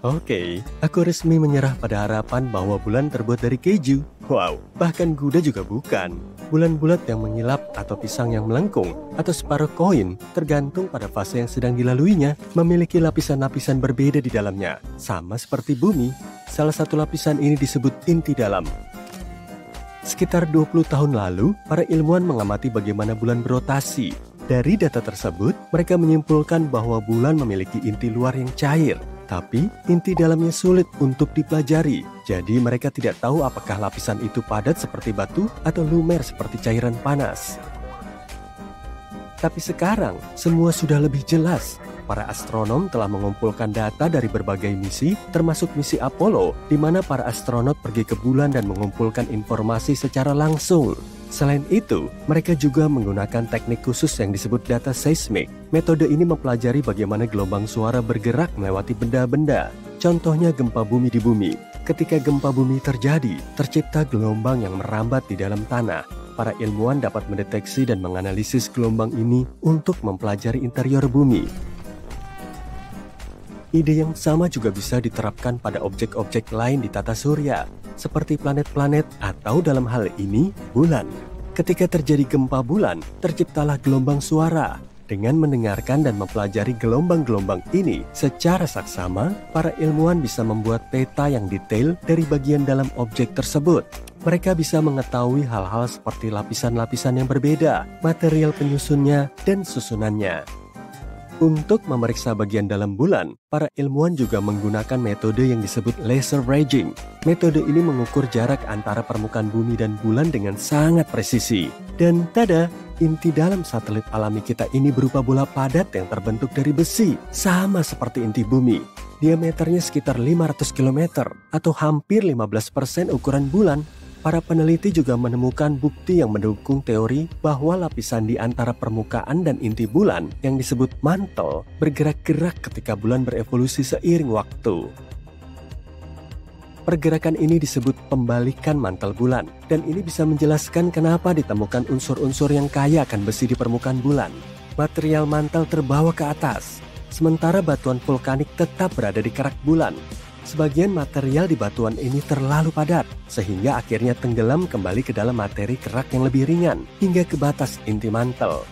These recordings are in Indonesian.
Oke, aku resmi menyerah pada harapan bahwa bulan terbuat dari keju. Wow, bahkan kuda juga bukan. Bulan bulat yang mengilap atau pisang yang melengkung atau separuh koin tergantung pada fase yang sedang dilaluinya, memiliki lapisan-lapisan berbeda di dalamnya, sama seperti bumi. Salah satu lapisan ini disebut inti dalam. Sekitar 20 tahun lalu, para ilmuwan mengamati bagaimana bulan berotasi. Dari data tersebut, mereka menyimpulkan bahwa bulan memiliki inti luar yang cair. Tapi, inti dalamnya sulit untuk dipelajari. Jadi, mereka tidak tahu apakah lapisan itu padat seperti batu atau lumer seperti cairan panas. Tapi sekarang, semua sudah lebih jelas. Para astronom telah mengumpulkan data dari berbagai misi, termasuk misi Apollo, di mana para astronot pergi ke bulan dan mengumpulkan informasi secara langsung. Selain itu, mereka juga menggunakan teknik khusus yang disebut data seismik. Metode ini mempelajari bagaimana gelombang suara bergerak melewati benda-benda. Contohnya gempa bumi di bumi. Ketika gempa bumi terjadi, tercipta gelombang yang merambat di dalam tanah. Para ilmuwan dapat mendeteksi dan menganalisis gelombang ini untuk mempelajari interior bumi. Ide yang sama juga bisa diterapkan pada objek-objek lain di tata surya, seperti planet-planet atau dalam hal ini, bulan. Ketika terjadi gempa bulan, terciptalah gelombang suara. Dengan mendengarkan dan mempelajari gelombang-gelombang ini secara saksama, para ilmuwan bisa membuat peta yang detail dari bagian dalam objek tersebut. Mereka bisa mengetahui hal-hal seperti lapisan-lapisan yang berbeda, material penyusunnya, dan susunannya. Untuk memeriksa bagian dalam bulan, para ilmuwan juga menggunakan metode yang disebut laser ranging. Metode ini mengukur jarak antara permukaan bumi dan bulan dengan sangat presisi. Dan tada, inti dalam satelit alami kita ini berupa bola padat yang terbentuk dari besi, sama seperti inti bumi. Diameternya sekitar 500 km atau hampir 15% ukuran bulan. Para peneliti juga menemukan bukti yang mendukung teori bahwa lapisan di antara permukaan dan inti bulan yang disebut mantel bergerak-gerak ketika bulan berevolusi seiring waktu. Pergerakan ini disebut pembalikan mantel bulan, dan ini bisa menjelaskan kenapa ditemukan unsur-unsur yang kaya akan besi di permukaan bulan. Material mantel terbawa ke atas, sementara batuan vulkanik tetap berada di kerak bulan. Sebagian material di batuan ini terlalu padat, sehingga akhirnya tenggelam kembali ke dalam materi kerak yang lebih ringan, hingga ke batas inti mantel.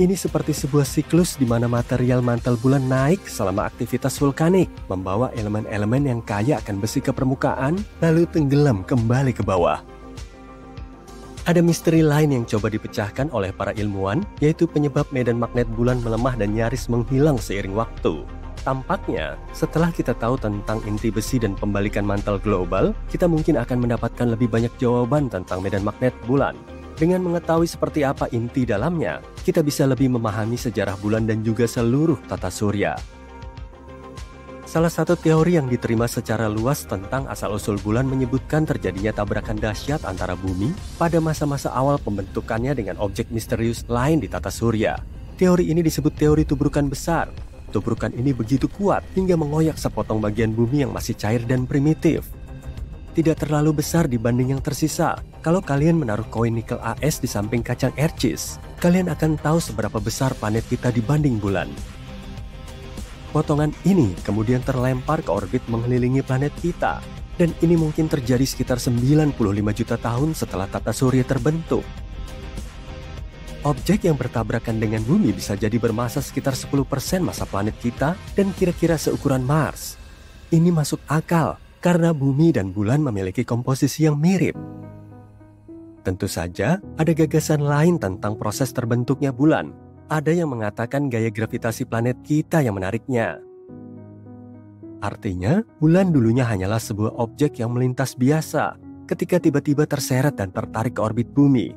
Ini seperti sebuah siklus di mana material mantel bulan naik selama aktivitas vulkanik, membawa elemen-elemen yang kaya akan besi ke permukaan, lalu tenggelam kembali ke bawah. Ada misteri lain yang coba dipecahkan oleh para ilmuwan, yaitu penyebab medan magnet bulan melemah dan nyaris menghilang seiring waktu. Tampaknya, setelah kita tahu tentang inti besi dan pembalikan mantel global, kita mungkin akan mendapatkan lebih banyak jawaban tentang medan magnet bulan. Dengan mengetahui seperti apa inti dalamnya, kita bisa lebih memahami sejarah bulan dan juga seluruh tata surya. Salah satu teori yang diterima secara luas tentang asal-usul bulan menyebutkan terjadinya tabrakan dahsyat antara bumi pada masa-masa awal pembentukannya dengan objek misterius lain di tata surya. Teori ini disebut teori tubrukan besar. Tubrukan ini begitu kuat hingga mengoyak sepotong bagian bumi yang masih cair dan primitif. Tidak terlalu besar dibanding yang tersisa. Kalau kalian menaruh koin nikel AS di samping kacang ercis, kalian akan tahu seberapa besar planet kita dibanding bulan. Potongan ini kemudian terlempar ke orbit mengelilingi planet kita. Dan ini mungkin terjadi sekitar 95 juta tahun setelah tata surya terbentuk. Objek yang bertabrakan dengan bumi bisa jadi bermasa sekitar 10% masa planet kita dan kira-kira seukuran Mars. Ini masuk akal karena bumi dan bulan memiliki komposisi yang mirip. Tentu saja, ada gagasan lain tentang proses terbentuknya bulan. Ada yang mengatakan gaya gravitasi planet kita yang menariknya. Artinya, bulan dulunya hanyalah sebuah objek yang melintas biasa ketika tiba-tiba terseret dan tertarik ke orbit bumi.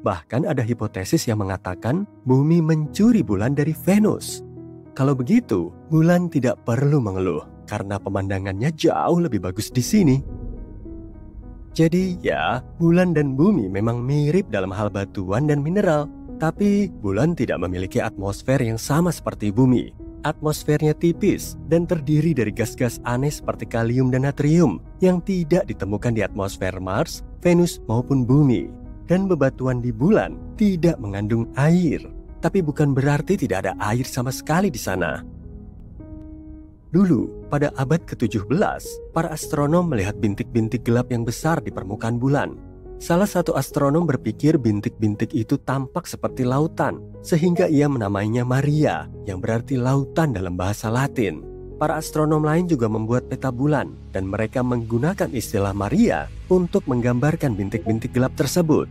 Bahkan ada hipotesis yang mengatakan bumi mencuri bulan dari Venus. Kalau begitu, bulan tidak perlu mengeluh karena pemandangannya jauh lebih bagus di sini. Jadi ya, bulan dan bumi memang mirip dalam hal batuan dan mineral. Tapi bulan tidak memiliki atmosfer yang sama seperti bumi. Atmosfernya tipis dan terdiri dari gas-gas aneh seperti kalium dan natrium yang tidak ditemukan di atmosfer Mars, Venus maupun bumi. Dan bebatuan di bulan tidak mengandung air. Tapi bukan berarti tidak ada air sama sekali di sana. Dulu, pada abad ke-17, para astronom melihat bintik-bintik gelap yang besar di permukaan bulan. Salah satu astronom berpikir bintik-bintik itu tampak seperti lautan, sehingga ia menamainya Maria, yang berarti lautan dalam bahasa Latin. Para astronom lain juga membuat peta bulan, dan mereka menggunakan istilah Maria untuk menggambarkan bintik-bintik gelap tersebut.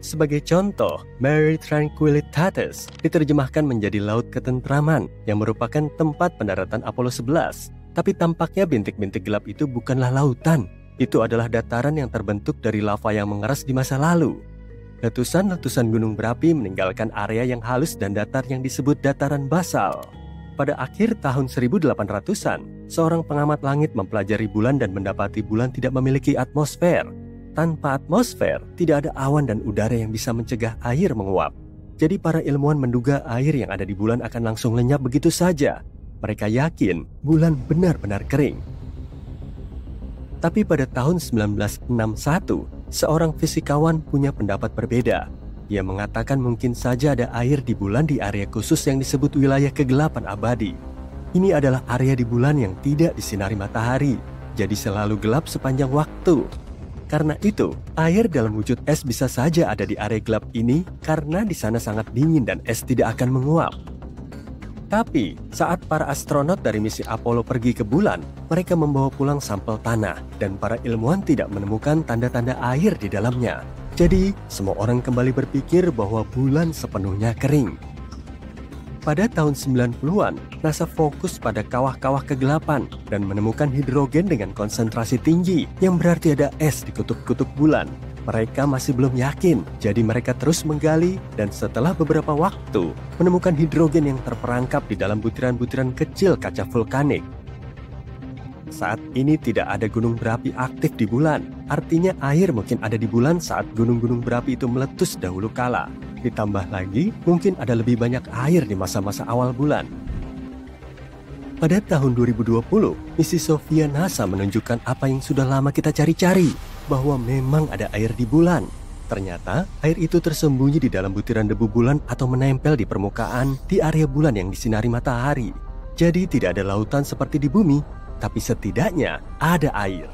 Sebagai contoh, Mare Tranquillitatis diterjemahkan menjadi Laut Ketentraman yang merupakan tempat pendaratan Apollo 11. Tapi tampaknya bintik-bintik gelap itu bukanlah lautan. Itu adalah dataran yang terbentuk dari lava yang mengeras di masa lalu. Letusan-letusan gunung berapi meninggalkan area yang halus dan datar yang disebut dataran basal. Pada akhir tahun 1800-an, seorang pengamat langit mempelajari bulan dan mendapati bulan tidak memiliki atmosfer. Tanpa atmosfer, tidak ada awan dan udara yang bisa mencegah air menguap. Jadi para ilmuwan menduga air yang ada di bulan akan langsung lenyap begitu saja. Mereka yakin bulan benar-benar kering. Tapi pada tahun 1961, seorang fisikawan punya pendapat berbeda. Ia mengatakan mungkin saja ada air di bulan di area khusus yang disebut wilayah kegelapan abadi. Ini adalah area di bulan yang tidak disinari matahari, jadi selalu gelap sepanjang waktu. Karena itu, air dalam wujud es bisa saja ada di area gelap ini karena di sana sangat dingin dan es tidak akan menguap. Tapi, saat para astronot dari misi Apollo pergi ke bulan, mereka membawa pulang sampel tanah dan para ilmuwan tidak menemukan tanda-tanda air di dalamnya. Jadi, semua orang kembali berpikir bahwa bulan sepenuhnya kering. Pada tahun 90-an, NASA fokus pada kawah-kawah kegelapan dan menemukan hidrogen dengan konsentrasi tinggi, yang berarti ada es di kutub-kutub bulan. Mereka masih belum yakin, jadi mereka terus menggali dan setelah beberapa waktu, menemukan hidrogen yang terperangkap di dalam butiran-butiran kecil kaca vulkanik. Saat ini tidak ada gunung berapi aktif di bulan, artinya air mungkin ada di bulan saat gunung-gunung berapi itu meletus dahulu kala. Ditambah lagi, mungkin ada lebih banyak air di masa-masa awal bulan. Pada tahun 2020, misi SOFIA NASA menunjukkan apa yang sudah lama kita cari-cari, bahwa memang ada air di bulan. Ternyata, air itu tersembunyi di dalam butiran debu bulan atau menempel di permukaan di area bulan yang disinari matahari. Jadi tidak ada lautan seperti di bumi, tapi setidaknya ada air.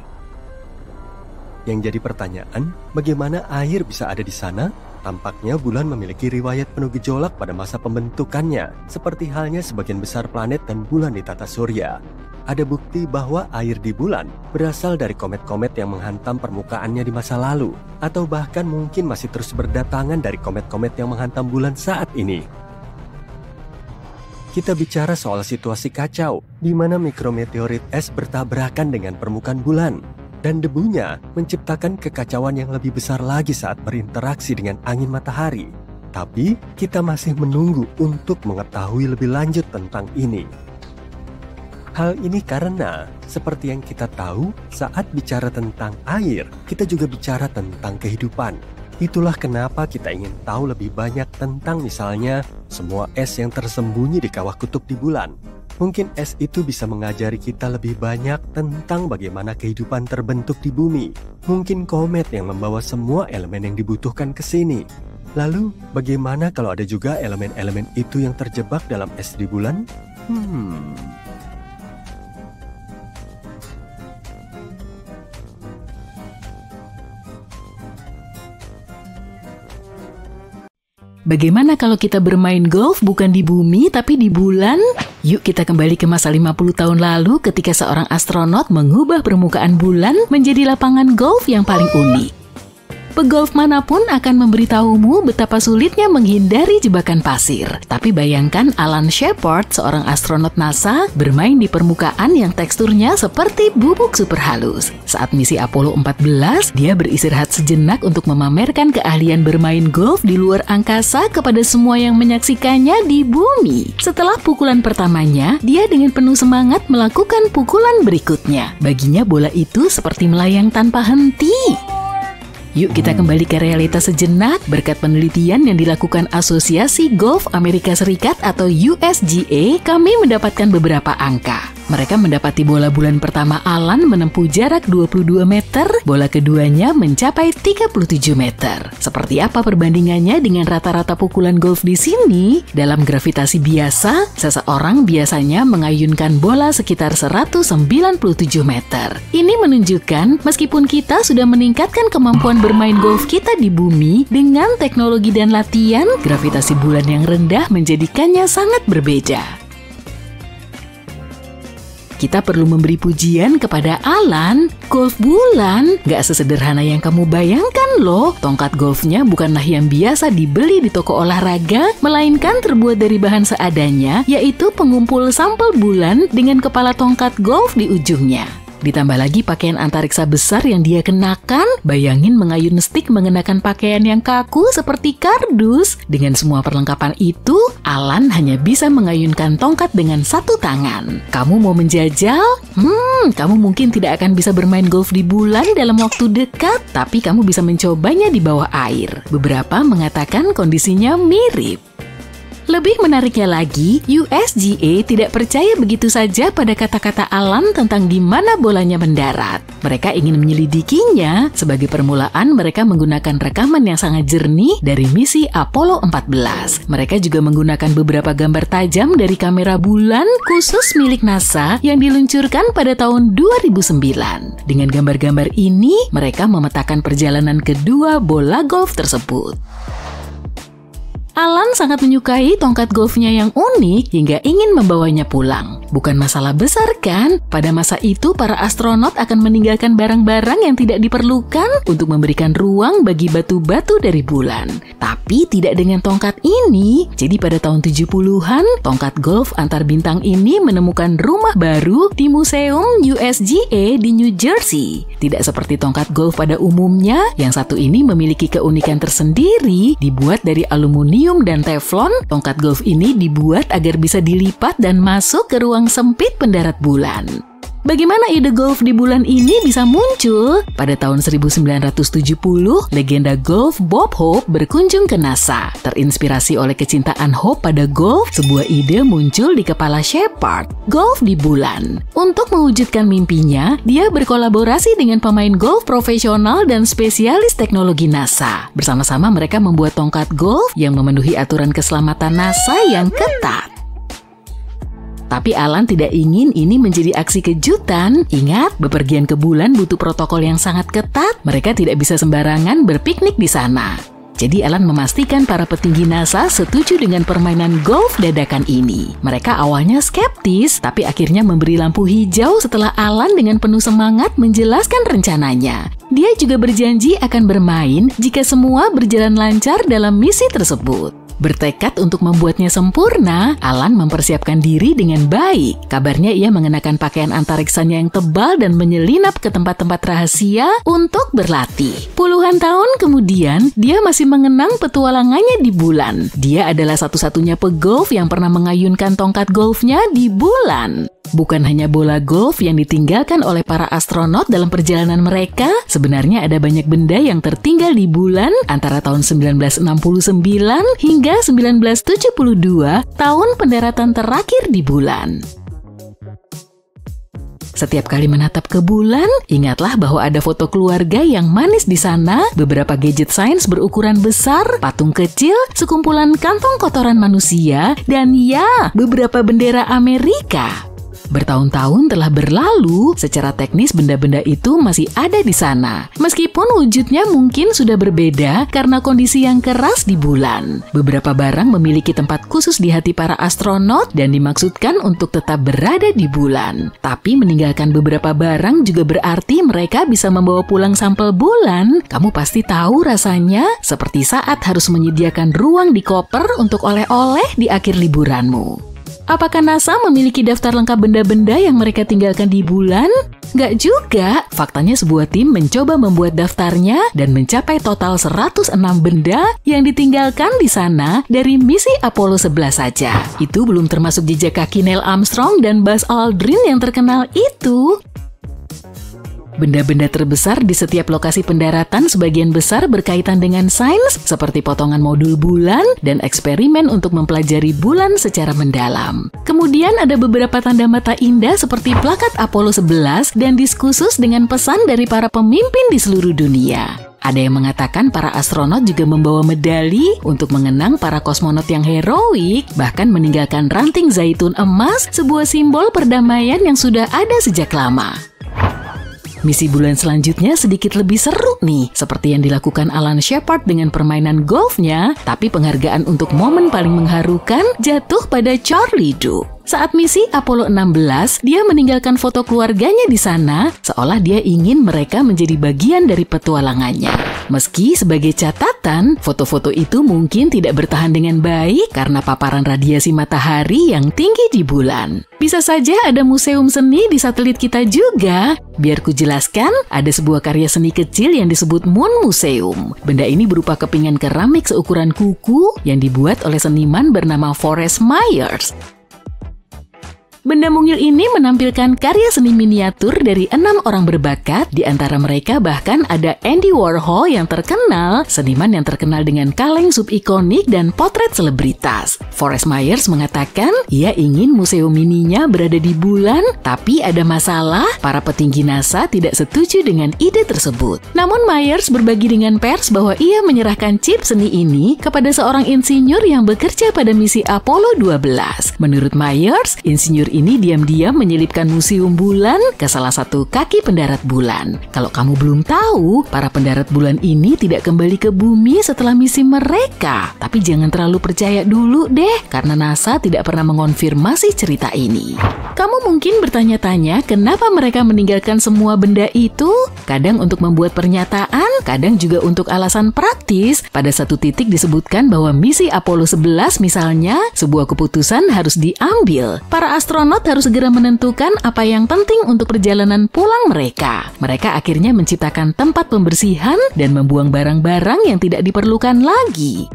Yang jadi pertanyaan, bagaimana air bisa ada di sana? Tampaknya bulan memiliki riwayat penuh gejolak pada masa pembentukannya, seperti halnya sebagian besar planet dan bulan di tata surya. Ada bukti bahwa air di bulan berasal dari komet-komet yang menghantam permukaannya di masa lalu, atau bahkan mungkin masih terus berdatangan dari komet-komet yang menghantam bulan saat ini. Kita bicara soal situasi kacau, di mana mikrometeorit es bertabrakan dengan permukaan bulan. Dan debunya menciptakan kekacauan yang lebih besar lagi saat berinteraksi dengan angin matahari. Tapi, kita masih menunggu untuk mengetahui lebih lanjut tentang ini. Hal ini karena, seperti yang kita tahu, saat bicara tentang air, kita juga bicara tentang kehidupan. Itulah kenapa kita ingin tahu lebih banyak tentang misalnya, semua es yang tersembunyi di kawah kutub di bulan. Mungkin es itu bisa mengajari kita lebih banyak tentang bagaimana kehidupan terbentuk di bumi. Mungkin komet yang membawa semua elemen yang dibutuhkan ke sini. Lalu, bagaimana kalau ada juga elemen-elemen itu yang terjebak dalam es di bulan? Bagaimana kalau kita bermain golf bukan di bumi tapi di bulan? Yuk kita kembali ke masa 50 tahun lalu ketika seorang astronot mengubah permukaan bulan menjadi lapangan golf yang paling unik. Pegolf manapun akan memberitahumu betapa sulitnya menghindari jebakan pasir. Tapi bayangkan Alan Shepard, seorang astronot NASA, bermain di permukaan yang teksturnya seperti bubuk super halus. Saat misi Apollo 14, dia beristirahat sejenak untuk memamerkan keahlian bermain golf di luar angkasa kepada semua yang menyaksikannya di bumi. Setelah pukulan pertamanya, dia dengan penuh semangat melakukan pukulan berikutnya. Baginya bola itu seperti melayang tanpa henti. Yuk kita kembali ke realitas sejenak berkat penelitian yang dilakukan Asosiasi Golf Amerika Serikat atau USGA, kami mendapatkan beberapa angka. Mereka mendapati bola bulan pertama Alan menempuh jarak 22 meter, bola keduanya mencapai 37 meter. Seperti apa perbandingannya dengan rata-rata pukulan golf di sini? Dalam gravitasi biasa, seseorang biasanya mengayunkan bola sekitar 197 meter. Ini menunjukkan meskipun kita sudah meningkatkan kemampuan bermain golf kita di bumi, dengan teknologi dan latihan, gravitasi bulan yang rendah menjadikannya sangat berbeda. Kita perlu memberi pujian kepada Alan. Golf bulan nggak sesederhana yang kamu bayangkan loh. Tongkat golfnya bukanlah yang biasa dibeli di toko olahraga, melainkan terbuat dari bahan seadanya, yaitu pengumpul sampel bulan dengan kepala tongkat golf di ujungnya. Ditambah lagi pakaian antariksa besar yang dia kenakan. Bayangin mengayun stick mengenakan pakaian yang kaku seperti kardus. Dengan semua perlengkapan itu, Alan hanya bisa mengayunkan tongkat dengan satu tangan. Kamu mau menjajal? Kamu mungkin tidak akan bisa bermain golf di bulan dalam waktu dekat, tapi kamu bisa mencobanya di bawah air. Beberapa mengatakan kondisinya mirip. Lebih menariknya lagi, USGA tidak percaya begitu saja pada kata-kata Alan tentang di mana bolanya mendarat. Mereka ingin menyelidikinya. Sebagai permulaan, mereka menggunakan rekaman yang sangat jernih dari misi Apollo 14. Mereka juga menggunakan beberapa gambar tajam dari kamera bulan khusus milik NASA yang diluncurkan pada tahun 2009. Dengan gambar-gambar ini, mereka memetakan perjalanan kedua bola golf tersebut. Alan sangat menyukai tongkat golfnya yang unik hingga ingin membawanya pulang. Bukan masalah besar kan? Pada masa itu, para astronot akan meninggalkan barang-barang yang tidak diperlukan untuk memberikan ruang bagi batu-batu dari bulan. Tapi tidak dengan tongkat ini. Jadi pada tahun 70-an, tongkat golf antar bintang ini menemukan rumah baru di Museum USGA di New Jersey. Tidak seperti tongkat golf pada umumnya, yang satu ini memiliki keunikan tersendiri, dibuat dari aluminium dan teflon. Tongkat golf ini dibuat agar bisa dilipat dan masuk ke ruang sempit pendarat bulan. Bagaimana ide golf di bulan ini bisa muncul? Pada tahun 1970, legenda golf Bob Hope berkunjung ke NASA. Terinspirasi oleh kecintaan Hope pada golf, sebuah ide muncul di kepala Shepard, golf di bulan. Untuk mewujudkan mimpinya, dia berkolaborasi dengan pemain golf profesional dan spesialis teknologi NASA. Bersama-sama mereka membuat tongkat golf yang memenuhi aturan keselamatan NASA yang ketat. Tapi Alan tidak ingin ini menjadi aksi kejutan. Ingat, bepergian ke bulan butuh protokol yang sangat ketat. Mereka tidak bisa sembarangan berpiknik di sana. Jadi Alan memastikan para petinggi NASA setuju dengan permainan golf dadakan ini. Mereka awalnya skeptis, tapi akhirnya memberi lampu hijau setelah Alan dengan penuh semangat menjelaskan rencananya. Dia juga berjanji akan bermain jika semua berjalan lancar dalam misi tersebut. Bertekad untuk membuatnya sempurna, Alan mempersiapkan diri dengan baik. Kabarnya ia mengenakan pakaian antariksanya yang tebal dan menyelinap ke tempat-tempat rahasia untuk berlatih. Puluhan tahun kemudian, dia masih mengenang petualangannya di bulan. Dia adalah satu-satunya pegolf yang pernah mengayunkan tongkat golfnya di bulan. Bukan hanya bola golf yang ditinggalkan oleh para astronot dalam perjalanan mereka, sebenarnya ada banyak benda yang tertinggal di bulan antara tahun 1969 hingga 1972, tahun pendaratan terakhir di bulan. Setiap kali menatap ke bulan, ingatlah bahwa ada foto keluarga yang manis di sana, beberapa gadget sains berukuran besar, patung kecil, sekumpulan kantong kotoran manusia, dan ya, beberapa bendera Amerika. Bertahun-tahun telah berlalu, secara teknis benda-benda itu masih ada di sana. Meskipun wujudnya mungkin sudah berbeda karena kondisi yang keras di bulan. Beberapa barang memiliki tempat khusus di hati para astronot dan dimaksudkan untuk tetap berada di bulan. Tapi meninggalkan beberapa barang juga berarti mereka bisa membawa pulang sampel bulan. Kamu pasti tahu rasanya, seperti saat harus menyediakan ruang di koper untuk oleh-oleh di akhir liburanmu. Apakah NASA memiliki daftar lengkap benda-benda yang mereka tinggalkan di bulan? Nggak juga. Faktanya sebuah tim mencoba membuat daftarnya dan mencapai total 106 benda yang ditinggalkan di sana dari misi Apollo 11 saja. Itu belum termasuk jejak kaki Neil Armstrong dan Buzz Aldrin yang terkenal itu. Benda-benda terbesar di setiap lokasi pendaratan sebagian besar berkaitan dengan sains, seperti potongan modul bulan dan eksperimen untuk mempelajari bulan secara mendalam. Kemudian ada beberapa tanda mata indah seperti plakat Apollo 11 dan disk khusus dengan pesan dari para pemimpin di seluruh dunia. Ada yang mengatakan para astronot juga membawa medali untuk mengenang para kosmonot yang heroik, bahkan meninggalkan ranting zaitun emas, sebuah simbol perdamaian yang sudah ada sejak lama. Misi bulan selanjutnya sedikit lebih seru nih, seperti yang dilakukan Alan Shepard dengan permainan golfnya, tapi penghargaan untuk momen paling mengharukan jatuh pada Charlie Duke. Saat misi Apollo 16, dia meninggalkan foto keluarganya di sana, seolah dia ingin mereka menjadi bagian dari petualangannya. Meski sebagai catatan, foto-foto itu mungkin tidak bertahan dengan baik karena paparan radiasi matahari yang tinggi di bulan. Bisa saja ada museum seni di satelit kita juga. Biar kujelaskan, ada sebuah karya seni kecil yang disebut Moon Museum. Benda ini berupa kepingan keramik seukuran kuku yang dibuat oleh seniman bernama Forrest Myers. Benda mungil ini menampilkan karya seni miniatur dari 6 orang berbakat, di antara mereka bahkan ada Andy Warhol yang terkenal, seniman yang terkenal dengan kaleng sup ikonik dan potret selebritas. Forrest Myers mengatakan ia ingin museum mininya berada di bulan, tapi ada masalah, para petinggi NASA tidak setuju dengan ide tersebut. Namun Myers berbagi dengan pers bahwa ia menyerahkan chip seni ini kepada seorang insinyur yang bekerja pada misi Apollo 12. Menurut Myers, insinyur ini diam-diam menyelipkan museum bulan ke salah satu kaki pendarat bulan. Kalau kamu belum tahu, para pendarat bulan ini tidak kembali ke bumi setelah misi mereka. Tapi jangan terlalu percaya dulu deh, karena NASA tidak pernah mengonfirmasi cerita ini. Kamu mungkin bertanya-tanya kenapa mereka meninggalkan semua benda itu? Kadang untuk membuat pernyataan, kadang juga untuk alasan praktis. Pada satu titik disebutkan bahwa misi Apollo 11 misalnya, sebuah keputusan harus diambil. Para astronot harus segera menentukan apa yang penting untuk perjalanan pulang mereka. Mereka akhirnya menciptakan tempat pembersihan dan membuang barang-barang yang tidak diperlukan lagi.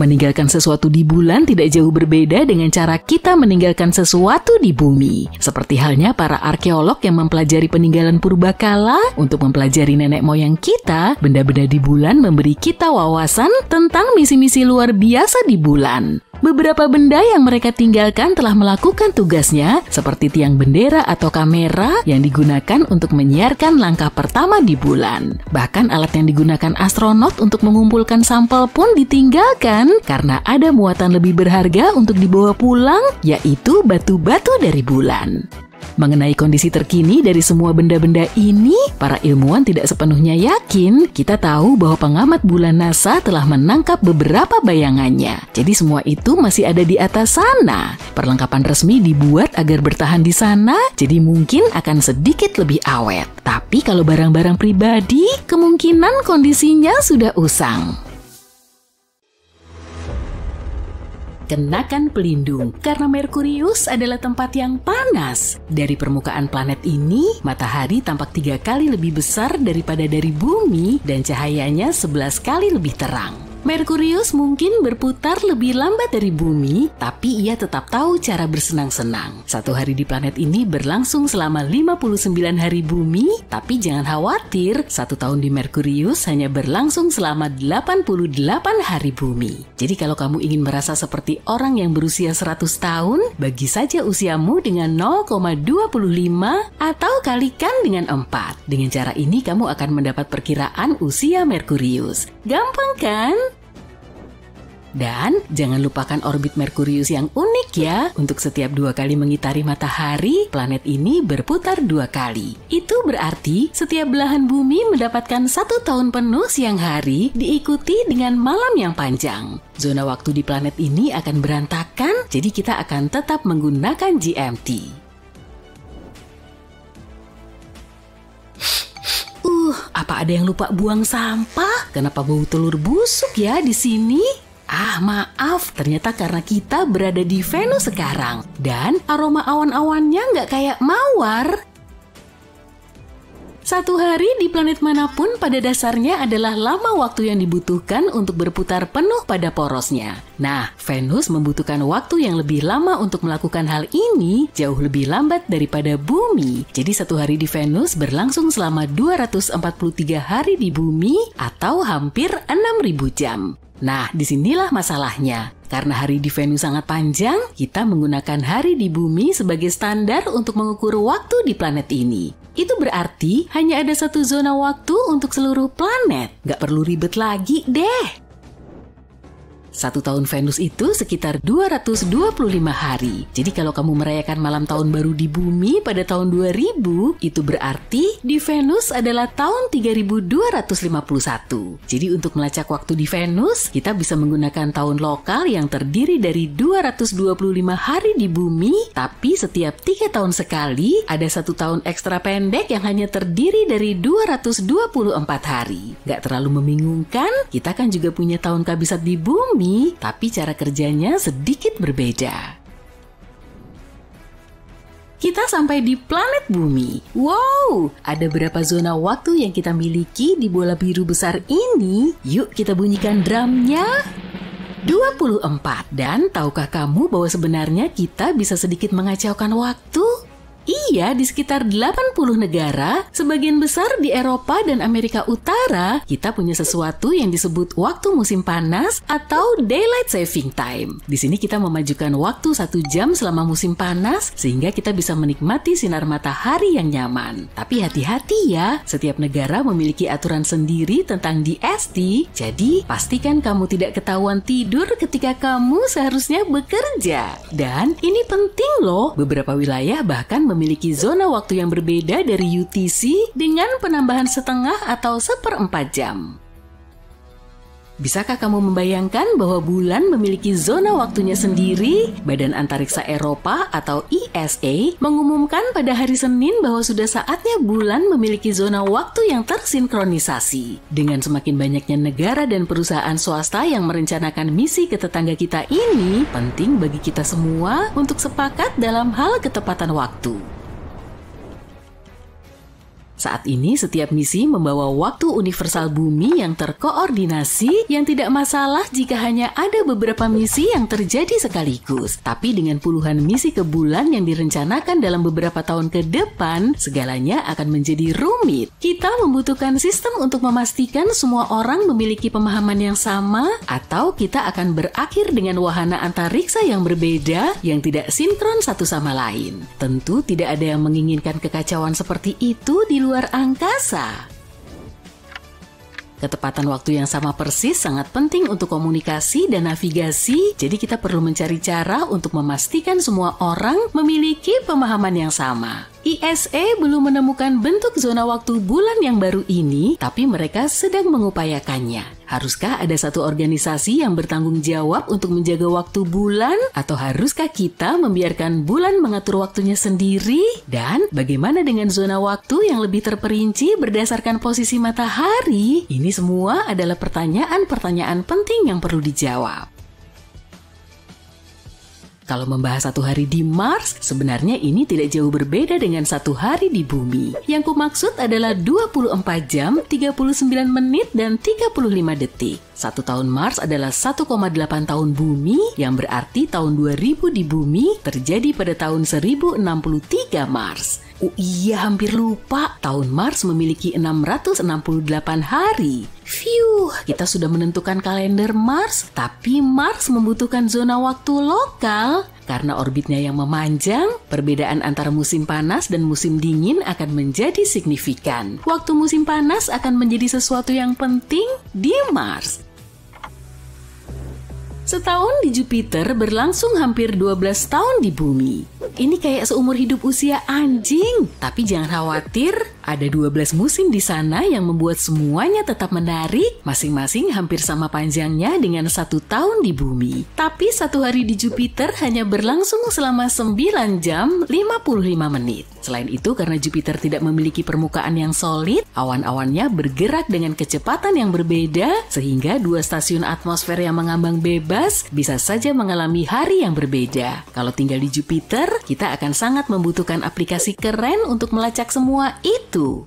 Meninggalkan sesuatu di bulan tidak jauh berbeda dengan cara kita meninggalkan sesuatu di bumi. Seperti halnya para arkeolog yang mempelajari peninggalan purbakala untuk mempelajari nenek moyang kita, benda-benda di bulan memberi kita wawasan tentang misi-misi luar biasa di bulan. Beberapa benda yang mereka tinggalkan telah melakukan tugasnya, seperti tiang bendera atau kamera yang digunakan untuk menyiarkan langkah pertama di bulan. Bahkan alat yang digunakan astronot untuk mengumpulkan sampel pun ditinggalkan karena ada muatan lebih berharga untuk dibawa pulang, yaitu batu-batu dari bulan. Mengenai kondisi terkini dari semua benda-benda ini, para ilmuwan tidak sepenuhnya yakin. Kita tahu bahwa pengamat bulan NASA telah menangkap beberapa bayangannya. Jadi semua itu masih ada di atas sana. Perlengkapan resmi dibuat agar bertahan di sana, jadi mungkin akan sedikit lebih awet. Tapi kalau barang-barang pribadi, kemungkinan kondisinya sudah usang. Kenakan pelindung, karena Merkurius adalah tempat yang panas. Dari permukaan planet ini, matahari tampak 3 kali lebih besar daripada dari bumi dan cahayanya 11 kali lebih terang. Merkurius mungkin berputar lebih lambat dari bumi, tapi ia tetap tahu cara bersenang-senang. Satu hari di planet ini berlangsung selama 59 hari bumi, tapi jangan khawatir, 1 tahun di Merkurius hanya berlangsung selama 88 hari bumi. Jadi kalau kamu ingin merasa seperti orang yang berusia 100 tahun, bagi saja usiamu dengan 0,25 atau kalikan dengan 4. Dengan cara ini kamu akan mendapat perkiraan usia Merkurius. Gampang kan? Dan jangan lupakan orbit Merkurius yang unik ya. Untuk setiap 2 kali mengitari matahari, planet ini berputar 2 kali. Itu berarti setiap belahan bumi mendapatkan 1 tahun penuh siang hari diikuti dengan malam yang panjang. Zona waktu di planet ini akan berantakan, jadi kita akan tetap menggunakan GMT. Apa ada yang lupa buang sampah? Kenapa bau telur busuk ya di sini? Ah, maaf, ternyata karena kita berada di Venus sekarang dan aroma awan-awannya nggak kayak mawar. Satu hari di planet manapun pada dasarnya adalah lama waktu yang dibutuhkan untuk berputar penuh pada porosnya. Nah, Venus membutuhkan waktu yang lebih lama untuk melakukan hal ini jauh lebih lambat daripada Bumi. Jadi satu hari di Venus berlangsung selama 243 hari di Bumi atau hampir 6.000 jam. Nah, disinilah masalahnya. Karena hari di Venus sangat panjang, kita menggunakan hari di Bumi sebagai standar untuk mengukur waktu di planet ini. Itu berarti hanya ada satu zona waktu untuk seluruh planet. Nggak perlu ribet lagi deh. Satu tahun Venus itu sekitar 225 hari. Jadi kalau kamu merayakan malam tahun baru di Bumi pada tahun 2000, itu berarti di Venus adalah tahun 3251. Jadi untuk melacak waktu di Venus, kita bisa menggunakan tahun lokal yang terdiri dari 225 hari di Bumi, tapi setiap 3 tahun sekali ada satu tahun ekstra pendek yang hanya terdiri dari 224 hari. Nggak terlalu membingungkan, kita kan juga punya tahun kabisat di Bumi, tapi cara kerjanya sedikit berbeda. Kita sampai di planet Bumi. Wow, ada berapa zona waktu yang kita miliki di bola biru besar ini? Yuk kita bunyikan drumnya. 24. Dan tahukah kamu bahwa sebenarnya kita bisa sedikit mengacaukan waktu? Iya, di sekitar 80 negara, sebagian besar di Eropa dan Amerika Utara, kita punya sesuatu yang disebut waktu musim panas atau Daylight Saving Time. Di sini kita memajukan waktu 1 jam selama musim panas, sehingga kita bisa menikmati sinar matahari yang nyaman. Tapi hati-hati ya, setiap negara memiliki aturan sendiri tentang DST, jadi pastikan kamu tidak ketahuan tidur ketika kamu seharusnya bekerja. Dan ini penting loh, beberapa wilayah bahkan memiliki zona waktu yang berbeda dari UTC dengan penambahan setengah atau 1/4 jam. Bisakah kamu membayangkan bahwa bulan memiliki zona waktunya sendiri? Badan Antariksa Eropa atau ESA mengumumkan pada hari Senin bahwa sudah saatnya bulan memiliki zona waktu yang tersinkronisasi. Dengan semakin banyaknya negara dan perusahaan swasta yang merencanakan misi ke tetangga kita ini, penting bagi kita semua untuk sepakat dalam hal ketepatan waktu. Saat ini, setiap misi membawa waktu universal Bumi yang terkoordinasi yang tidak masalah jika hanya ada beberapa misi yang terjadi sekaligus. Tapi dengan puluhan misi ke bulan yang direncanakan dalam beberapa tahun ke depan, segalanya akan menjadi rumit. Kita membutuhkan sistem untuk memastikan semua orang memiliki pemahaman yang sama, atau kita akan berakhir dengan wahana antariksa yang berbeda yang tidak sinkron satu sama lain. Tentu tidak ada yang menginginkan kekacauan seperti itu di luar angkasa. Ketepatan waktu yang sama persis sangat penting untuk komunikasi dan navigasi, jadi kita perlu mencari cara untuk memastikan semua orang memiliki pemahaman yang sama. ESA belum menemukan bentuk zona waktu bulan yang baru ini, tapi mereka sedang mengupayakannya. Haruskah ada satu organisasi yang bertanggung jawab untuk menjaga waktu bulan? Atau haruskah kita membiarkan bulan mengatur waktunya sendiri? Dan bagaimana dengan zona waktu yang lebih terperinci berdasarkan posisi matahari? Ini semua adalah pertanyaan-pertanyaan penting yang perlu dijawab. Kalau membahas satu hari di Mars, sebenarnya ini tidak jauh berbeda dengan satu hari di Bumi. Yang kumaksud adalah 24 jam, 39 menit, dan 35 detik. Satu tahun Mars adalah 1,8 tahun Bumi, yang berarti tahun 2000 di Bumi terjadi pada tahun 1063 Mars. Oh iya, hampir lupa. Tahun Mars memiliki 668 hari. Phew, kita sudah menentukan kalender Mars, tapi Mars membutuhkan zona waktu lokal. Karena orbitnya yang memanjang, perbedaan antara musim panas dan musim dingin akan menjadi signifikan. Waktu musim panas akan menjadi sesuatu yang penting di Mars. Setahun di Jupiter berlangsung hampir 12 tahun di Bumi. Ini kayak seumur hidup usia anjing. Tapi jangan khawatir, ada 12 musim di sana yang membuat semuanya tetap menarik, masing-masing hampir sama panjangnya dengan 1 tahun di Bumi. Tapi satu hari di Jupiter hanya berlangsung selama 9 jam 55 menit. Selain itu, karena Jupiter tidak memiliki permukaan yang solid, awan-awannya bergerak dengan kecepatan yang berbeda, sehingga 2 stasiun atmosfer yang mengambang bebas bisa saja mengalami hari yang berbeda. Kalau tinggal di Jupiter, kita akan sangat membutuhkan aplikasi keren untuk melacak semua itu.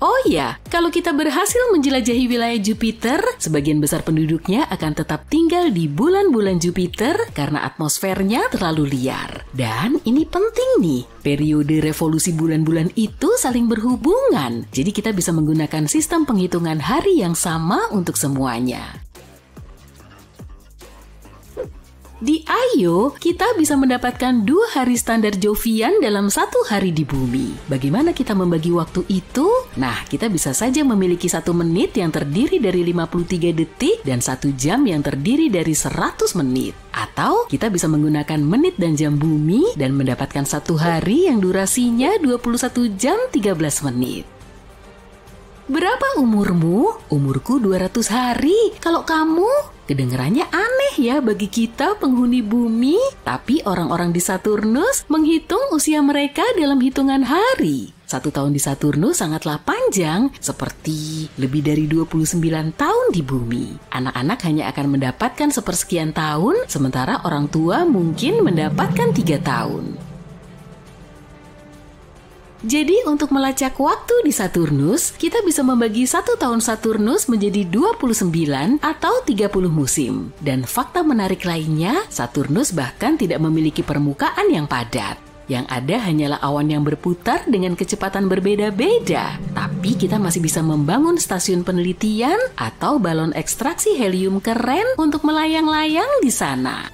Oh iya, kalau kita berhasil menjelajahi wilayah Jupiter, sebagian besar penduduknya akan tetap tinggal di bulan-bulan Jupiter karena atmosfernya terlalu liar. Dan ini penting nih, periode revolusi bulan-bulan itu saling berhubungan. Jadi kita bisa menggunakan sistem penghitungan hari yang sama untuk semuanya. Di Io, kita bisa mendapatkan 2 hari standar Jovian dalam 1 hari di bumi. Bagaimana kita membagi waktu itu? Nah, kita bisa saja memiliki 1 menit yang terdiri dari 53 detik dan 1 jam yang terdiri dari 100 menit. Atau kita bisa menggunakan menit dan jam bumi dan mendapatkan 1 hari yang durasinya 21 jam 13 menit. Berapa umurmu? Umurku 200 hari. Kalau kamu? Kedengarannya aneh ya bagi kita penghuni bumi. Tapi orang-orang di Saturnus menghitung usia mereka dalam hitungan hari. 1 tahun di Saturnus sangatlah panjang, seperti lebih dari 29 tahun di bumi. Anak-anak hanya akan mendapatkan 1/4 tahun, sementara orang tua mungkin mendapatkan 3 tahun. Jadi untuk melacak waktu di Saturnus, kita bisa membagi 1 tahun Saturnus menjadi 29 atau 30 musim. Dan fakta menarik lainnya, Saturnus bahkan tidak memiliki permukaan yang padat. Yang ada hanyalah awan yang berputar dengan kecepatan berbeda-beda. Tapi kita masih bisa membangun stasiun penelitian atau balon ekstraksi helium keren untuk melayang-layang di sana.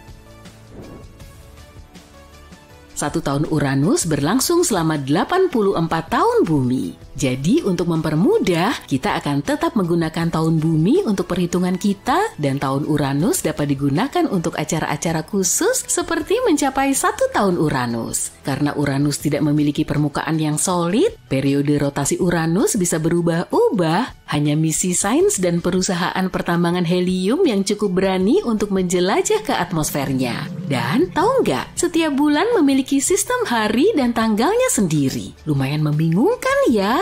1 tahun Uranus berlangsung selama 84 tahun bumi. Jadi untuk mempermudah, kita akan tetap menggunakan tahun bumi untuk perhitungan kita dan tahun Uranus dapat digunakan untuk acara-acara khusus seperti mencapai 1 tahun Uranus. Karena Uranus tidak memiliki permukaan yang solid, periode rotasi Uranus bisa berubah-ubah. Hanya misi sains dan perusahaan pertambangan helium yang cukup berani untuk menjelajah ke atmosfernya. Dan tahu nggak, setiap bulan memiliki sistem hari dan tanggalnya sendiri. Lumayan membingungkan ya.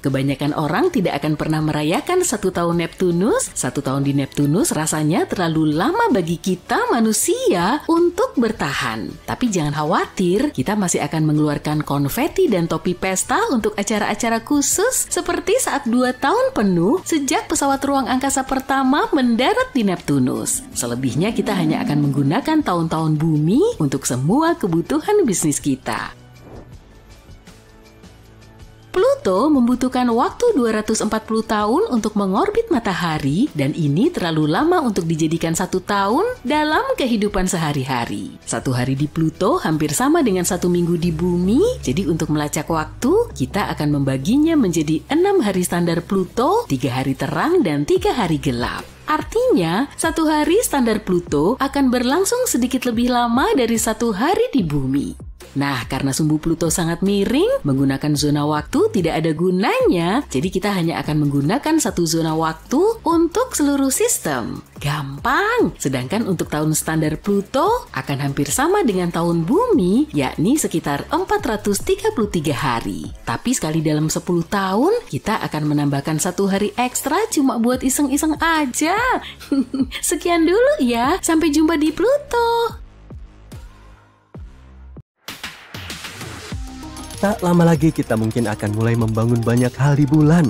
Kebanyakan orang tidak akan pernah merayakan 1 tahun Neptunus. 1 tahun di Neptunus rasanya terlalu lama bagi kita manusia untuk bertahan. Tapi jangan khawatir, kita masih akan mengeluarkan konfeti dan topi pesta untuk acara-acara khusus seperti saat 2 tahun penuh sejak pesawat ruang angkasa pertama mendarat di Neptunus. Selebihnya kita hanya akan menggunakan tahun-tahun bumi untuk semua kebutuhan bisnis kita. Pluto membutuhkan waktu 240 tahun untuk mengorbit matahari dan ini terlalu lama untuk dijadikan 1 tahun dalam kehidupan sehari-hari. 1 hari di Pluto hampir sama dengan 1 minggu di bumi, jadi untuk melacak waktu, kita akan membaginya menjadi 6 hari standar Pluto, 3 hari terang dan 3 hari gelap. Artinya, 1 hari standar Pluto akan berlangsung sedikit lebih lama dari 1 hari di bumi. Nah, karena sumbu Pluto sangat miring, menggunakan zona waktu tidak ada gunanya. Jadi kita hanya akan menggunakan 1 zona waktu untuk seluruh sistem. Gampang! Sedangkan untuk tahun standar Pluto akan hampir sama dengan tahun bumi, yakni sekitar 433 hari. Tapi sekali dalam 10 tahun, kita akan menambahkan 1 hari ekstra cuma buat iseng-iseng aja. Sekian dulu ya, sampai jumpa di Pluto! Tak lama lagi kita mungkin akan mulai membangun banyak hal di bulan.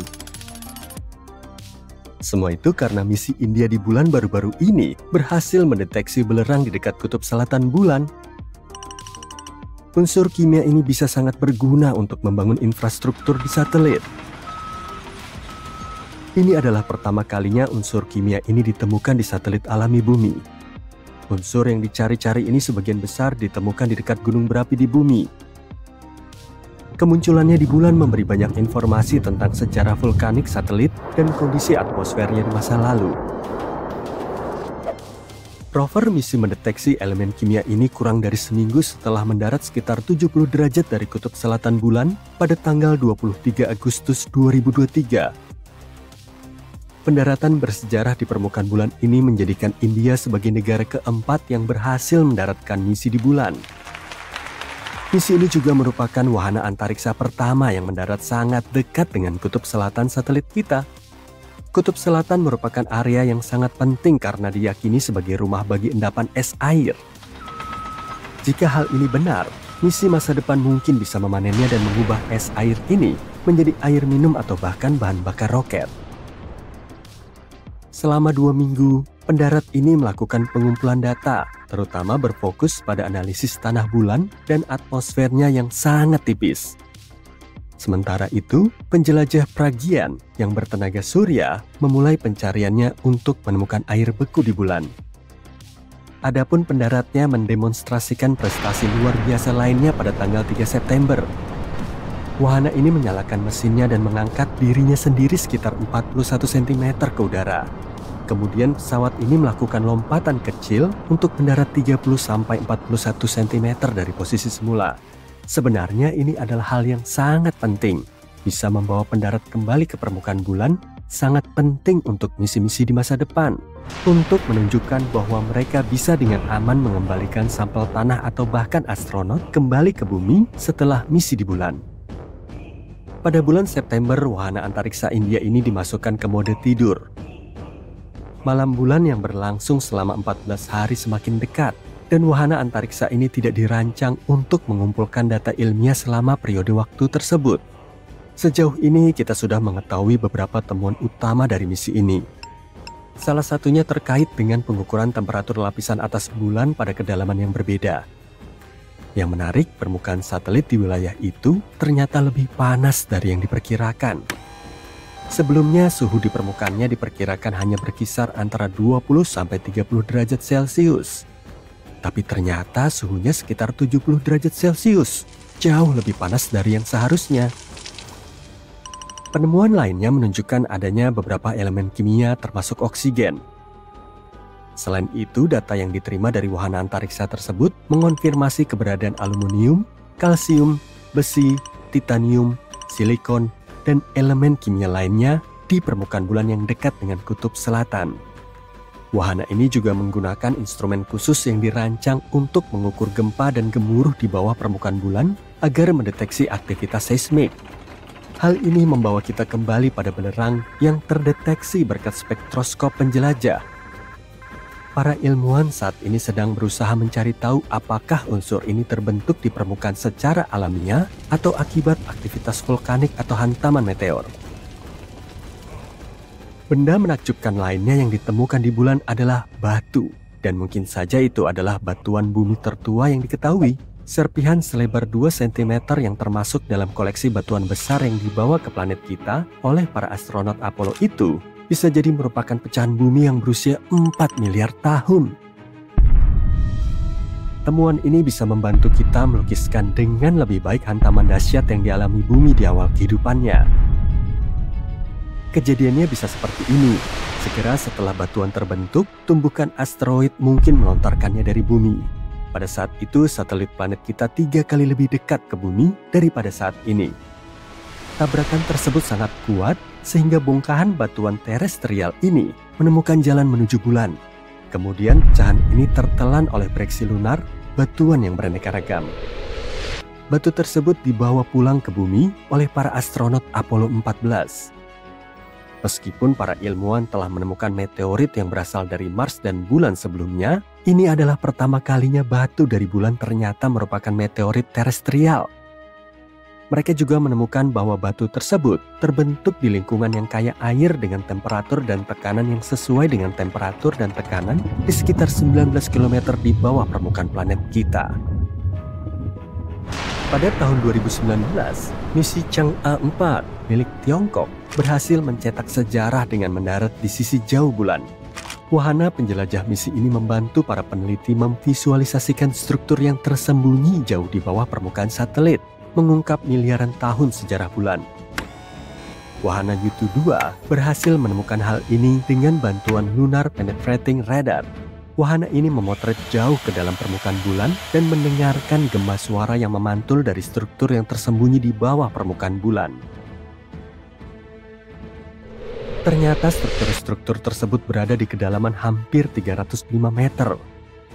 Semua itu karena misi India di bulan baru-baru ini berhasil mendeteksi belerang di dekat kutub selatan bulan. Unsur kimia ini bisa sangat berguna untuk membangun infrastruktur di satelit. Ini adalah pertama kalinya unsur kimia ini ditemukan di satelit alami bumi. Unsur yang dicari-cari ini sebagian besar ditemukan di dekat gunung berapi di bumi. Kemunculannya di bulan memberi banyak informasi tentang sejarah vulkanik satelit dan kondisi atmosfernya di masa lalu. Rover misi mendeteksi elemen kimia ini kurang dari 1 minggu setelah mendarat sekitar 70 derajat dari kutub selatan bulan pada tanggal 23 Agustus 2023. Pendaratan bersejarah di permukaan bulan ini menjadikan India sebagai negara keempat yang berhasil mendaratkan misi di bulan. Misi ini juga merupakan wahana antariksa pertama yang mendarat sangat dekat dengan kutub selatan satelit kita. Kutub selatan merupakan area yang sangat penting karena diyakini sebagai rumah bagi endapan es air. Jika hal ini benar, misi masa depan mungkin bisa memanennya dan mengubah es air ini menjadi air minum atau bahkan bahan bakar roket. Selama 2 minggu, pendarat ini melakukan pengumpulan data, terutama berfokus pada analisis tanah bulan dan atmosfernya yang sangat tipis. Sementara itu, penjelajah Pragian yang bertenaga surya memulai pencariannya untuk menemukan air beku di bulan. Adapun pendaratnya mendemonstrasikan prestasi luar biasa lainnya pada tanggal 3 September. Wahana ini menyalakan mesinnya dan mengangkat dirinya sendiri sekitar 41 cm ke udara. Kemudian pesawat ini melakukan lompatan kecil untuk mendarat 30-41 cm dari posisi semula. Sebenarnya ini adalah hal yang sangat penting. Bisa membawa pendarat kembali ke permukaan bulan, sangat penting untuk misi-misi di masa depan. Untuk menunjukkan bahwa mereka bisa dengan aman mengembalikan sampel tanah atau bahkan astronot kembali ke bumi setelah misi di bulan. Pada bulan September, wahana antariksa India ini dimasukkan ke mode tidur. Malam bulan yang berlangsung selama 14 hari semakin dekat. Dan wahana antariksa ini tidak dirancang untuk mengumpulkan data ilmiah selama periode waktu tersebut. Sejauh ini kita sudah mengetahui beberapa temuan utama dari misi ini. Salah satunya terkait dengan pengukuran temperatur lapisan atas bulan pada kedalaman yang berbeda. Yang menarik, permukaan satelit di wilayah itu ternyata lebih panas dari yang diperkirakan. Sebelumnya, suhu di permukaannya diperkirakan hanya berkisar antara 20-30 derajat Celcius. Tapi ternyata suhunya sekitar 70 derajat Celcius, jauh lebih panas dari yang seharusnya. Penemuan lainnya menunjukkan adanya beberapa elemen kimia termasuk oksigen. Selain itu, data yang diterima dari wahana antariksa tersebut mengonfirmasi keberadaan aluminium, kalsium, besi, titanium, silikon, dan elemen kimia lainnya di permukaan bulan yang dekat dengan kutub selatan. Wahana ini juga menggunakan instrumen khusus yang dirancang untuk mengukur gempa dan gemuruh di bawah permukaan bulan agar mendeteksi aktivitas seismik. Hal ini membawa kita kembali pada belerang yang terdeteksi berkat spektroskop penjelajah. Para ilmuwan saat ini sedang berusaha mencari tahu apakah unsur ini terbentuk di permukaan secara alamiah atau akibat aktivitas vulkanik atau hantaman meteor. Benda menakjubkan lainnya yang ditemukan di bulan adalah batu. Dan mungkin saja itu adalah batuan bumi tertua yang diketahui. Serpihan selebar 2 cm yang termasuk dalam koleksi batuan besar yang dibawa ke planet kita oleh para astronot Apollo itu bisa jadi merupakan pecahan bumi yang berusia 4 miliar tahun. Temuan ini bisa membantu kita melukiskan dengan lebih baik hantaman dahsyat yang dialami bumi di awal kehidupannya. Kejadiannya bisa seperti ini. Segera setelah batuan terbentuk, tumbukan asteroid mungkin melontarkannya dari bumi. Pada saat itu, satelit planet kita 3 kali lebih dekat ke bumi daripada saat ini. Tabrakan tersebut sangat kuat, sehingga bongkahan batuan terestrial ini menemukan jalan menuju bulan. Kemudian, pecahan ini tertelan oleh breksi lunar, batuan yang beraneka ragam. Batu tersebut dibawa pulang ke bumi oleh para astronot Apollo 14. Meskipun para ilmuwan telah menemukan meteorit yang berasal dari Mars dan bulan sebelumnya, ini adalah pertama kalinya batu dari bulan ternyata merupakan meteorit terestrial. Mereka juga menemukan bahwa batu tersebut terbentuk di lingkungan yang kaya air dengan temperatur dan tekanan yang sesuai dengan temperatur dan tekanan di sekitar 19 km di bawah permukaan planet kita. Pada tahun 2019, misi Chang'e 4 milik Tiongkok berhasil mencetak sejarah dengan mendarat di sisi jauh bulan. Wahana penjelajah misi ini membantu para peneliti memvisualisasikan struktur yang tersembunyi jauh di bawah permukaan satelit, mengungkap miliaran tahun sejarah bulan. Wahana U2 berhasil menemukan hal ini dengan bantuan Lunar Penetrating Radar. Wahana ini memotret jauh ke dalam permukaan bulan dan mendengarkan gema suara yang memantul dari struktur yang tersembunyi di bawah permukaan bulan. Ternyata struktur-struktur tersebut berada di kedalaman hampir 305 meter.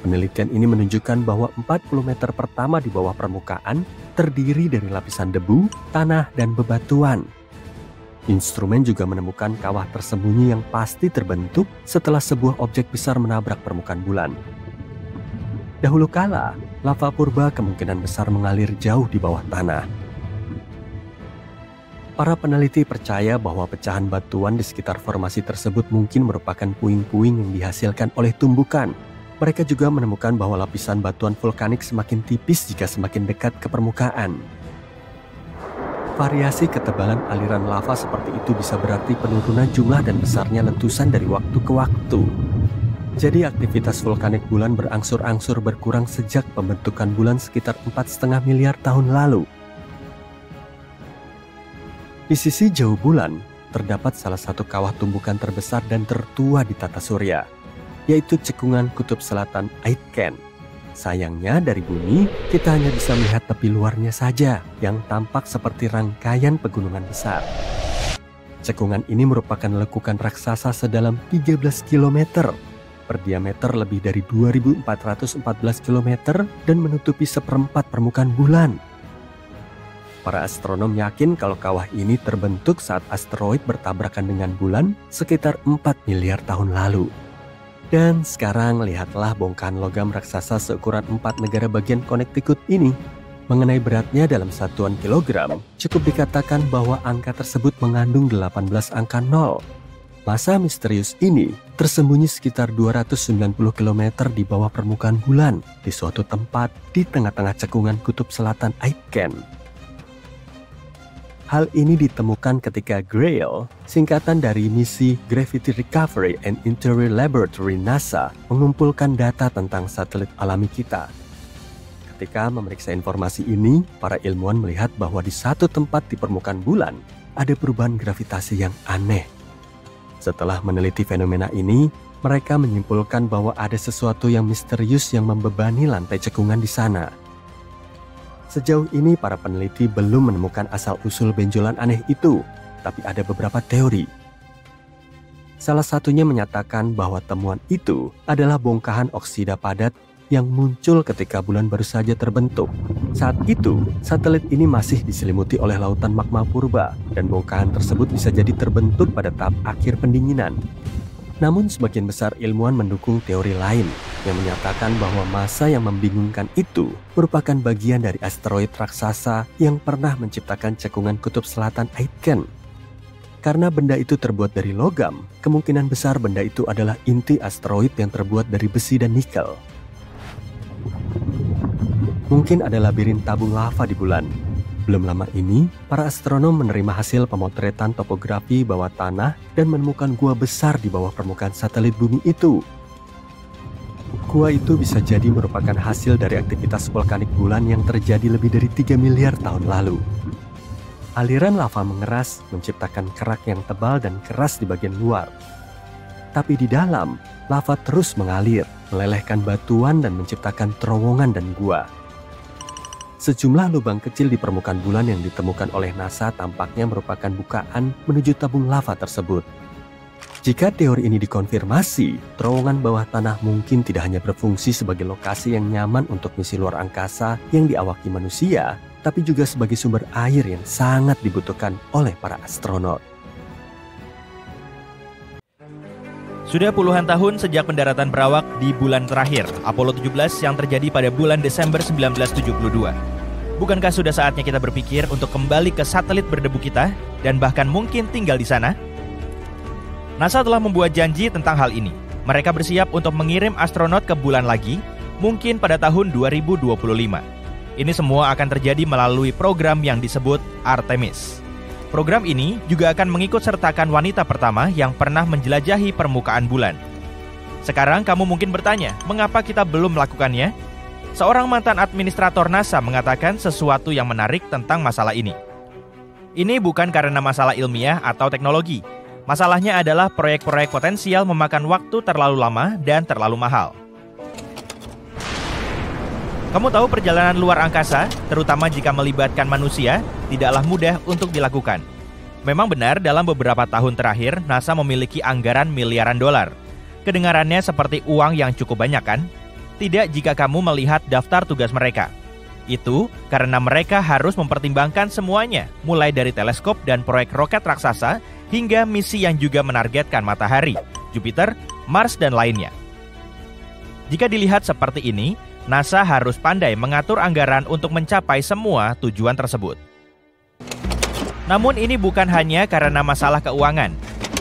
Penelitian ini menunjukkan bahwa 40 meter pertama di bawah permukaan terdiri dari lapisan debu, tanah, dan bebatuan. Instrumen juga menemukan kawah tersembunyi yang pasti terbentuk setelah sebuah objek besar menabrak permukaan bulan. Dahulu kala, lava purba kemungkinan besar mengalir jauh di bawah tanah. Para peneliti percaya bahwa pecahan batuan di sekitar formasi tersebut mungkin merupakan puing-puing yang dihasilkan oleh tumbukan. Mereka juga menemukan bahwa lapisan batuan vulkanik semakin tipis jika semakin dekat ke permukaan. Variasi ketebalan aliran lava seperti itu bisa berarti penurunan jumlah dan besarnya letusan dari waktu ke waktu. Jadi aktivitas vulkanik bulan berangsur-angsur berkurang sejak pembentukan bulan sekitar 4,5 miliar tahun lalu. Di sisi jauh bulan, terdapat salah satu kawah tumbukan terbesar dan tertua di tata surya, yaitu cekungan kutub selatan Aitken. Sayangnya dari bumi, kita hanya bisa melihat tepi luarnya saja yang tampak seperti rangkaian pegunungan besar. Cekungan ini merupakan lekukan raksasa sedalam 13 km, berdiameter lebih dari 2.414 km dan menutupi seperempat permukaan bulan. Para astronom yakin kalau kawah ini terbentuk saat asteroid bertabrakan dengan bulan sekitar 4 miliar tahun lalu. Dan sekarang lihatlah bongkahan logam raksasa seukuran 4 negara bagian Connecticut ini. Mengenai beratnya dalam satuan kilogram, cukup dikatakan bahwa angka tersebut mengandung 18 angka 0. Massa misterius ini tersembunyi sekitar 290 km di bawah permukaan bulan, di suatu tempat di tengah-tengah cekungan kutub selatan Aitken. Hal ini ditemukan ketika GRAIL, singkatan dari misi Gravity Recovery and Interior Laboratory NASA, mengumpulkan data tentang satelit alami kita. Ketika memeriksa informasi ini, para ilmuwan melihat bahwa di satu tempat di permukaan bulan, ada perubahan gravitasi yang aneh. Setelah meneliti fenomena ini, mereka menyimpulkan bahwa ada sesuatu yang misterius yang membebani lantai cekungan di sana. Sejauh ini para peneliti belum menemukan asal-usul benjolan aneh itu, tapi ada beberapa teori. Salah satunya menyatakan bahwa temuan itu adalah bongkahan oksida padat yang muncul ketika bulan baru saja terbentuk. Saat itu, satelit ini masih diselimuti oleh lautan magma purba, dan bongkahan tersebut bisa jadi terbentuk pada tahap akhir pendinginan. Namun sebagian besar ilmuwan mendukung teori lain yang menyatakan bahwa massa yang membingungkan itu merupakan bagian dari asteroid raksasa yang pernah menciptakan cekungan kutub selatan Aitken. Karena benda itu terbuat dari logam, kemungkinan besar benda itu adalah inti asteroid yang terbuat dari besi dan nikel. Mungkin ada labirin tabung lava di bulan. Belum lama ini, para astronom menerima hasil pemotretan topografi bawah tanah dan menemukan gua besar di bawah permukaan satelit bumi itu. Gua itu bisa jadi merupakan hasil dari aktivitas vulkanik bulan yang terjadi lebih dari 3 miliar tahun lalu. Aliran lava mengeras menciptakan kerak yang tebal dan keras di bagian luar. Tapi di dalam, lava terus mengalir, melelehkan batuan dan menciptakan terowongan dan gua. Sejumlah lubang kecil di permukaan bulan yang ditemukan oleh NASA tampaknya merupakan bukaan menuju tabung lava tersebut. Jika teori ini dikonfirmasi, terowongan bawah tanah mungkin tidak hanya berfungsi sebagai lokasi yang nyaman untuk misi luar angkasa yang diawaki manusia, tapi juga sebagai sumber air yang sangat dibutuhkan oleh para astronot. Sudah puluhan tahun sejak pendaratan perawak di bulan terakhir, Apollo 17 yang terjadi pada bulan Desember 1972. Bukankah sudah saatnya kita berpikir untuk kembali ke satelit berdebu kita dan bahkan mungkin tinggal di sana? NASA telah membuat janji tentang hal ini. Mereka bersiap untuk mengirim astronot ke bulan lagi, mungkin pada tahun 2025. Ini semua akan terjadi melalui program yang disebut Artemis. Program ini juga akan mengikut sertakan wanita pertama yang pernah menjelajahi permukaan bulan. Sekarang kamu mungkin bertanya, mengapa kita belum melakukannya? Seorang mantan administrator NASA mengatakan sesuatu yang menarik tentang masalah ini. Ini bukan karena masalah ilmiah atau teknologi. Masalahnya adalah proyek-proyek potensial memakan waktu terlalu lama dan terlalu mahal. Kamu tahu perjalanan luar angkasa, terutama jika melibatkan manusia, tidaklah mudah untuk dilakukan. Memang benar dalam beberapa tahun terakhir, NASA memiliki anggaran miliaran dolar. Kedengarannya seperti uang yang cukup banyak kan? Tidak jika kamu melihat daftar tugas mereka. Itu karena mereka harus mempertimbangkan semuanya, mulai dari teleskop dan proyek roket raksasa, hingga misi yang juga menargetkan matahari, Jupiter, Mars, dan lainnya. Jika dilihat seperti ini, NASA harus pandai mengatur anggaran untuk mencapai semua tujuan tersebut. Namun ini bukan hanya karena masalah keuangan.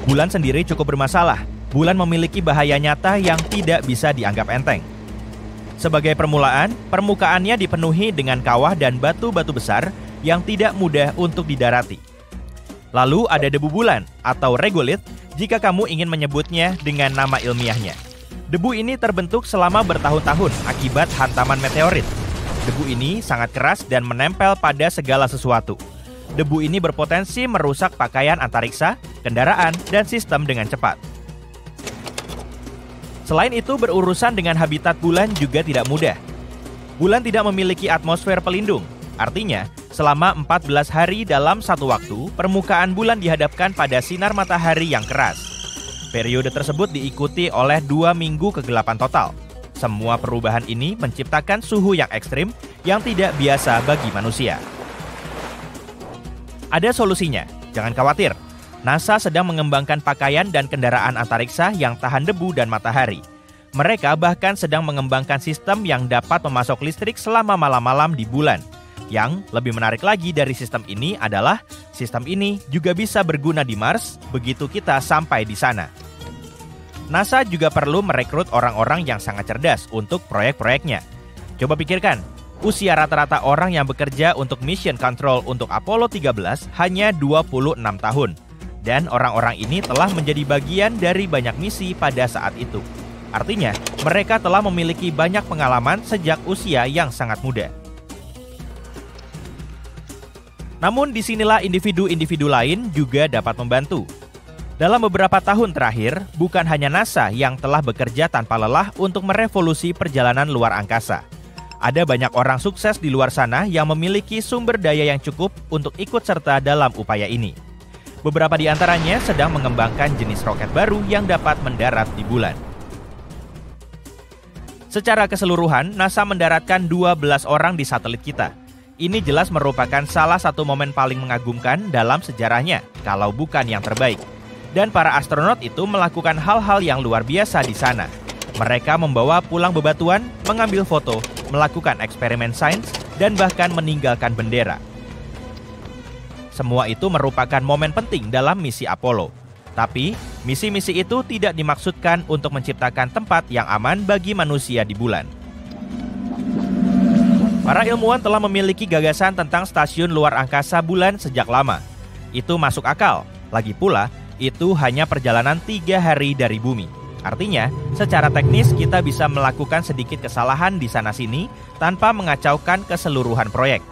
Bulan sendiri cukup bermasalah. Bulan memiliki bahaya nyata yang tidak bisa dianggap enteng. Sebagai permulaan, permukaannya dipenuhi dengan kawah dan batu-batu besar yang tidak mudah untuk didarati. Lalu ada debu bulan atau regolith jika kamu ingin menyebutnya dengan nama ilmiahnya. Debu ini terbentuk selama bertahun-tahun akibat hantaman meteorit. Debu ini sangat keras dan menempel pada segala sesuatu. Debu ini berpotensi merusak pakaian antariksa, kendaraan, dan sistem dengan cepat. Selain itu, berurusan dengan habitat bulan juga tidak mudah. Bulan tidak memiliki atmosfer pelindung. Artinya, selama 14 hari dalam satu waktu, permukaan bulan dihadapkan pada sinar matahari yang keras. Periode tersebut diikuti oleh 2 minggu kegelapan total. Semua perubahan ini menciptakan suhu yang ekstrim yang tidak biasa bagi manusia. Ada solusinya, jangan khawatir. NASA sedang mengembangkan pakaian dan kendaraan antariksa yang tahan debu dan matahari. Mereka bahkan sedang mengembangkan sistem yang dapat memasok listrik selama malam-malam di bulan. Yang lebih menarik lagi dari sistem ini adalah sistem ini juga bisa berguna di Mars begitu kita sampai di sana. NASA juga perlu merekrut orang-orang yang sangat cerdas untuk proyek-proyeknya. Coba pikirkan, usia rata-rata orang yang bekerja untuk Mission Control untuk Apollo 13 hanya 26 tahun. Dan orang-orang ini telah menjadi bagian dari banyak misi pada saat itu. Artinya, mereka telah memiliki banyak pengalaman sejak usia yang sangat muda. Namun, disinilah individu-individu lain juga dapat membantu. Dalam beberapa tahun terakhir, bukan hanya NASA yang telah bekerja tanpa lelah untuk merevolusi perjalanan luar angkasa. Ada banyak orang sukses di luar sana yang memiliki sumber daya yang cukup untuk ikut serta dalam upaya ini. Beberapa di antaranya sedang mengembangkan jenis roket baru yang dapat mendarat di bulan. Secara keseluruhan, NASA mendaratkan 12 orang di satelit kita. Ini jelas merupakan salah satu momen paling mengagumkan dalam sejarahnya, kalau bukan yang terbaik. Dan para astronot itu melakukan hal-hal yang luar biasa di sana. Mereka membawa pulang bebatuan, mengambil foto, melakukan eksperimen sains, dan bahkan meninggalkan bendera. Semua itu merupakan momen penting dalam misi Apollo. Tapi, misi-misi itu tidak dimaksudkan untuk menciptakan tempat yang aman bagi manusia di bulan. Para ilmuwan telah memiliki gagasan tentang stasiun luar angkasa bulan sejak lama. Itu masuk akal. Lagi pula, itu hanya perjalanan 3 hari dari bumi. Artinya, secara teknis kita bisa melakukan sedikit kesalahan di sana-sini tanpa mengacaukan keseluruhan proyek.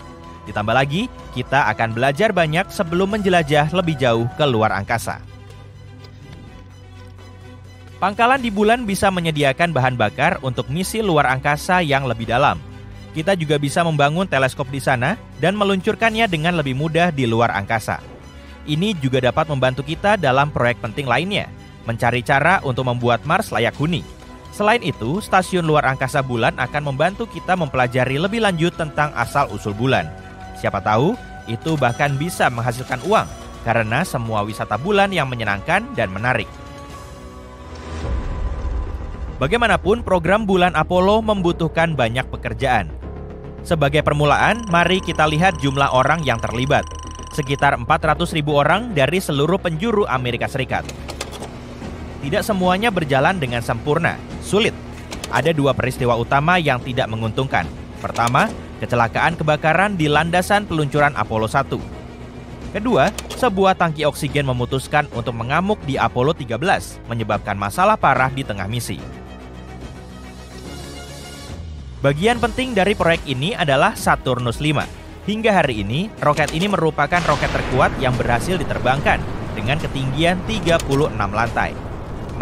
Ditambah lagi, kita akan belajar banyak sebelum menjelajah lebih jauh ke luar angkasa. Pangkalan di bulan bisa menyediakan bahan bakar untuk misi luar angkasa yang lebih dalam. Kita juga bisa membangun teleskop di sana dan meluncurkannya dengan lebih mudah di luar angkasa. Ini juga dapat membantu kita dalam proyek penting lainnya, mencari cara untuk membuat Mars layak huni. Selain itu, stasiun luar angkasa bulan akan membantu kita mempelajari lebih lanjut tentang asal-usul bulan. Siapa tahu, itu bahkan bisa menghasilkan uang karena semua wisata bulan yang menyenangkan dan menarik. Bagaimanapun, program bulan Apollo membutuhkan banyak pekerjaan. Sebagai permulaan, mari kita lihat jumlah orang yang terlibat. Sekitar 400.000 orang dari seluruh penjuru Amerika Serikat. Tidak semuanya berjalan dengan sempurna, sulit. Ada 2 peristiwa utama yang tidak menguntungkan. Pertama, kecelakaan kebakaran di landasan peluncuran Apollo 1. Kedua, sebuah tangki oksigen memutuskan untuk mengamuk di Apollo 13, menyebabkan masalah parah di tengah misi. Bagian penting dari proyek ini adalah Saturnus 5. Hingga hari ini, roket ini merupakan roket terkuat yang berhasil diterbangkan dengan ketinggian 36 lantai.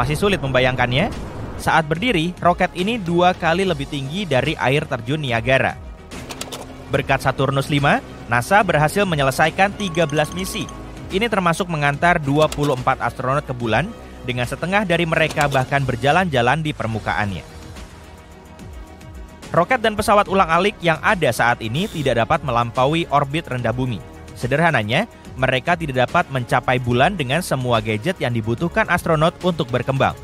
Masih sulit membayangkannya? Saat berdiri, roket ini 2 kali lebih tinggi dari air terjun Niagara. Berkat Saturnus 5, NASA berhasil menyelesaikan 13 misi. Ini termasuk mengantar 24 astronot ke bulan, dengan setengah dari mereka bahkan berjalan-jalan di permukaannya. Roket dan pesawat ulang-alik yang ada saat ini tidak dapat melampaui orbit rendah bumi. Sederhananya, mereka tidak dapat mencapai bulan dengan semua gadget yang dibutuhkan astronot untuk berkembang.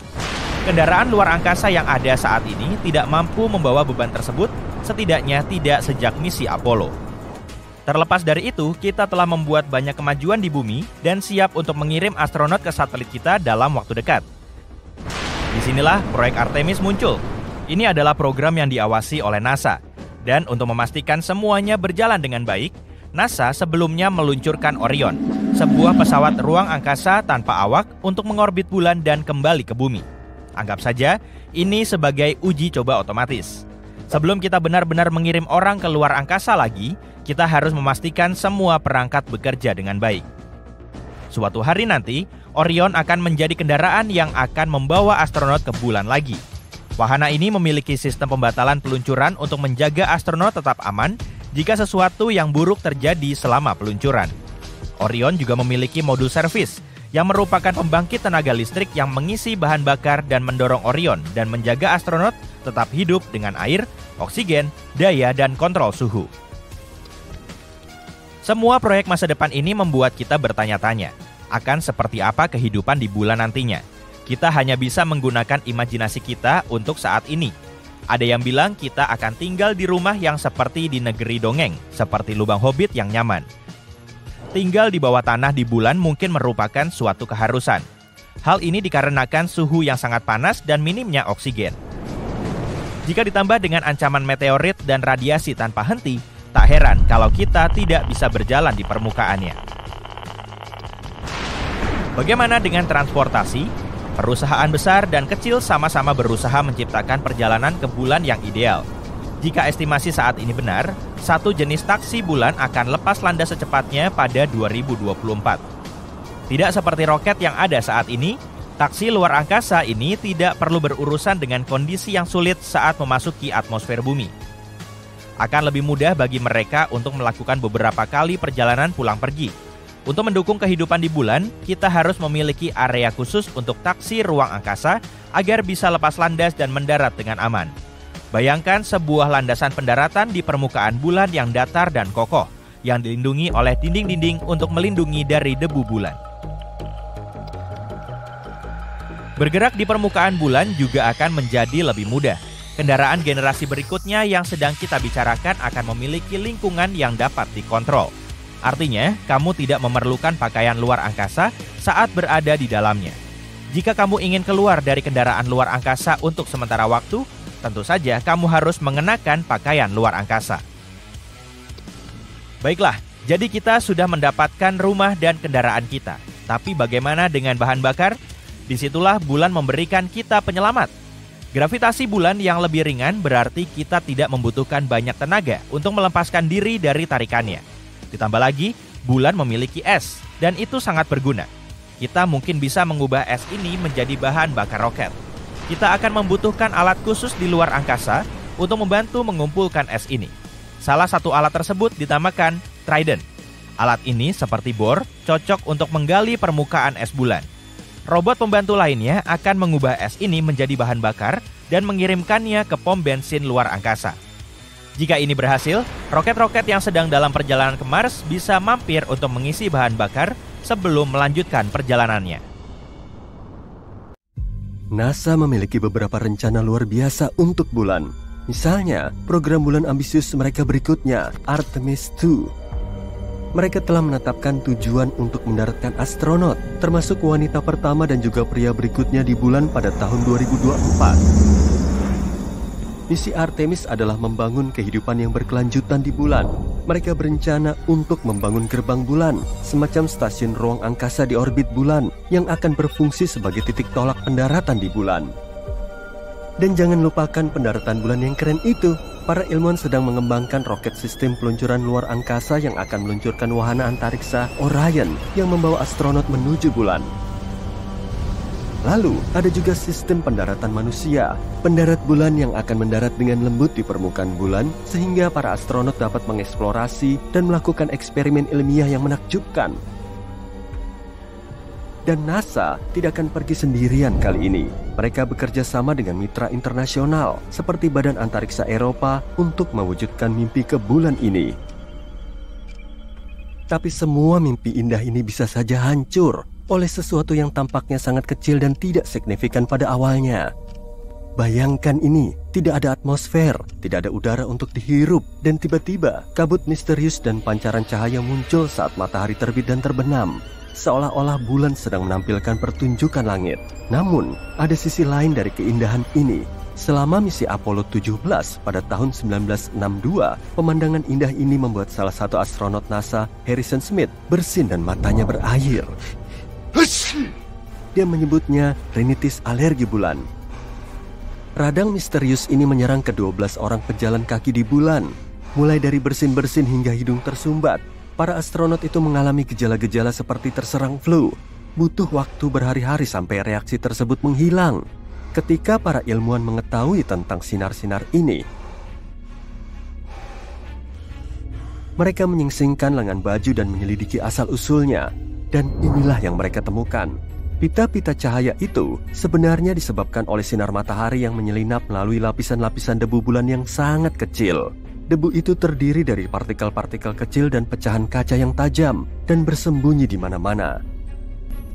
Kendaraan luar angkasa yang ada saat ini tidak mampu membawa beban tersebut, setidaknya tidak sejak misi Apollo. Terlepas dari itu, kita telah membuat banyak kemajuan di bumi dan siap untuk mengirim astronot ke satelit kita dalam waktu dekat. Disinilah proyek Artemis muncul. Ini adalah program yang diawasi oleh NASA. Dan untuk memastikan semuanya berjalan dengan baik, NASA sebelumnya meluncurkan Orion, sebuah pesawat ruang angkasa tanpa awak untuk mengorbit bulan dan kembali ke bumi. Anggap saja ini sebagai uji coba otomatis. Sebelum kita benar-benar mengirim orang ke luar angkasa lagi, kita harus memastikan semua perangkat bekerja dengan baik. Suatu hari nanti, Orion akan menjadi kendaraan yang akan membawa astronot ke bulan lagi. Wahana ini memiliki sistem pembatalan peluncuran untuk menjaga astronot tetap aman jika sesuatu yang buruk terjadi selama peluncuran. Orion juga memiliki modul servis yang merupakan pembangkit tenaga listrik yang mengisi bahan bakar dan mendorong Orion dan menjaga astronot tetap hidup dengan air, oksigen, daya, dan kontrol suhu. Semua proyek masa depan ini membuat kita bertanya-tanya akan seperti apa kehidupan di bulan nantinya. Kita hanya bisa menggunakan imajinasi kita untuk saat ini. Ada yang bilang kita akan tinggal di rumah yang seperti di negeri dongeng, seperti lubang hobbit yang nyaman. Tinggal di bawah tanah di bulan mungkin merupakan suatu keharusan. Hal ini dikarenakan suhu yang sangat panas dan minimnya oksigen. Jika ditambah dengan ancaman meteorit dan radiasi tanpa henti, tak heran kalau kita tidak bisa berjalan di permukaannya. Bagaimana dengan transportasi? Perusahaan besar dan kecil sama-sama berusaha menciptakan perjalanan ke bulan yang ideal. Jika estimasi saat ini benar, satu jenis taksi bulan akan lepas landas secepatnya pada 2024. Tidak seperti roket yang ada saat ini, taksi luar angkasa ini tidak perlu berurusan dengan kondisi yang sulit saat memasuki atmosfer bumi. Akan lebih mudah bagi mereka untuk melakukan beberapa kali perjalanan pulang pergi. Untuk mendukung kehidupan di bulan, kita harus memiliki area khusus untuk taksi ruang angkasa agar bisa lepas landas dan mendarat dengan aman. Bayangkan sebuah landasan pendaratan di permukaan bulan yang datar dan kokoh, yang dilindungi oleh dinding-dinding untuk melindungi dari debu bulan. Bergerak di permukaan bulan juga akan menjadi lebih mudah. Kendaraan generasi berikutnya yang sedang kita bicarakan akan memiliki lingkungan yang dapat dikontrol. Artinya, kamu tidak memerlukan pakaian luar angkasa saat berada di dalamnya. Jika kamu ingin keluar dari kendaraan luar angkasa untuk sementara waktu, tentu saja kamu harus mengenakan pakaian luar angkasa. Baiklah, jadi kita sudah mendapatkan rumah dan kendaraan kita. Tapi bagaimana dengan bahan bakar? Disitulah bulan memberikan kita penyelamat. Gravitasi bulan yang lebih ringan berarti kita tidak membutuhkan banyak tenaga untuk melepaskan diri dari tarikannya. Ditambah lagi, bulan memiliki es, dan itu sangat berguna. Kita mungkin bisa mengubah es ini menjadi bahan bakar roket. Kita akan membutuhkan alat khusus di luar angkasa untuk membantu mengumpulkan es ini. Salah satu alat tersebut dinamakan Trident. Alat ini seperti bor, cocok untuk menggali permukaan es bulan. Robot pembantu lainnya akan mengubah es ini menjadi bahan bakar dan mengirimkannya ke pom bensin luar angkasa. Jika ini berhasil, roket-roket yang sedang dalam perjalanan ke Mars bisa mampir untuk mengisi bahan bakar sebelum melanjutkan perjalanannya. NASA memiliki beberapa rencana luar biasa untuk bulan. Misalnya, program bulan ambisius mereka berikutnya, Artemis II. Mereka telah menetapkan tujuan untuk mendaratkan astronot, termasuk wanita pertama dan juga pria berikutnya di bulan pada tahun 2024. Misi Artemis adalah membangun kehidupan yang berkelanjutan di bulan. Mereka berencana untuk membangun gerbang bulan, semacam stasiun ruang angkasa di orbit bulan yang akan berfungsi sebagai titik tolak pendaratan di bulan. Dan jangan lupakan pendaratan bulan yang keren itu. Para ilmuwan sedang mengembangkan roket sistem peluncuran luar angkasa yang akan meluncurkan wahana antariksa Orion yang membawa astronot menuju bulan. Lalu, ada juga sistem pendaratan manusia, pendarat bulan yang akan mendarat dengan lembut di permukaan bulan sehingga para astronot dapat mengeksplorasi dan melakukan eksperimen ilmiah yang menakjubkan. Dan NASA tidak akan pergi sendirian kali ini. Mereka bekerja sama dengan mitra internasional seperti Badan Antariksa Eropa untuk mewujudkan mimpi ke bulan ini. Tapi semua mimpi indah ini bisa saja hancur oleh sesuatu yang tampaknya sangat kecil dan tidak signifikan pada awalnya. Bayangkan ini, tidak ada atmosfer, tidak ada udara untuk dihirup, dan tiba-tiba kabut misterius dan pancaran cahaya muncul saat matahari terbit dan terbenam, seolah-olah bulan sedang menampilkan pertunjukan langit. Namun, ada sisi lain dari keindahan ini. Selama misi Apollo 17 pada tahun 1962, pemandangan indah ini membuat salah satu astronot NASA, Harrison Smith, bersin dan matanya berair. Dia menyebutnya rinitis alergi bulan. Radang misterius ini menyerang ke-12 orang pejalan kaki di bulan. Mulai dari bersin-bersin hingga hidung tersumbat, para astronot itu mengalami gejala-gejala seperti terserang flu. Butuh waktu berhari-hari sampai reaksi tersebut menghilang. Ketika para ilmuwan mengetahui tentang sinar-sinar ini, mereka menyingsingkan lengan baju dan menyelidiki asal-usulnya. Dan inilah yang mereka temukan. Pita-pita cahaya itu sebenarnya disebabkan oleh sinar matahari yang menyelinap melalui lapisan-lapisan debu bulan yang sangat kecil. Debu itu terdiri dari partikel-partikel kecil dan pecahan kaca yang tajam dan bersembunyi di mana-mana.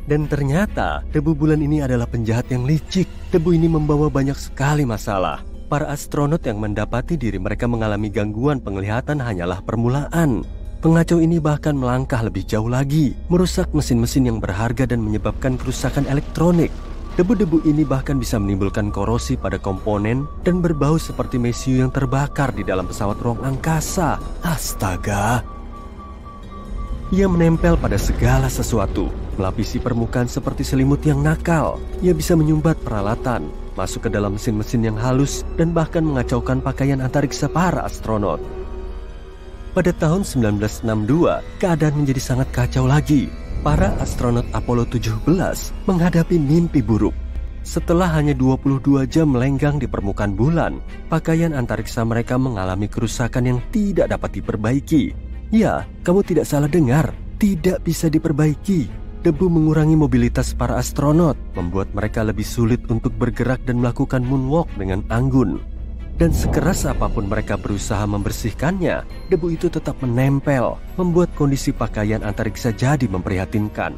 Dan ternyata debu bulan ini adalah penjahat yang licik. Debu ini membawa banyak sekali masalah. Para astronot yang mendapati diri mereka mengalami gangguan penglihatan hanyalah permulaan. Pengacau ini bahkan melangkah lebih jauh lagi, merusak mesin-mesin yang berharga dan menyebabkan kerusakan elektronik. Debu-debu ini bahkan bisa menimbulkan korosi pada komponen dan berbau seperti mesiu yang terbakar di dalam pesawat ruang angkasa. Astaga! Ia menempel pada segala sesuatu, melapisi permukaan seperti selimut yang nakal. Ia bisa menyumbat peralatan, masuk ke dalam mesin-mesin yang halus, dan bahkan mengacaukan pakaian antariksa para astronot. Pada tahun 1962, keadaan menjadi sangat kacau lagi. Para astronot Apollo 17 menghadapi mimpi buruk. Setelah hanya 22 jam melenggang di permukaan bulan, pakaian antariksa mereka mengalami kerusakan yang tidak dapat diperbaiki. Ya, kamu tidak salah dengar, tidak bisa diperbaiki. Debu mengurangi mobilitas para astronot, membuat mereka lebih sulit untuk bergerak dan melakukan moonwalk dengan anggun. Dan sekeras apapun mereka berusaha membersihkannya, debu itu tetap menempel, membuat kondisi pakaian antariksa jadi memprihatinkan.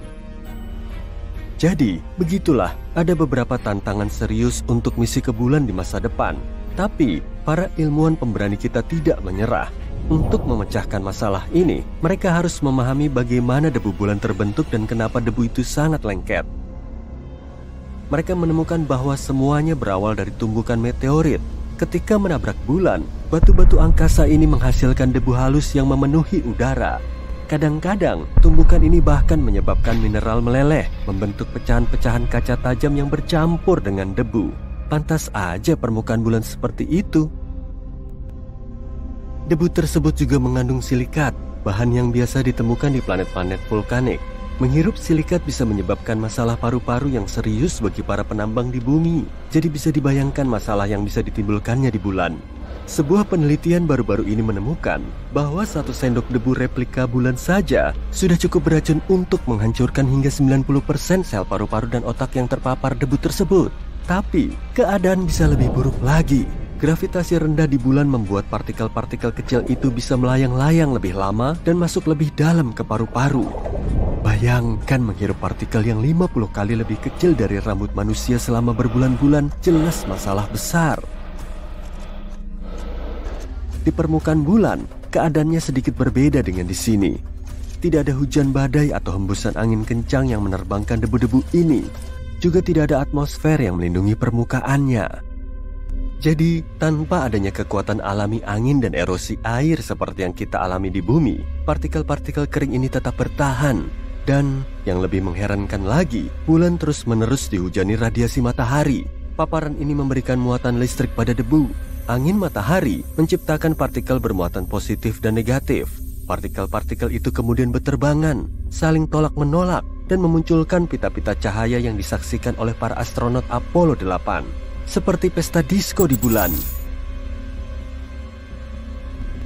Jadi, begitulah ada beberapa tantangan serius untuk misi ke bulan di masa depan. Tapi, para ilmuwan pemberani kita tidak menyerah. Untuk memecahkan masalah ini, mereka harus memahami bagaimana debu bulan terbentuk dan kenapa debu itu sangat lengket. Mereka menemukan bahwa semuanya berawal dari tumbukan meteorit. Ketika menabrak bulan, batu-batu angkasa ini menghasilkan debu halus yang memenuhi udara. Kadang-kadang, tumbukan ini bahkan menyebabkan mineral meleleh, membentuk pecahan-pecahan kaca tajam yang bercampur dengan debu. Pantas aja permukaan bulan seperti itu. Debu tersebut juga mengandung silikat, bahan yang biasa ditemukan di planet-planet vulkanik. Menghirup silikat bisa menyebabkan masalah paru-paru yang serius bagi para penambang di bumi. Jadi bisa dibayangkan masalah yang bisa ditimbulkannya di bulan. Sebuah penelitian baru-baru ini menemukan bahwa satu sendok debu replika bulan saja sudah cukup beracun untuk menghancurkan hingga 90% sel paru-paru dan otak yang terpapar debu tersebut. Tapi, keadaan bisa lebih buruk lagi. Gravitasi rendah di bulan membuat partikel-partikel kecil itu bisa melayang-layang lebih lama dan masuk lebih dalam ke paru-paru. Bayangkan menghirup partikel yang 50 kali lebih kecil dari rambut manusia selama berbulan-bulan, jelas masalah besar. Di permukaan bulan, keadaannya sedikit berbeda dengan di sini. Tidak ada hujan badai atau hembusan angin kencang yang menerbangkan debu-debu ini. Juga tidak ada atmosfer yang melindungi permukaannya. Jadi, tanpa adanya kekuatan alami angin dan erosi air seperti yang kita alami di bumi, partikel-partikel kering ini tetap bertahan. Dan yang lebih mengherankan lagi, bulan terus-menerus dihujani radiasi matahari. Paparan ini memberikan muatan listrik pada debu. Angin matahari menciptakan partikel bermuatan positif dan negatif. Partikel-partikel itu kemudian berterbangan, saling tolak-menolak, dan memunculkan pita-pita cahaya yang disaksikan oleh para astronot Apollo 8. Seperti pesta disko di bulan.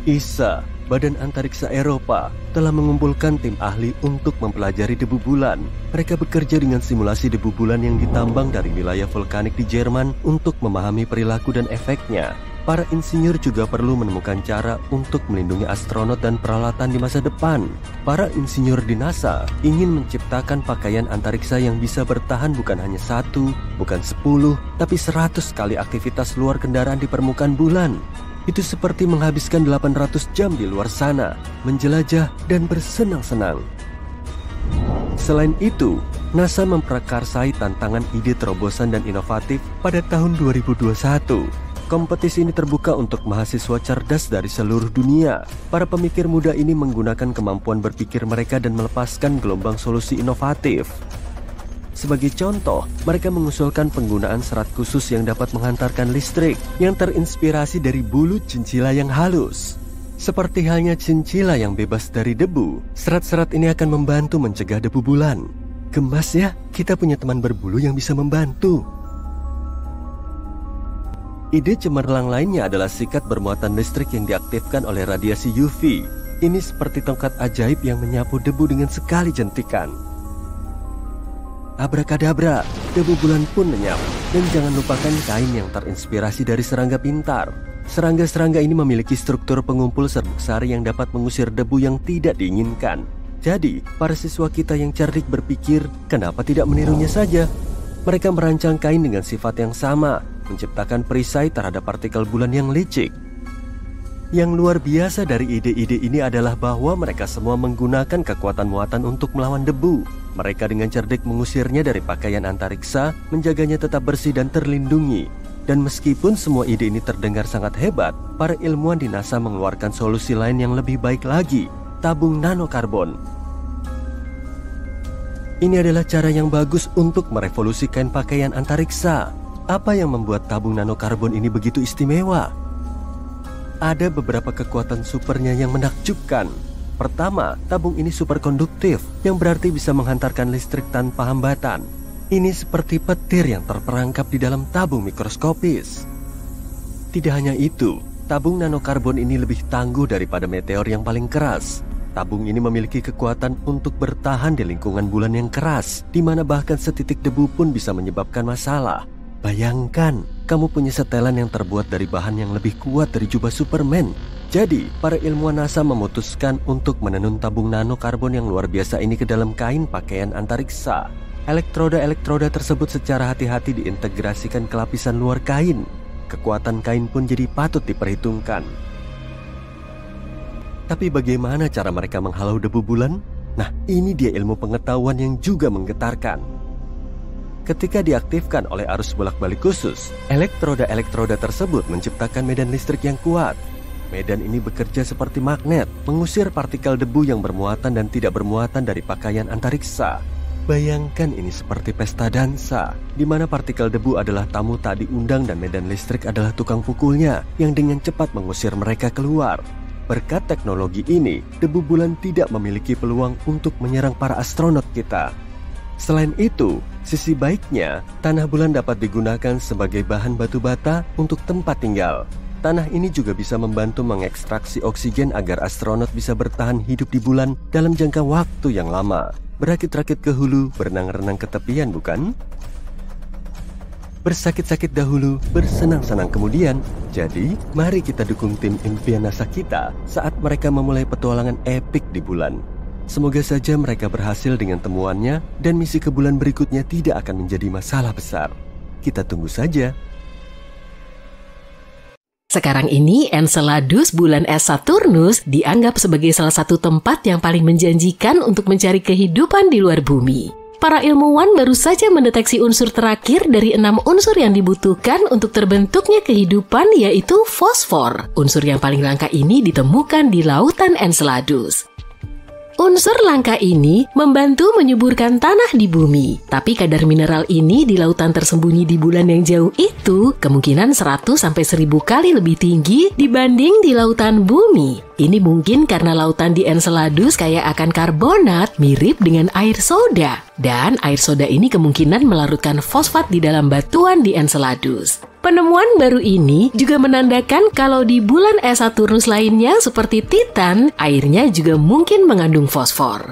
ESA, Badan Antariksa Eropa, telah mengumpulkan tim ahli untuk mempelajari debu bulan. Mereka bekerja dengan simulasi debu bulan yang ditambang dari wilayah vulkanik di Jerman untuk memahami perilaku dan efeknya. para insinyur juga perlu menemukan cara untuk melindungi astronot dan peralatan di masa depan. Para insinyur di NASA ingin menciptakan pakaian antariksa yang bisa bertahan bukan hanya 1, bukan 10, tapi 100 kali aktivitas luar kendaraan di permukaan bulan. Itu seperti menghabiskan 800 jam di luar sana, menjelajah dan bersenang-senang. Selain itu, NASA memprakarsai tantangan ide terobosan dan inovatif pada tahun 2021. Kompetisi ini terbuka untuk mahasiswa cerdas dari seluruh dunia. Para pemikir muda ini menggunakan kemampuan berpikir mereka dan melepaskan gelombang solusi inovatif. Sebagai contoh, mereka mengusulkan penggunaan serat khusus yang dapat menghantarkan listrik yang terinspirasi dari bulu cincila yang halus. Seperti halnya cincila yang bebas dari debu, serat-serat ini akan membantu mencegah debu bulan. Gemas ya, kita punya teman berbulu yang bisa membantu. Ide cemerlang lainnya adalah sikat bermuatan listrik yang diaktifkan oleh radiasi UV. Ini seperti tongkat ajaib yang menyapu debu dengan sekali jentikan. Abrakadabra, debu bulan pun lenyap. Dan jangan lupakan kain yang terinspirasi dari serangga pintar. Serangga-serangga ini memiliki struktur pengumpul serbuk sari yang dapat mengusir debu yang tidak diinginkan. Jadi, para siswa kita yang cerdik berpikir, kenapa tidak menirunya saja? Mereka merancang kain dengan sifat yang sama, menciptakan perisai terhadap partikel bulan yang licik. Yang luar biasa dari ide-ide ini adalah bahwa mereka semua menggunakan kekuatan muatan untuk melawan debu. Mereka dengan cerdik mengusirnya dari pakaian antariksa, menjaganya tetap bersih dan terlindungi. Dan meskipun semua ide ini terdengar sangat hebat, para ilmuwan di NASA mengeluarkan solusi lain yang lebih baik lagi, tabung nanokarbon. Ini adalah cara yang bagus untuk merevolusi kain pakaian antariksa. Apa yang membuat tabung nanokarbon ini begitu istimewa? Ada beberapa kekuatan supernya yang menakjubkan. Pertama, tabung ini superkonduktif, yang berarti bisa menghantarkan listrik tanpa hambatan. Ini seperti petir yang terperangkap di dalam tabung mikroskopis. Tidak hanya itu, tabung nanokarbon ini lebih tangguh daripada meteor yang paling keras. Tabung ini memiliki kekuatan untuk bertahan di lingkungan bulan yang keras, di mana bahkan setitik debu pun bisa menyebabkan masalah. Bayangkan, kamu punya setelan yang terbuat dari bahan yang lebih kuat dari jubah Superman. Jadi, para ilmuwan NASA memutuskan untuk menenun tabung nanokarbon yang luar biasa ini ke dalam kain pakaian antariksa. Elektroda-elektroda tersebut secara hati-hati diintegrasikan ke lapisan luar kain. Kekuatan kain pun jadi patut diperhitungkan. Tapi bagaimana cara mereka menghalau debu bulan? Nah, ini dia ilmu pengetahuan yang juga menggetarkan. Ketika diaktifkan oleh arus bolak-balik khusus, elektroda-elektroda tersebut menciptakan medan listrik yang kuat. Medan ini bekerja seperti magnet, mengusir partikel debu yang bermuatan dan tidak bermuatan dari pakaian antariksa. Bayangkan ini seperti pesta dansa, di mana partikel debu adalah tamu tak diundang dan medan listrik adalah tukang pukulnya yang dengan cepat mengusir mereka keluar. Berkat teknologi ini, debu bulan tidak memiliki peluang untuk menyerang para astronot kita. Selain itu, sisi baiknya, tanah bulan dapat digunakan sebagai bahan batu bata untuk tempat tinggal. Tanah ini juga bisa membantu mengekstraksi oksigen agar astronot bisa bertahan hidup di bulan dalam jangka waktu yang lama. Berakit-rakit ke hulu, berenang-renang ke tepian, bukan? Bersakit-sakit dahulu, bersenang-senang kemudian. Jadi, mari kita dukung tim impian NASA kita saat mereka memulai petualangan epik di bulan. Semoga saja mereka berhasil dengan temuannya dan misi ke bulan berikutnya tidak akan menjadi masalah besar. Kita tunggu saja. Sekarang ini, Enceladus bulan es Saturnus dianggap sebagai salah satu tempat yang paling menjanjikan untuk mencari kehidupan di luar bumi. Para ilmuwan baru saja mendeteksi unsur terakhir dari 6 unsur yang dibutuhkan untuk terbentuknya kehidupan, yaitu fosfor. Unsur yang paling langka ini ditemukan di lautan Enceladus. Unsur langka ini membantu menyuburkan tanah di bumi. Tapi kadar mineral ini di lautan tersembunyi di bulan yang jauh itu kemungkinan 100-1000 kali lebih tinggi dibanding di lautan bumi. Ini mungkin karena lautan di Enceladus kaya akan karbonat mirip dengan air soda. Dan air soda ini kemungkinan melarutkan fosfat di dalam batuan di Enceladus. Penemuan baru ini juga menandakan kalau di bulan es Saturnus lainnya seperti Titan, airnya juga mungkin mengandung fosfor.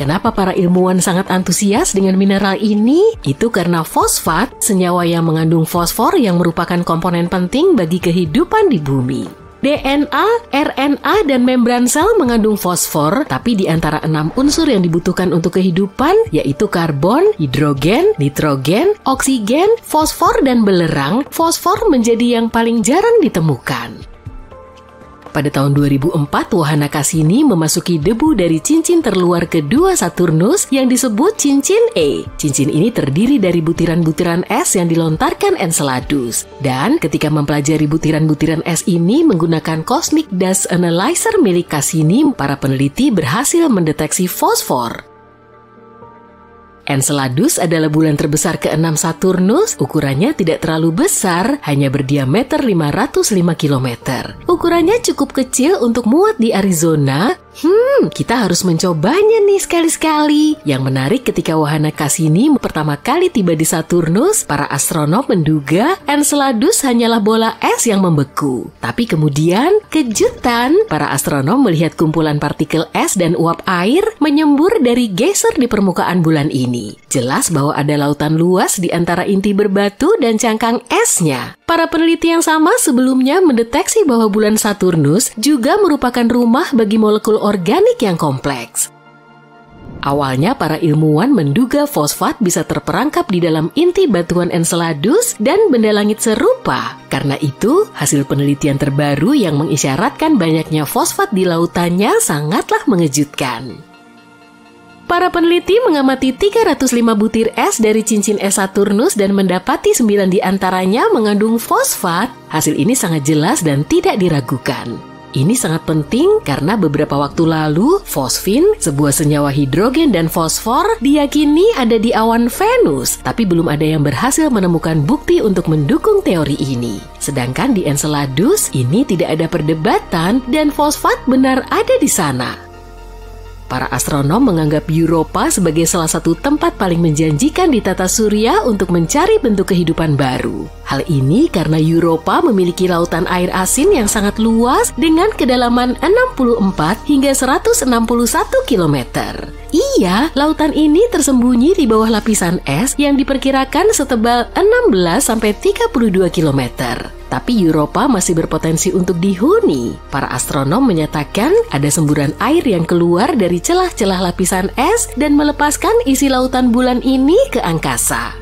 Kenapa para ilmuwan sangat antusias dengan mineral ini? Itu karena fosfat, senyawa yang mengandung fosfor yang merupakan komponen penting bagi kehidupan di bumi. DNA, RNA, dan membran sel mengandung fosfor, tapi di antara 6 unsur yang dibutuhkan untuk kehidupan, yaitu karbon, hidrogen, nitrogen, oksigen, fosfor, dan belerang, fosfor menjadi yang paling jarang ditemukan. Pada tahun 2004, wahana Cassini memasuki debu dari cincin terluar kedua Saturnus yang disebut cincin E. Cincin ini terdiri dari butiran-butiran es yang dilontarkan Enceladus. Dan ketika mempelajari butiran-butiran es ini menggunakan Cosmic Dust Analyzer milik Cassini, para peneliti berhasil mendeteksi fosfor. Enceladus adalah bulan terbesar ke-6 Saturnus, ukurannya tidak terlalu besar, hanya berdiameter 505 km. Ukurannya cukup kecil untuk muat di Arizona. Kita harus mencobanya nih sekali-sekali. Yang menarik ketika wahana Cassini pertama kali tiba di Saturnus, para astronom menduga Enceladus hanyalah bola es yang membeku. Tapi kemudian, kejutan, para astronom melihat kumpulan partikel es dan uap air menyembur dari geyser di permukaan bulan ini. Jelas bahwa ada lautan luas di antara inti berbatu dan cangkang esnya. Para peneliti yang sama sebelumnya mendeteksi bahwa bulan Saturnus juga merupakan rumah bagi molekul organik yang kompleks. Awalnya para ilmuwan menduga fosfat bisa terperangkap di dalam inti batuan Enceladus dan benda langit serupa. Karena itu, hasil penelitian terbaru yang mengisyaratkan banyaknya fosfat di lautannya sangatlah mengejutkan. Para peneliti mengamati 305 butir es dari cincin es Saturnus dan mendapati 9 diantaranya mengandung fosfat. Hasil ini sangat jelas dan tidak diragukan. Ini sangat penting karena beberapa waktu lalu, fosfin, sebuah senyawa hidrogen dan fosfor, diyakini ada di awan Venus, tapi belum ada yang berhasil menemukan bukti untuk mendukung teori ini. Sedangkan di Enceladus, ini tidak ada perdebatan dan fosfat benar ada di sana. Para astronom menganggap Europa sebagai salah satu tempat paling menjanjikan di tata surya untuk mencari bentuk kehidupan baru. Hal ini karena Europa memiliki lautan air asin yang sangat luas dengan kedalaman 64 hingga 161 km. Iya, lautan ini tersembunyi di bawah lapisan es yang diperkirakan setebal 16-32 km. Tapi Europa masih berpotensi untuk dihuni. Para astronom menyatakan ada semburan air yang keluar dari celah-celah lapisan es dan melepaskan isi lautan bulan ini ke angkasa.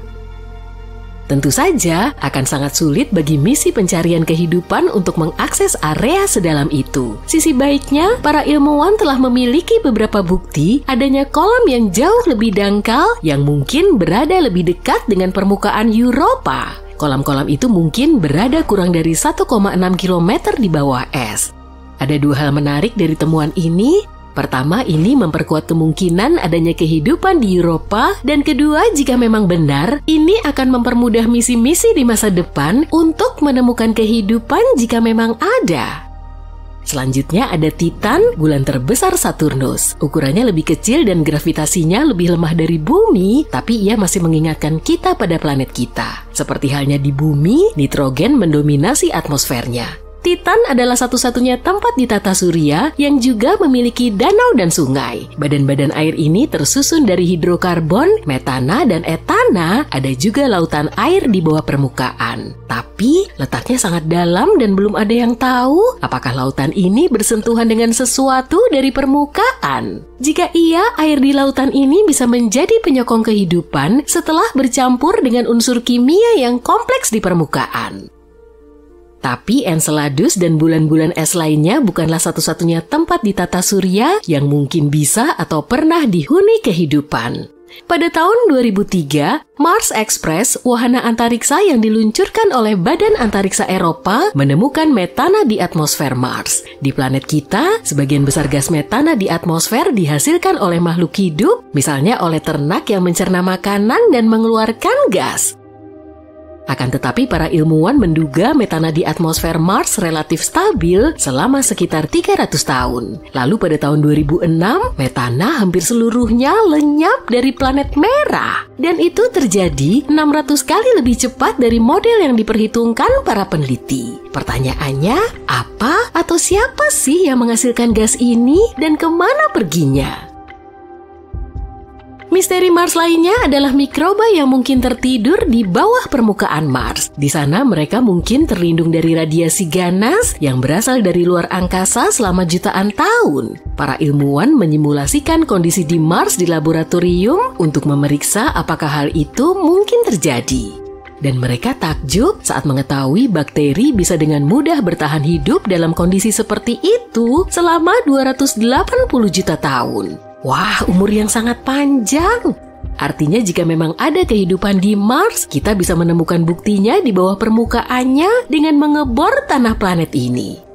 Tentu saja akan sangat sulit bagi misi pencarian kehidupan untuk mengakses area sedalam itu. Sisi baiknya, para ilmuwan telah memiliki beberapa bukti adanya kolam yang jauh lebih dangkal yang mungkin berada lebih dekat dengan permukaan Europa. Kolam-kolam itu mungkin berada kurang dari 1,6 km di bawah es. Ada 2 hal menarik dari temuan ini. Pertama, ini memperkuat kemungkinan adanya kehidupan di Europa. Dan kedua, jika memang benar, ini akan mempermudah misi-misi di masa depan untuk menemukan kehidupan jika memang ada. Selanjutnya ada Titan, bulan terbesar Saturnus. Ukurannya lebih kecil dan gravitasinya lebih lemah dari bumi, tapi ia masih mengingatkan kita pada planet kita. Seperti halnya di bumi, nitrogen mendominasi atmosfernya. Titan adalah satu-satunya tempat di tata surya yang juga memiliki danau dan sungai. Badan-badan air ini tersusun dari hidrokarbon, metana, dan etana. Ada juga lautan air di bawah permukaan. Tapi letaknya sangat dalam dan belum ada yang tahu apakah lautan ini bersentuhan dengan sesuatu dari permukaan. Jika iya, air di lautan ini bisa menjadi penyokong kehidupan setelah bercampur dengan unsur kimia yang kompleks di permukaan. Tapi Enceladus dan bulan-bulan es lainnya bukanlah satu-satunya tempat di tata surya yang mungkin bisa atau pernah dihuni kehidupan. Pada tahun 2003, Mars Express, wahana antariksa yang diluncurkan oleh Badan Antariksa Eropa, menemukan metana di atmosfer Mars. Di planet kita, sebagian besar gas metana di atmosfer dihasilkan oleh makhluk hidup, misalnya oleh ternak yang mencerna makanan dan mengeluarkan gas. Akan tetapi, para ilmuwan menduga metana di atmosfer Mars relatif stabil selama sekitar 300 tahun. Lalu pada tahun 2006, metana hampir seluruhnya lenyap dari planet merah. Dan itu terjadi 600 kali lebih cepat dari model yang diperhitungkan para peneliti. Pertanyaannya, apa atau siapa sih yang menghasilkan gas ini dan kemana perginya? Misteri Mars lainnya adalah mikroba yang mungkin tertidur di bawah permukaan Mars. Di sana mereka mungkin terlindung dari radiasi ganas yang berasal dari luar angkasa selama jutaan tahun. Para ilmuwan menyimulasikan kondisi di Mars di laboratorium untuk memeriksa apakah hal itu mungkin terjadi. Dan mereka takjub saat mengetahui bakteri bisa dengan mudah bertahan hidup dalam kondisi seperti itu selama 280 juta tahun. Wah, umur yang sangat panjang. Artinya jika memang ada kehidupan di Mars, kita bisa menemukan buktinya di bawah permukaannya dengan mengebor tanah planet ini.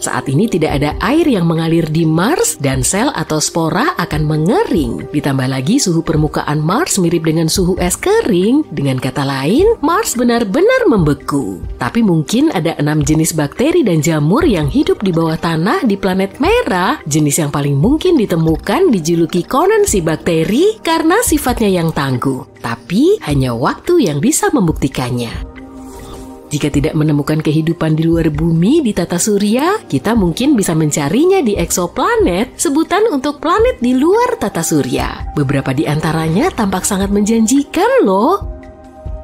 Saat ini tidak ada air yang mengalir di Mars dan sel atau spora akan mengering. Ditambah lagi suhu permukaan Mars mirip dengan suhu es kering. Dengan kata lain, Mars benar-benar membeku. Tapi mungkin ada 6 jenis bakteri dan jamur yang hidup di bawah tanah di planet merah. Jenis yang paling mungkin ditemukan dijuluki konon si bakteri karena sifatnya yang tangguh. Tapi hanya waktu yang bisa membuktikannya. Jika tidak menemukan kehidupan di luar bumi di tata surya, kita mungkin bisa mencarinya di eksoplanet, sebutan untuk planet di luar tata surya. Beberapa di antaranya tampak sangat menjanjikan loh.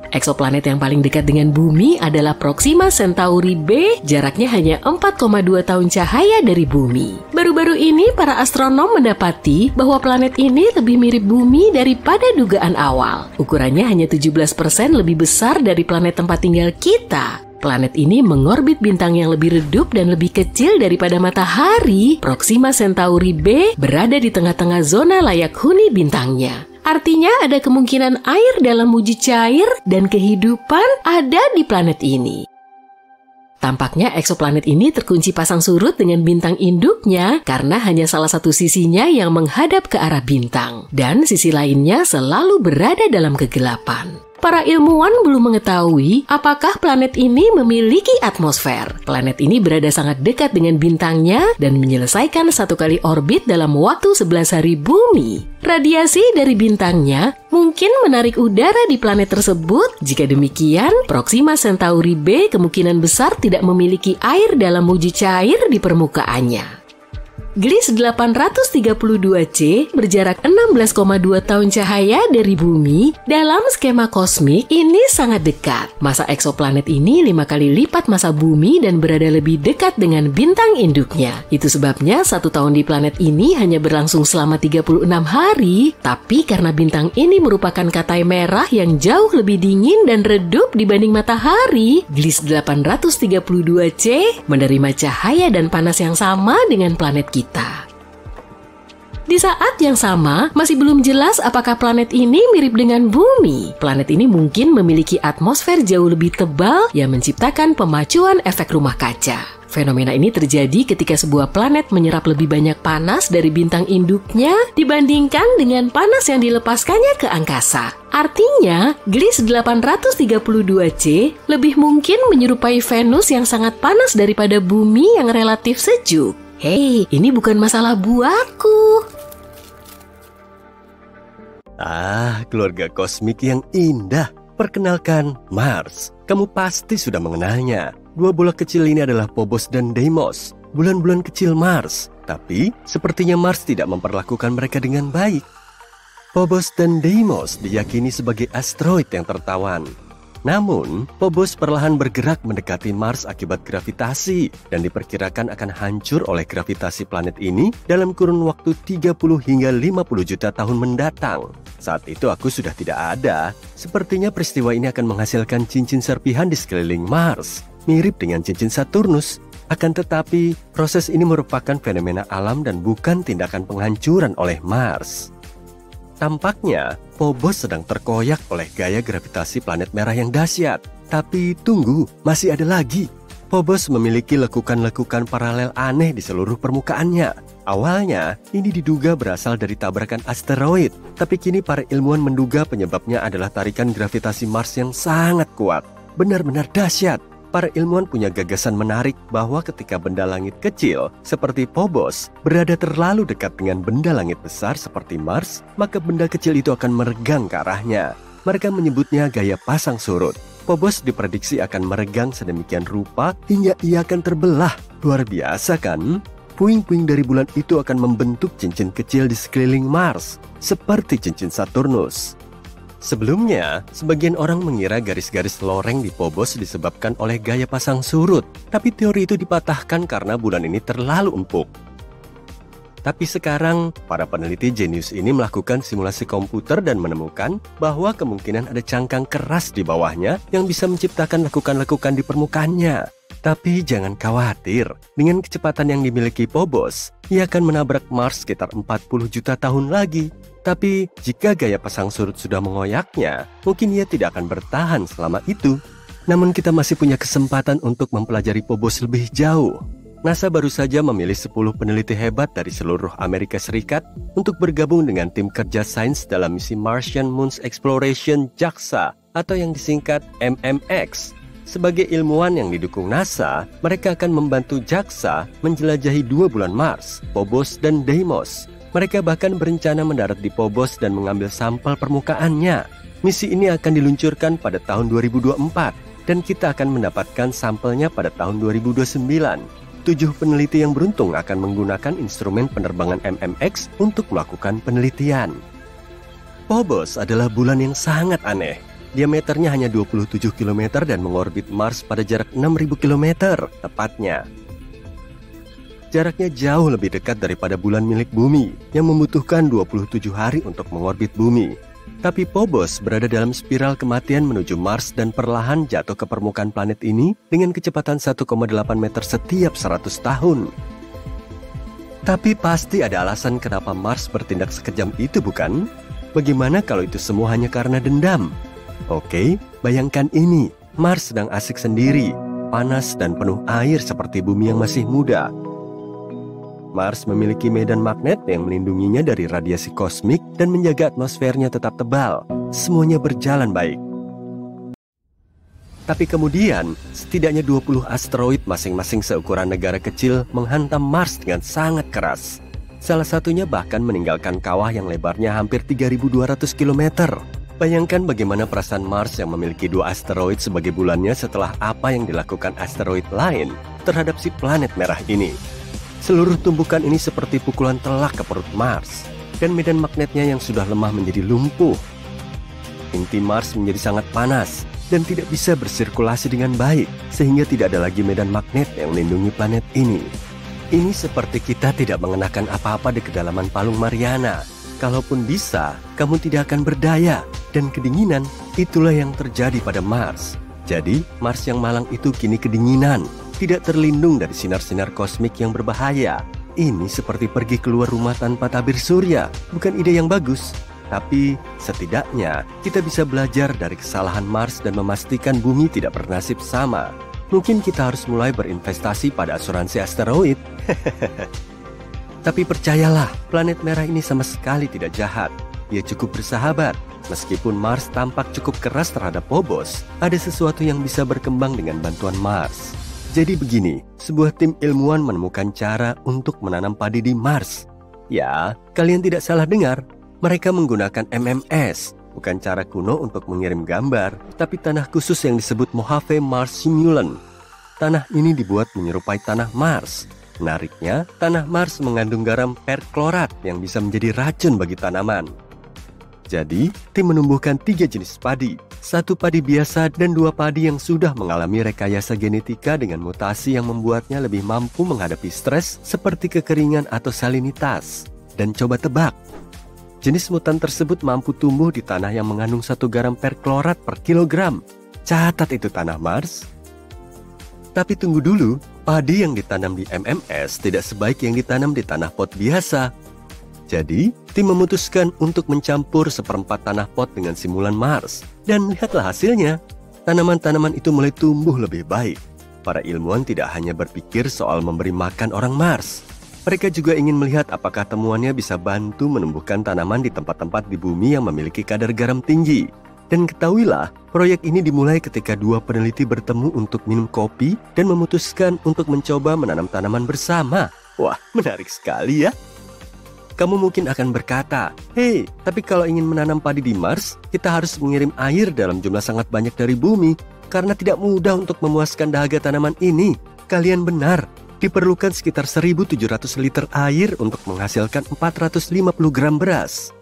Eksoplanet yang paling dekat dengan bumi adalah Proxima Centauri B, jaraknya hanya 4,2 tahun cahaya dari bumi. Baru-baru ini para astronom mendapati bahwa planet ini lebih mirip bumi daripada dugaan awal. Ukurannya hanya 17% lebih besar dari planet tempat tinggal kita. Planet ini mengorbit bintang yang lebih redup dan lebih kecil daripada matahari. Proxima Centauri B berada di tengah-tengah zona layak huni bintangnya. Artinya ada kemungkinan air dalam wujud cair dan kehidupan ada di planet ini. Tampaknya eksoplanet ini terkunci pasang surut dengan bintang induknya karena hanya salah satu sisinya yang menghadap ke arah bintang. Dan sisi lainnya selalu berada dalam kegelapan. Para ilmuwan belum mengetahui apakah planet ini memiliki atmosfer. Planet ini berada sangat dekat dengan bintangnya dan menyelesaikan 1 kali orbit dalam waktu 11 hari bumi. Radiasi dari bintangnya mungkin menarik udara di planet tersebut. Jika demikian, Proxima Centauri B kemungkinan besar tidak memiliki air dalam wujud cair di permukaannya. Gliese 832 C berjarak 16,2 tahun cahaya dari bumi. Dalam skema kosmik ini sangat dekat. Massa eksoplanet ini 5 kali lipat massa bumi dan berada lebih dekat dengan bintang induknya. Itu sebabnya 1 tahun di planet ini hanya berlangsung selama 36 hari. Tapi karena bintang ini merupakan katai merah yang jauh lebih dingin dan redup dibanding matahari, Gliese 832 C menerima cahaya dan panas yang sama dengan planet kita. Di saat yang sama, masih belum jelas apakah planet ini mirip dengan bumi. Planet ini mungkin memiliki atmosfer jauh lebih tebal yang menciptakan pemacuan efek rumah kaca. Fenomena ini terjadi ketika sebuah planet menyerap lebih banyak panas dari bintang induknya dibandingkan dengan panas yang dilepaskannya ke angkasa. Artinya, Gliese 832 C lebih mungkin menyerupai Venus yang sangat panas daripada bumi yang relatif sejuk. Hei, ini bukan masalah buatku. Ah, keluarga kosmik yang indah. Perkenalkan, Mars. Kamu pasti sudah mengenalnya. 2 bola kecil ini adalah Phobos dan Deimos, bulan-bulan kecil Mars. Tapi, sepertinya Mars tidak memperlakukan mereka dengan baik. Phobos dan Deimos diyakini sebagai asteroid yang tertawan. Namun, Phobos perlahan bergerak mendekati Mars akibat gravitasi dan diperkirakan akan hancur oleh gravitasi planet ini dalam kurun waktu 30 hingga 50 juta tahun mendatang. Saat itu aku sudah tidak ada. Sepertinya peristiwa ini akan menghasilkan cincin serpihan di sekeliling Mars, mirip dengan cincin Saturnus. Akan tetapi, proses ini merupakan fenomena alam dan bukan tindakan penghancuran oleh Mars. Tampaknya, Phobos sedang terkoyak oleh gaya gravitasi planet merah yang dahsyat. Tapi tunggu, masih ada lagi. Phobos memiliki lekukan-lekukan paralel aneh di seluruh permukaannya. Awalnya, ini diduga berasal dari tabrakan asteroid. Tapi kini para ilmuwan menduga penyebabnya adalah tarikan gravitasi Mars yang sangat kuat. Benar-benar dahsyat. Para ilmuwan punya gagasan menarik bahwa ketika benda langit kecil seperti Phobos berada terlalu dekat dengan benda langit besar seperti Mars, maka benda kecil itu akan meregang ke arahnya. Mereka menyebutnya gaya pasang surut. Phobos diprediksi akan meregang sedemikian rupa hingga ia akan terbelah. Luar biasa kan? puing-puing dari bulan itu akan membentuk cincin kecil di sekeliling Mars, seperti cincin Saturnus. Sebelumnya, sebagian orang mengira garis-garis loreng di Phobos disebabkan oleh gaya pasang surut, tapi teori itu dipatahkan karena bulan ini terlalu empuk. Tapi sekarang, para peneliti jenius ini melakukan simulasi komputer dan menemukan bahwa kemungkinan ada cangkang keras di bawahnya yang bisa menciptakan lekukan-lekukan di permukaannya. Tapi jangan khawatir, dengan kecepatan yang dimiliki Phobos, ia akan menabrak Mars sekitar 40 juta tahun lagi. Tapi jika gaya pasang surut sudah mengoyaknya, mungkin ia tidak akan bertahan selama itu. Namun kita masih punya kesempatan untuk mempelajari Phobos lebih jauh. NASA baru saja memilih 10 peneliti hebat dari seluruh Amerika Serikat untuk bergabung dengan tim kerja sains dalam misi Martian Moon Exploration JAXA atau yang disingkat MMX. Sebagai ilmuwan yang didukung NASA, mereka akan membantu JAXA menjelajahi dua bulan Mars, Phobos dan Deimos. Mereka bahkan berencana mendarat di Phobos dan mengambil sampel permukaannya. Misi ini akan diluncurkan pada tahun 2024 dan kita akan mendapatkan sampelnya pada tahun 2029. 7 peneliti yang beruntung akan menggunakan instrumen penerbangan MMX untuk melakukan penelitian. Phobos adalah bulan yang sangat aneh. Diameternya hanya 27 km dan mengorbit Mars pada jarak 6.000 km tepatnya. Jaraknya jauh lebih dekat daripada bulan milik bumi yang membutuhkan 27 hari untuk mengorbit bumi. Tapi Phobos berada dalam spiral kematian menuju Mars dan perlahan jatuh ke permukaan planet ini dengan kecepatan 1,8 meter setiap 100 tahun. Tapi pasti ada alasan kenapa Mars bertindak sekejam itu, bukan? Bagaimana kalau itu semua hanya karena dendam? Oke, bayangkan ini, Mars sedang asik sendiri, panas dan penuh air seperti bumi yang masih muda. Mars memiliki medan magnet yang melindunginya dari radiasi kosmik dan menjaga atmosfernya tetap tebal. Semuanya berjalan baik. Tapi kemudian, setidaknya 20 asteroid masing-masing seukuran negara kecil menghantam Mars dengan sangat keras. Salah satunya bahkan meninggalkan kawah yang lebarnya hampir 3.200 km. Bayangkan bagaimana perasaan Mars yang memiliki dua asteroid sebagai bulannya setelah apa yang dilakukan asteroid lain terhadap si planet merah ini. Seluruh tumbukan ini seperti pukulan telak ke perut Mars, dan medan magnetnya yang sudah lemah menjadi lumpuh. Inti Mars menjadi sangat panas dan tidak bisa bersirkulasi dengan baik, sehingga tidak ada lagi medan magnet yang melindungi planet ini. Ini seperti kita tidak mengenakan apa-apa di kedalaman palung Mariana. Kalaupun bisa, kamu tidak akan berdaya, dan kedinginan itulah yang terjadi pada Mars. Jadi, Mars yang malang itu kini kedinginan, tidak terlindung dari sinar-sinar kosmik yang berbahaya. Ini seperti pergi keluar rumah tanpa tabir surya, bukan ide yang bagus. Tapi setidaknya kita bisa belajar dari kesalahan Mars dan memastikan bumi tidak bernasib sama. Mungkin kita harus mulai berinvestasi pada asuransi asteroid. Tapi percayalah, planet merah ini sama sekali tidak jahat. Dia cukup bersahabat. Meskipun Mars tampak cukup keras terhadap Phobos, ada sesuatu yang bisa berkembang dengan bantuan Mars. Jadi begini, sebuah tim ilmuwan menemukan cara untuk menanam padi di Mars. Ya, kalian tidak salah dengar. Mereka menggunakan MMS, bukan cara kuno untuk mengirim gambar, tapi tanah khusus yang disebut Mojave Mars Simulant. Tanah ini dibuat menyerupai tanah Mars. Menariknya, tanah Mars mengandung garam perklorat yang bisa menjadi racun bagi tanaman. Jadi, tim menumbuhkan 3 jenis padi, 1 padi biasa dan 2 padi yang sudah mengalami rekayasa genetika dengan mutasi yang membuatnya lebih mampu menghadapi stres seperti kekeringan atau salinitas. Dan coba tebak, jenis mutan tersebut mampu tumbuh di tanah yang mengandung 1 garam perklorat per kilogram. Catat itu tanah Mars. Tapi tunggu dulu, padi yang ditanam di MMS tidak sebaik yang ditanam di tanah pot biasa. Jadi, tim memutuskan untuk mencampur 1/4 tanah pot dengan simulan Mars. Dan lihatlah hasilnya, tanaman-tanaman itu mulai tumbuh lebih baik. Para ilmuwan tidak hanya berpikir soal memberi makan orang Mars. Mereka juga ingin melihat apakah temuannya bisa bantu menumbuhkan tanaman di tempat-tempat di bumi yang memiliki kadar garam tinggi. Dan ketahuilah, proyek ini dimulai ketika 2 peneliti bertemu untuk minum kopi dan memutuskan untuk mencoba menanam tanaman bersama. Wah, menarik sekali ya. Kamu mungkin akan berkata, "Hei, tapi kalau ingin menanam padi di Mars, kita harus mengirim air dalam jumlah sangat banyak dari bumi, karena tidak mudah untuk memuaskan dahaga tanaman ini." Kalian benar, diperlukan sekitar 1.700 liter air untuk menghasilkan 450 gram beras.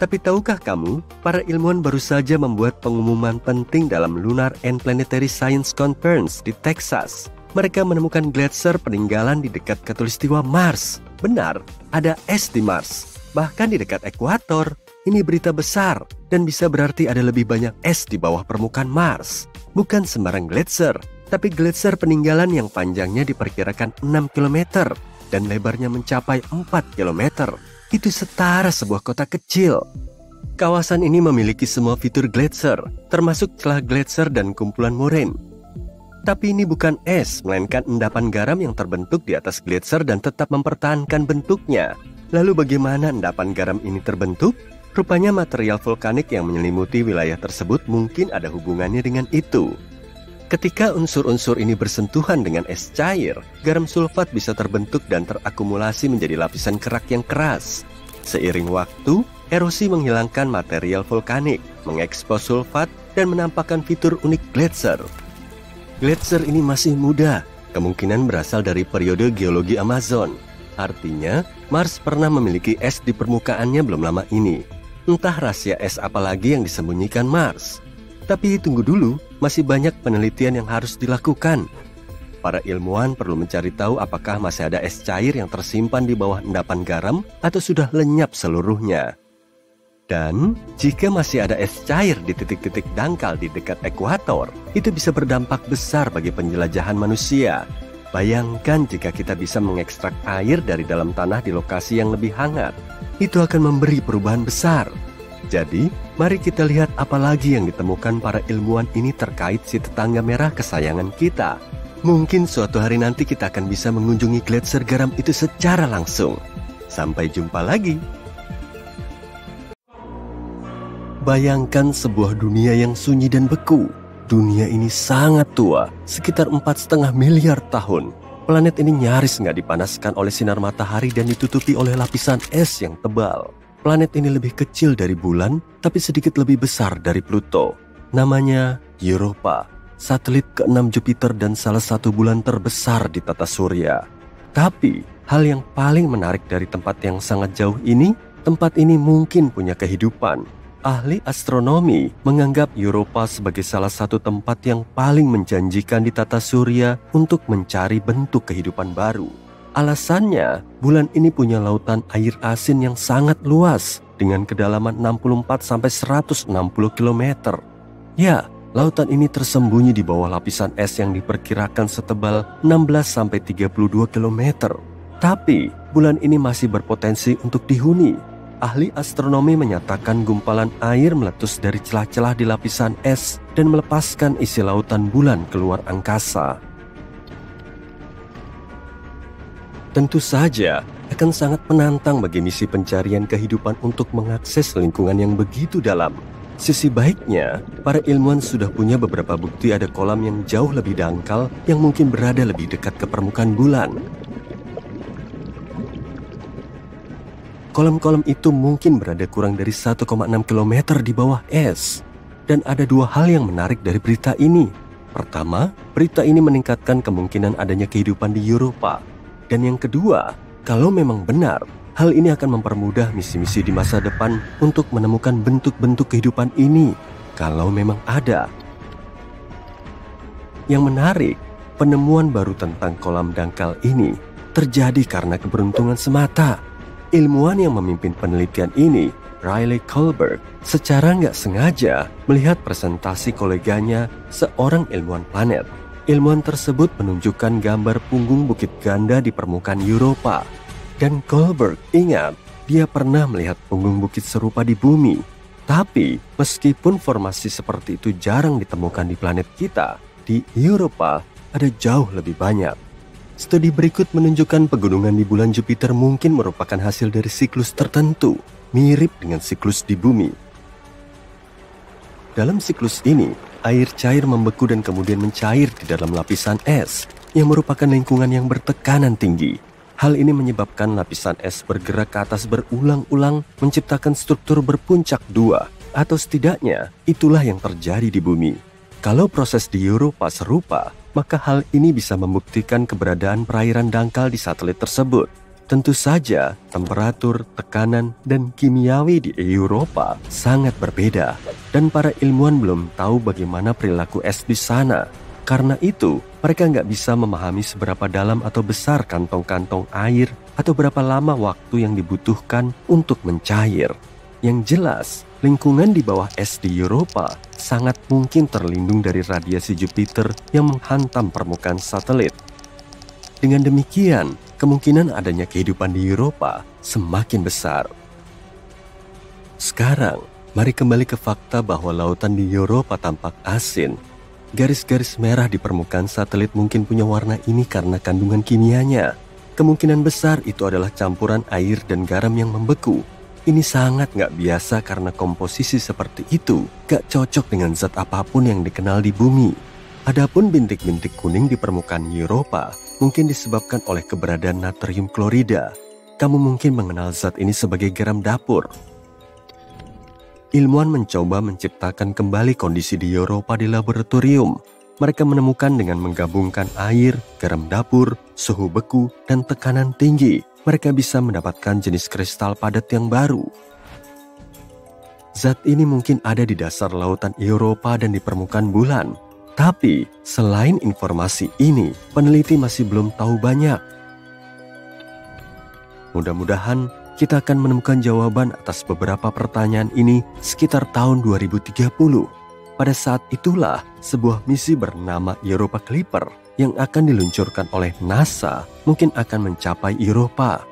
Tapi tahukah kamu, para ilmuwan baru saja membuat pengumuman penting dalam Lunar and Planetary Science Conference di Texas. Mereka menemukan gletser peninggalan di dekat khatulistiwa Mars. Benar, ada es di Mars, bahkan di dekat ekuator. Ini berita besar dan bisa berarti ada lebih banyak es di bawah permukaan Mars. Bukan sembarang gletser, tapi gletser peninggalan yang panjangnya diperkirakan 6 km dan lebarnya mencapai 4 km. Itu setara sebuah kota kecil. Kawasan ini memiliki semua fitur gletser, termasuk celah gletser dan kumpulan moraine. Tapi ini bukan es, melainkan endapan garam yang terbentuk di atas gletser dan tetap mempertahankan bentuknya. Lalu bagaimana endapan garam ini terbentuk? Rupanya material vulkanik yang menyelimuti wilayah tersebut mungkin ada hubungannya dengan itu. Ketika unsur-unsur ini bersentuhan dengan es cair, garam sulfat bisa terbentuk dan terakumulasi menjadi lapisan kerak yang keras. Seiring waktu, erosi menghilangkan material vulkanik, mengekspos sulfat, dan menampakkan fitur unik gletser. Gletser ini masih muda, kemungkinan berasal dari periode geologi Amazon. Artinya, Mars pernah memiliki es di permukaannya belum lama ini. Entah rahasia es apa lagi yang disembunyikan Mars. Tapi tunggu dulu, masih banyak penelitian yang harus dilakukan. Para ilmuwan perlu mencari tahu apakah masih ada es cair yang tersimpan di bawah endapan garam atau sudah lenyap seluruhnya. Dan jika masih ada es cair di titik-titik dangkal di dekat ekuator, itu bisa berdampak besar bagi penjelajahan manusia. Bayangkan jika kita bisa mengekstrak air dari dalam tanah di lokasi yang lebih hangat, itu akan memberi perubahan besar. Jadi, mari kita lihat apa lagi yang ditemukan para ilmuwan ini terkait si tetangga merah kesayangan kita. Mungkin suatu hari nanti kita akan bisa mengunjungi gletser garam itu secara langsung. Sampai jumpa lagi. Bayangkan sebuah dunia yang sunyi dan beku. Dunia ini sangat tua, sekitar 4,5 miliar tahun. Planet ini nyaris nggak dipanaskan oleh sinar matahari dan ditutupi oleh lapisan es yang tebal. Planet ini lebih kecil dari bulan, tapi sedikit lebih besar dari Pluto. Namanya Europa, satelit ke-6 Jupiter dan salah satu bulan terbesar di tata surya. Tapi, hal yang paling menarik dari tempat yang sangat jauh ini, tempat ini mungkin punya kehidupan. Ahli astronomi menganggap Europa sebagai salah satu tempat yang paling menjanjikan di tata surya untuk mencari bentuk kehidupan baru. Alasannya, bulan ini punya lautan air asin yang sangat luas dengan kedalaman 64-160 km. Ya, lautan ini tersembunyi di bawah lapisan es yang diperkirakan setebal 16-32 km. Tapi, bulan ini masih berpotensi untuk dihuni. Ahli astronomi menyatakan gumpalan air meletus dari celah-celah di lapisan es dan melepaskan isi lautan bulan keluar angkasa. Tentu saja akan sangat menantang bagi misi pencarian kehidupan untuk mengakses lingkungan yang begitu dalam. Sisi baiknya, para ilmuwan sudah punya beberapa bukti ada kolam yang jauh lebih dangkal yang mungkin berada lebih dekat ke permukaan bulan. Kolam-kolam itu mungkin berada kurang dari 1,6 km di bawah es. Dan ada dua hal yang menarik dari berita ini. Pertama, berita ini meningkatkan kemungkinan adanya kehidupan di Europa. Dan yang kedua, kalau memang benar, hal ini akan mempermudah misi-misi di masa depan untuk menemukan bentuk-bentuk kehidupan ini, kalau memang ada. Yang menarik, penemuan baru tentang kolam dangkal ini terjadi karena keberuntungan semata. Ilmuwan yang memimpin penelitian ini, Riley Kohlberg, secara nggak sengaja melihat presentasi koleganya, seorang ilmuwan planet. Ilmuwan tersebut menunjukkan gambar punggung bukit ganda di permukaan Europa. Dan Kohlberg ingat, dia pernah melihat punggung bukit serupa di bumi. Tapi, meskipun formasi seperti itu jarang ditemukan di planet kita, di Europa ada jauh lebih banyak. Studi berikut menunjukkan pegunungan di bulan Jupiter mungkin merupakan hasil dari siklus tertentu, mirip dengan siklus di bumi. Dalam siklus ini, air cair membeku dan kemudian mencair di dalam lapisan es, yang merupakan lingkungan yang bertekanan tinggi. Hal ini menyebabkan lapisan es bergerak ke atas berulang-ulang, menciptakan struktur berpuncak dua, atau setidaknya itulah yang terjadi di bumi. Kalau proses di Europa serupa, maka hal ini bisa membuktikan keberadaan perairan dangkal di satelit tersebut. Tentu saja, temperatur, tekanan, dan kimiawi di Europa sangat berbeda, dan para ilmuwan belum tahu bagaimana perilaku es di sana. Karena itu, mereka nggak bisa memahami seberapa dalam atau besar kantong-kantong air atau berapa lama waktu yang dibutuhkan untuk mencair. Yang jelas, lingkungan di bawah es di Europa sangat mungkin terlindung dari radiasi Jupiter yang menghantam permukaan satelit. Dengan demikian, kemungkinan adanya kehidupan di Europa semakin besar. Sekarang, mari kembali ke fakta bahwa lautan di Europa tampak asin. Garis-garis merah di permukaan satelit mungkin punya warna ini karena kandungan kimianya. Kemungkinan besar itu adalah campuran air dan garam yang membeku. Ini sangat nggak biasa karena komposisi seperti itu nggak cocok dengan zat apapun yang dikenal di bumi. Adapun bintik-bintik kuning di permukaan Europa mungkin disebabkan oleh keberadaan natrium klorida. Kamu mungkin mengenal zat ini sebagai garam dapur. Ilmuwan mencoba menciptakan kembali kondisi di Europa di laboratorium. Mereka menemukan dengan menggabungkan air, garam dapur, suhu beku, dan tekanan tinggi. Mereka bisa mendapatkan jenis kristal padat yang baru. Zat ini mungkin ada di dasar lautan Europa dan di permukaan bulan. Tapi, selain informasi ini, peneliti masih belum tahu banyak. Mudah-mudahan, kita akan menemukan jawaban atas beberapa pertanyaan ini sekitar tahun 2030. Pada saat itulah, sebuah misi bernama Europa Clipper yang akan diluncurkan oleh NASA mungkin akan mencapai Europa.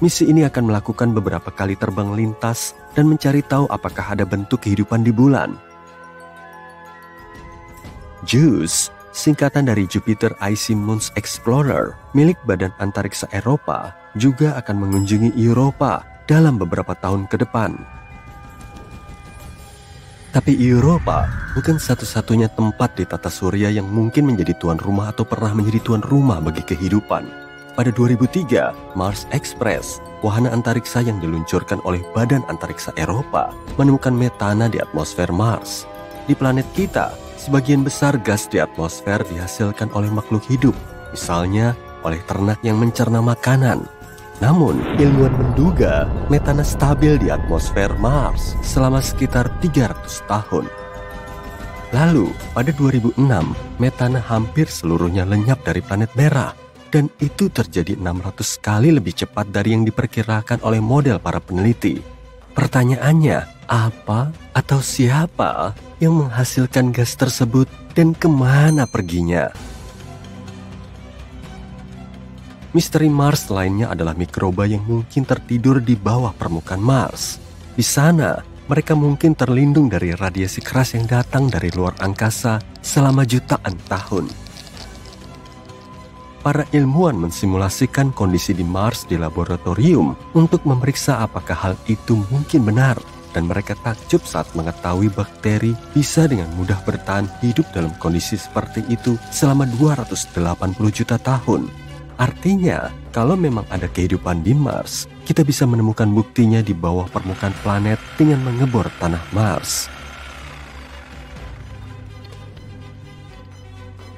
Misi ini akan melakukan beberapa kali terbang lintas dan mencari tahu apakah ada bentuk kehidupan di bulan. JUICE, singkatan dari Jupiter Icy Moons Explorer, milik Badan Antariksa Eropa, juga akan mengunjungi Europa dalam beberapa tahun ke depan. Tapi Europa bukan satu-satunya tempat di tata surya yang mungkin menjadi tuan rumah atau pernah menjadi tuan rumah bagi kehidupan. Pada 2003, Mars Express, wahana antariksa yang diluncurkan oleh Badan Antariksa Eropa, menemukan metana di atmosfer Mars. Di planet kita, sebagian besar gas di atmosfer dihasilkan oleh makhluk hidup, misalnya oleh ternak yang mencerna makanan. Namun, ilmuwan menduga metana stabil di atmosfer Mars selama sekitar 300 tahun. Lalu, pada 2006, metana hampir seluruhnya lenyap dari planet merah, dan itu terjadi 600 kali lebih cepat dari yang diperkirakan oleh model para peneliti. Pertanyaannya, apa atau siapa yang menghasilkan gas tersebut dan kemana perginya? Misteri Mars lainnya adalah mikroba yang mungkin tertidur di bawah permukaan Mars. Di sana, mereka mungkin terlindung dari radiasi keras yang datang dari luar angkasa selama jutaan tahun. Para ilmuwan mensimulasikan kondisi di Mars di laboratorium untuk memeriksa apakah hal itu mungkin benar, dan mereka takjub saat mengetahui bakteri bisa dengan mudah bertahan hidup dalam kondisi seperti itu selama 280 juta tahun. Artinya, kalau memang ada kehidupan di Mars, kita bisa menemukan buktinya di bawah permukaan planet dengan mengebor tanah Mars.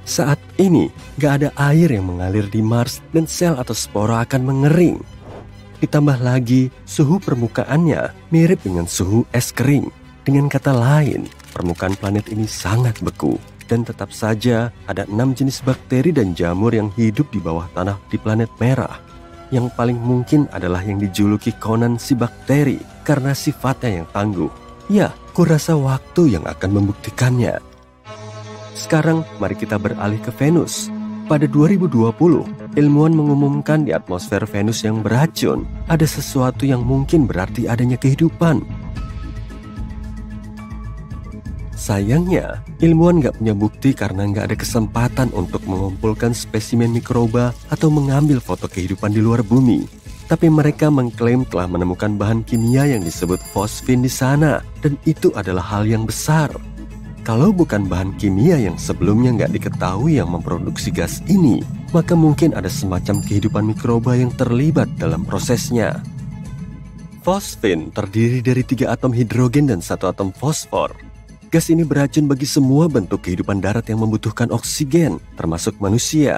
Saat ini, gak ada air yang mengalir di Mars dan sel atau spora akan mengering. Ditambah lagi, suhu permukaannya mirip dengan suhu es kering. Dengan kata lain, permukaan planet ini sangat beku. Dan tetap saja ada 6 jenis bakteri dan jamur yang hidup di bawah tanah di planet merah. Yang paling mungkin adalah yang dijuluki Conan si bakteri karena sifatnya yang tangguh. Ya, kurasa waktu yang akan membuktikannya. Sekarang mari kita beralih ke Venus. Pada 2020, ilmuwan mengumumkan di atmosfer Venus yang beracun ada sesuatu yang mungkin berarti adanya kehidupan. Sayangnya, ilmuwan nggak punya bukti karena nggak ada kesempatan untuk mengumpulkan spesimen mikroba atau mengambil foto kehidupan di luar bumi. Tapi mereka mengklaim telah menemukan bahan kimia yang disebut fosfin di sana, dan itu adalah hal yang besar. Kalau bukan bahan kimia yang sebelumnya nggak diketahui yang memproduksi gas ini, maka mungkin ada semacam kehidupan mikroba yang terlibat dalam prosesnya. Fosfin terdiri dari 3 atom hidrogen dan 1 atom fosfor. Gas ini beracun bagi semua bentuk kehidupan darat yang membutuhkan oksigen, termasuk manusia.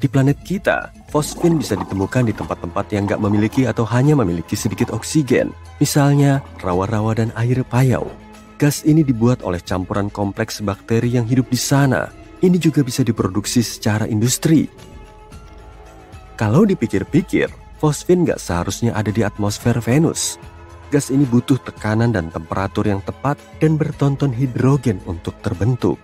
Di planet kita, fosfin bisa ditemukan di tempat-tempat yang nggak memiliki atau hanya memiliki sedikit oksigen, misalnya rawa-rawa dan air payau. Gas ini dibuat oleh campuran kompleks bakteri yang hidup di sana. Ini juga bisa diproduksi secara industri. Kalau dipikir-pikir, fosfin nggak seharusnya ada di atmosfer Venus. Gas ini butuh tekanan dan temperatur yang tepat dan bertonton hidrogen untuk terbentuk.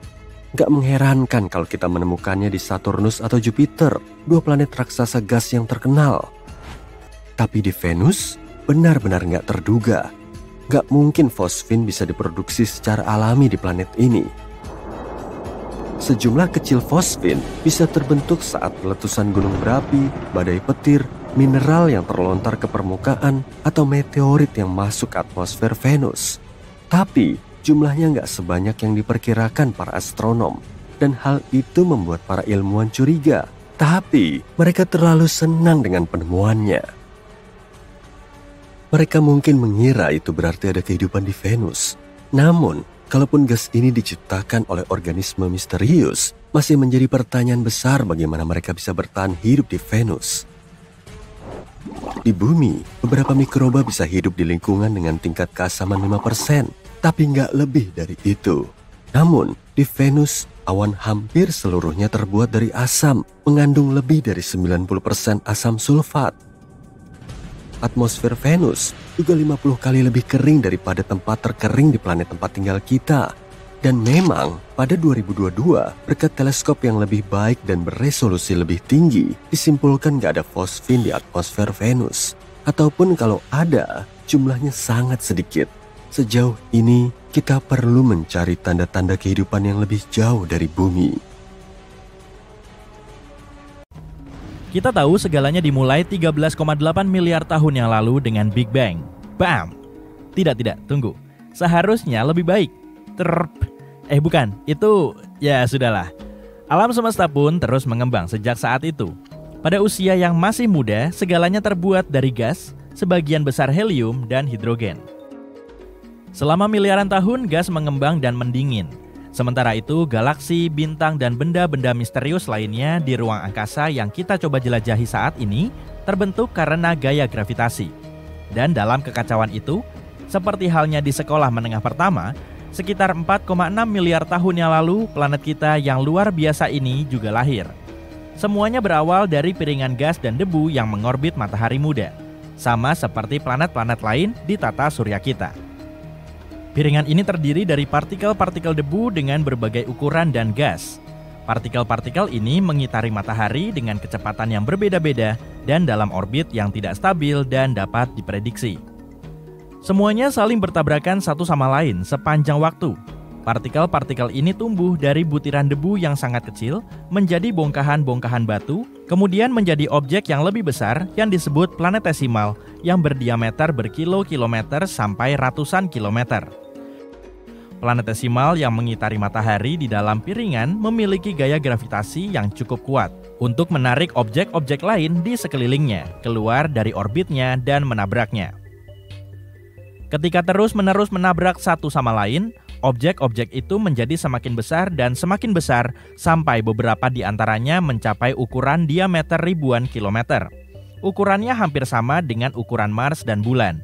Gak mengherankan kalau kita menemukannya di Saturnus atau Jupiter, dua planet raksasa gas yang terkenal. Tapi di Venus, benar-benar gak terduga. Gak mungkin fosfin bisa diproduksi secara alami di planet ini. Sejumlah kecil fosfin bisa terbentuk saat letusan gunung berapi, badai petir, mineral yang terlontar ke permukaan, atau meteorit yang masuk ke atmosfer Venus. Tapi jumlahnya nggak sebanyak yang diperkirakan para astronom, dan hal itu membuat para ilmuwan curiga. Tapi mereka terlalu senang dengan penemuannya. Mereka mungkin mengira itu berarti ada kehidupan di Venus. Namun, kalaupun gas ini diciptakan oleh organisme misterius, masih menjadi pertanyaan besar bagaimana mereka bisa bertahan hidup di Venus. Di bumi, beberapa mikroba bisa hidup di lingkungan dengan tingkat keasaman 5%, tapi nggak lebih dari itu. Namun, di Venus, awan hampir seluruhnya terbuat dari asam, mengandung lebih dari 90% asam sulfat. Atmosfer Venus juga 50 kali lebih kering daripada tempat terkering di planet tempat tinggal kita. Dan memang, pada 2022, berkat teleskop yang lebih baik dan beresolusi lebih tinggi, disimpulkan nggak ada fosfin di atmosfer Venus. Ataupun kalau ada, jumlahnya sangat sedikit. Sejauh ini, kita perlu mencari tanda-tanda kehidupan yang lebih jauh dari bumi. Kita tahu segalanya dimulai 13,8 miliar tahun yang lalu dengan Big Bang. Bam! Tidak, tunggu. Seharusnya lebih baik. Bukan, itu ya sudahlah. Alam semesta pun terus mengembang sejak saat itu. Pada usia yang masih muda, segalanya terbuat dari gas, sebagian besar helium dan hidrogen. Selama miliaran tahun, gas mengembang dan mendingin. Sementara itu, galaksi, bintang, dan benda-benda misterius lainnya di ruang angkasa yang kita coba jelajahi saat ini terbentuk karena gaya gravitasi. Dan dalam kekacauan itu, seperti halnya di sekolah menengah pertama, sekitar 4,6 miliar tahun yang lalu, planet kita yang luar biasa ini juga lahir. Semuanya berawal dari piringan gas dan debu yang mengorbit matahari muda, sama seperti planet-planet lain di tata surya kita. Piringan ini terdiri dari partikel-partikel debu dengan berbagai ukuran dan gas. Partikel-partikel ini mengitari matahari dengan kecepatan yang berbeda-beda dan dalam orbit yang tidak stabil dan dapat diprediksi. Semuanya saling bertabrakan satu sama lain sepanjang waktu. Partikel-partikel ini tumbuh dari butiran debu yang sangat kecil, menjadi bongkahan-bongkahan batu, kemudian menjadi objek yang lebih besar yang disebut planetesimal, yang berdiameter berkilo-kilometer sampai ratusan kilometer. Planetesimal yang mengitari matahari di dalam piringan memiliki gaya gravitasi yang cukup kuat untuk menarik objek-objek lain di sekelilingnya, keluar dari orbitnya dan menabraknya. Ketika terus-menerus menabrak satu sama lain, objek-objek itu menjadi semakin besar sampai beberapa di antaranya mencapai ukuran diameter ribuan kilometer. Ukurannya hampir sama dengan ukuran Mars dan bulan.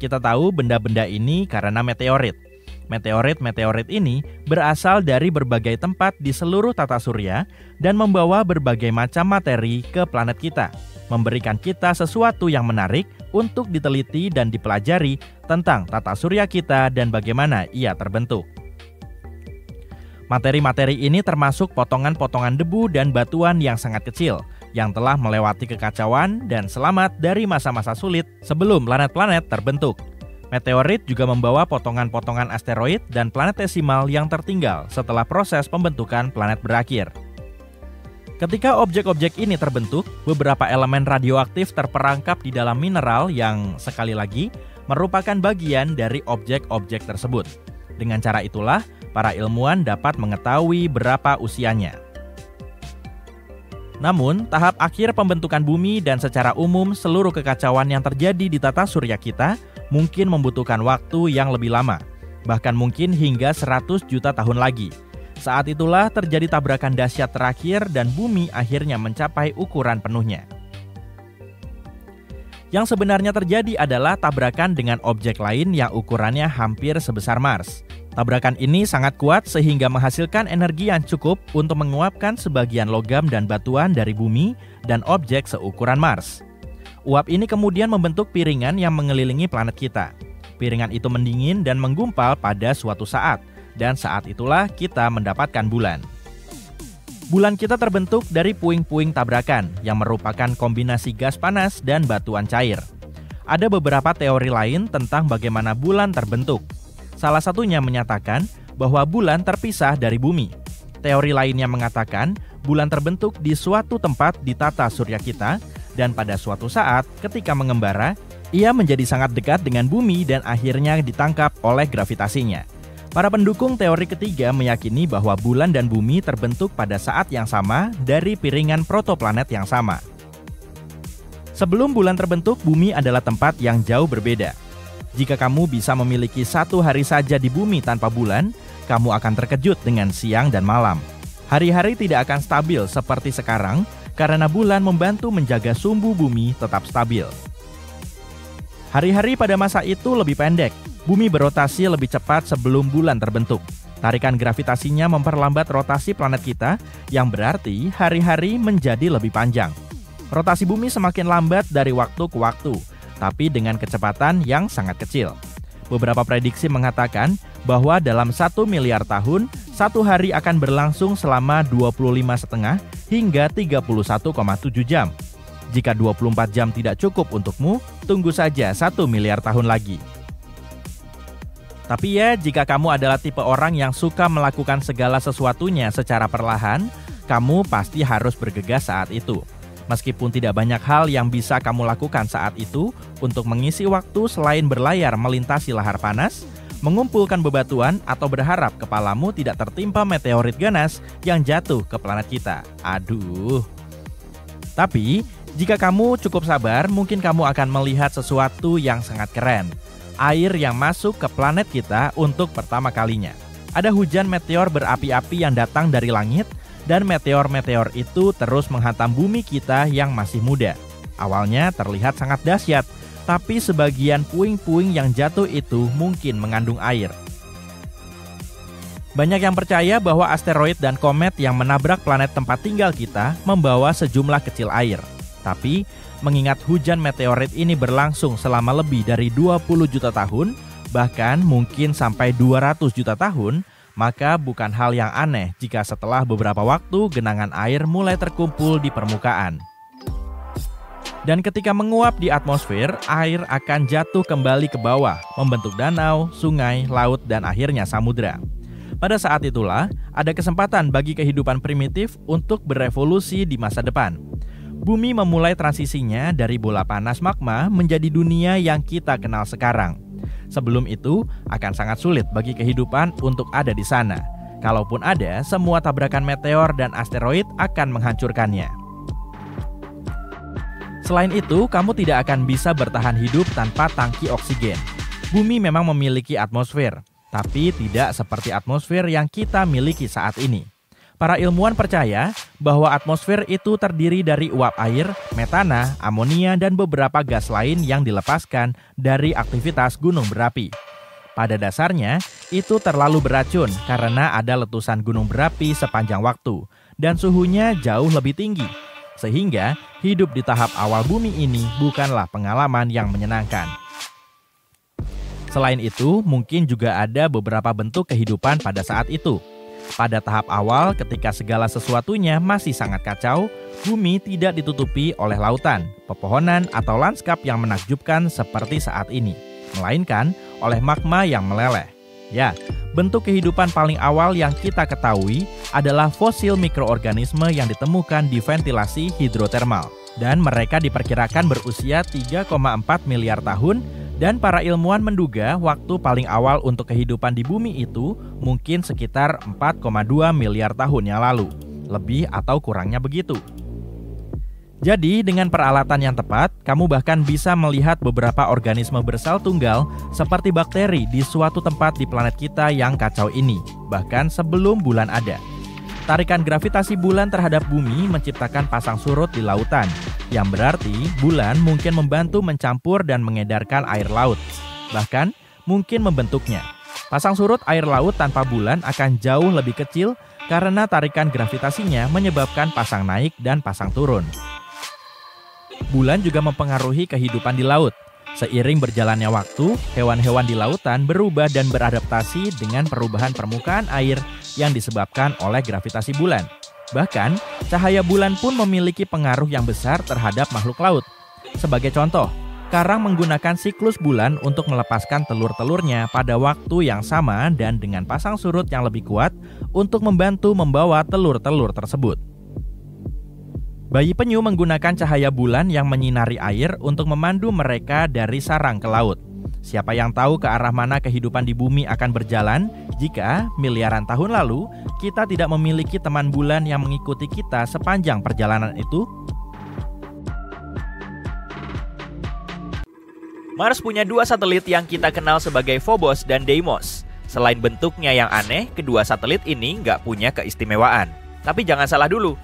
Kita tahu benda-benda ini karena meteorit. Meteorit-meteorit ini berasal dari berbagai tempat di seluruh tata surya dan membawa berbagai macam materi ke planet kita, memberikan kita sesuatu yang menarik untuk diteliti dan dipelajari tentang tata surya kita dan bagaimana ia terbentuk. Materi-materi ini termasuk potongan-potongan debu dan batuan yang sangat kecil, yang telah melewati kekacauan dan selamat dari masa-masa sulit sebelum planet-planet terbentuk. Meteorit juga membawa potongan-potongan asteroid dan planetesimal yang tertinggal setelah proses pembentukan planet berakhir. Ketika objek-objek ini terbentuk, beberapa elemen radioaktif terperangkap di dalam mineral yang sekali lagi merupakan bagian dari objek-objek tersebut. Dengan cara itulah, para ilmuwan dapat mengetahui berapa usianya. Namun, tahap akhir pembentukan bumi dan secara umum seluruh kekacauan yang terjadi di tata surya kita mungkin membutuhkan waktu yang lebih lama. bahkan mungkin hingga 100 juta tahun lagi. Saat itulah terjadi tabrakan dahsyat terakhir dan bumi akhirnya mencapai ukuran penuhnya. Yang sebenarnya terjadi adalah tabrakan dengan objek lain yang ukurannya hampir sebesar Mars. Tabrakan ini sangat kuat sehingga menghasilkan energi yang cukup untuk menguapkan sebagian logam dan batuan dari bumi dan objek seukuran Mars. Uap ini kemudian membentuk piringan yang mengelilingi planet kita. Piringan itu mendingin dan menggumpal pada suatu saat, dan saat itulah kita mendapatkan bulan. Bulan kita terbentuk dari puing-puing tabrakan yang merupakan kombinasi gas panas dan batuan cair. Ada beberapa teori lain tentang bagaimana bulan terbentuk. Salah satunya menyatakan bahwa bulan terpisah dari bumi. Teori lainnya mengatakan bulan terbentuk di suatu tempat di tata surya kita, dan pada suatu saat ketika mengembara, ia menjadi sangat dekat dengan bumi dan akhirnya ditangkap oleh gravitasinya. Para pendukung teori ketiga meyakini bahwa bulan dan bumi terbentuk pada saat yang sama dari piringan protoplanet yang sama. Sebelum bulan terbentuk, bumi adalah tempat yang jauh berbeda. Jika kamu bisa memiliki satu hari saja di bumi tanpa bulan, kamu akan terkejut dengan siang dan malam. Hari-hari tidak akan stabil seperti sekarang karena bulan membantu menjaga sumbu bumi tetap stabil. Hari-hari pada masa itu lebih pendek. Bumi berotasi lebih cepat sebelum bulan terbentuk. Tarikan gravitasinya memperlambat rotasi planet kita, yang berarti hari-hari menjadi lebih panjang. Rotasi bumi semakin lambat dari waktu ke waktu, tapi dengan kecepatan yang sangat kecil. Beberapa prediksi mengatakan bahwa dalam 1 miliar tahun, satu hari akan berlangsung selama 25,5 hingga 31,7 jam. Jika 24 jam tidak cukup untukmu, tunggu saja 1 miliar tahun lagi. Tapi ya, jika kamu adalah tipe orang yang suka melakukan segala sesuatunya secara perlahan, kamu pasti harus bergegas saat itu. Meskipun tidak banyak hal yang bisa kamu lakukan saat itu untuk mengisi waktu selain berlayar melintasi lahar panas, mengumpulkan bebatuan, atau berharap kepalamu tidak tertimpa meteorit ganas yang jatuh ke planet kita. Aduh. Tapi, jika kamu cukup sabar, mungkin kamu akan melihat sesuatu yang sangat keren. Air yang masuk ke planet kita untuk pertama kalinya. Ada hujan meteor berapi-api yang datang dari langit, dan meteor-meteor itu terus menghantam bumi kita yang masih muda. Awalnya terlihat sangat dahsyat, tapi sebagian puing-puing yang jatuh itu mungkin mengandung air. Banyak yang percaya bahwa asteroid dan komet yang menabrak planet tempat tinggal kita membawa sejumlah kecil air. Tapi, mengingat hujan meteorit ini berlangsung selama lebih dari 20 juta tahun, bahkan mungkin sampai 200 juta tahun, maka bukan hal yang aneh jika setelah beberapa waktu genangan air mulai terkumpul di permukaan. Dan ketika menguap di atmosfer, air akan jatuh kembali ke bawah, membentuk danau, sungai, laut, dan akhirnya samudra. Pada saat itulah, ada kesempatan bagi kehidupan primitif untuk berevolusi di masa depan. Bumi memulai transisinya dari bola panas magma menjadi dunia yang kita kenal sekarang. Sebelum itu, akan sangat sulit bagi kehidupan untuk ada di sana. Kalaupun ada, semua tabrakan meteor dan asteroid akan menghancurkannya. Selain itu, kamu tidak akan bisa bertahan hidup tanpa tangki oksigen. Bumi memang memiliki atmosfer, tapi tidak seperti atmosfer yang kita miliki saat ini. Para ilmuwan percaya bahwa atmosfer itu terdiri dari uap air, metana, amonia, dan beberapa gas lain yang dilepaskan dari aktivitas gunung berapi. Pada dasarnya, itu terlalu beracun karena ada letusan gunung berapi sepanjang waktu, dan suhunya jauh lebih tinggi. Sehingga, hidup di tahap awal bumi ini bukanlah pengalaman yang menyenangkan. Selain itu, mungkin juga ada beberapa bentuk kehidupan pada saat itu. Pada tahap awal, ketika segala sesuatunya masih sangat kacau, bumi tidak ditutupi oleh lautan, pepohonan, atau lanskap yang menakjubkan seperti saat ini, melainkan oleh magma yang meleleh. Ya, bentuk kehidupan paling awal yang kita ketahui adalah fosil mikroorganisme yang ditemukan di ventilasi hidrotermal, dan mereka diperkirakan berusia 3,4 miliar tahun. Dan para ilmuwan menduga waktu paling awal untuk kehidupan di bumi itu mungkin sekitar 4,2 miliar tahun yang lalu, lebih atau kurangnya begitu. Jadi, dengan peralatan yang tepat, kamu bahkan bisa melihat beberapa organisme bersel tunggal seperti bakteri di suatu tempat di planet kita yang kacau ini, bahkan sebelum bulan ada. Tarikan gravitasi bulan terhadap bumi menciptakan pasang surut di lautan, yang berarti bulan mungkin membantu mencampur dan mengedarkan air laut, bahkan mungkin membentuknya. Pasang surut air laut tanpa bulan akan jauh lebih kecil karena tarikan gravitasinya menyebabkan pasang naik dan pasang turun. Bulan juga mempengaruhi kehidupan di laut. Seiring berjalannya waktu, hewan-hewan di lautan berubah dan beradaptasi dengan perubahan permukaan air yang disebabkan oleh gravitasi bulan. Bahkan, cahaya bulan pun memiliki pengaruh yang besar terhadap makhluk laut. Sebagai contoh, karang menggunakan siklus bulan untuk melepaskan telur-telurnya pada waktu yang sama dan dengan pasang surut yang lebih kuat untuk membantu membawa telur-telur tersebut. Bayi penyu menggunakan cahaya bulan yang menyinari air untuk memandu mereka dari sarang ke laut. Siapa yang tahu ke arah mana kehidupan di bumi akan berjalan jika miliaran tahun lalu kita tidak memiliki teman bulan yang mengikuti kita sepanjang perjalanan itu? Mars punya dua satelit yang kita kenal sebagai Phobos dan Deimos. Selain bentuknya yang aneh, kedua satelit ini nggak punya keistimewaan. Tapi jangan salah dulu.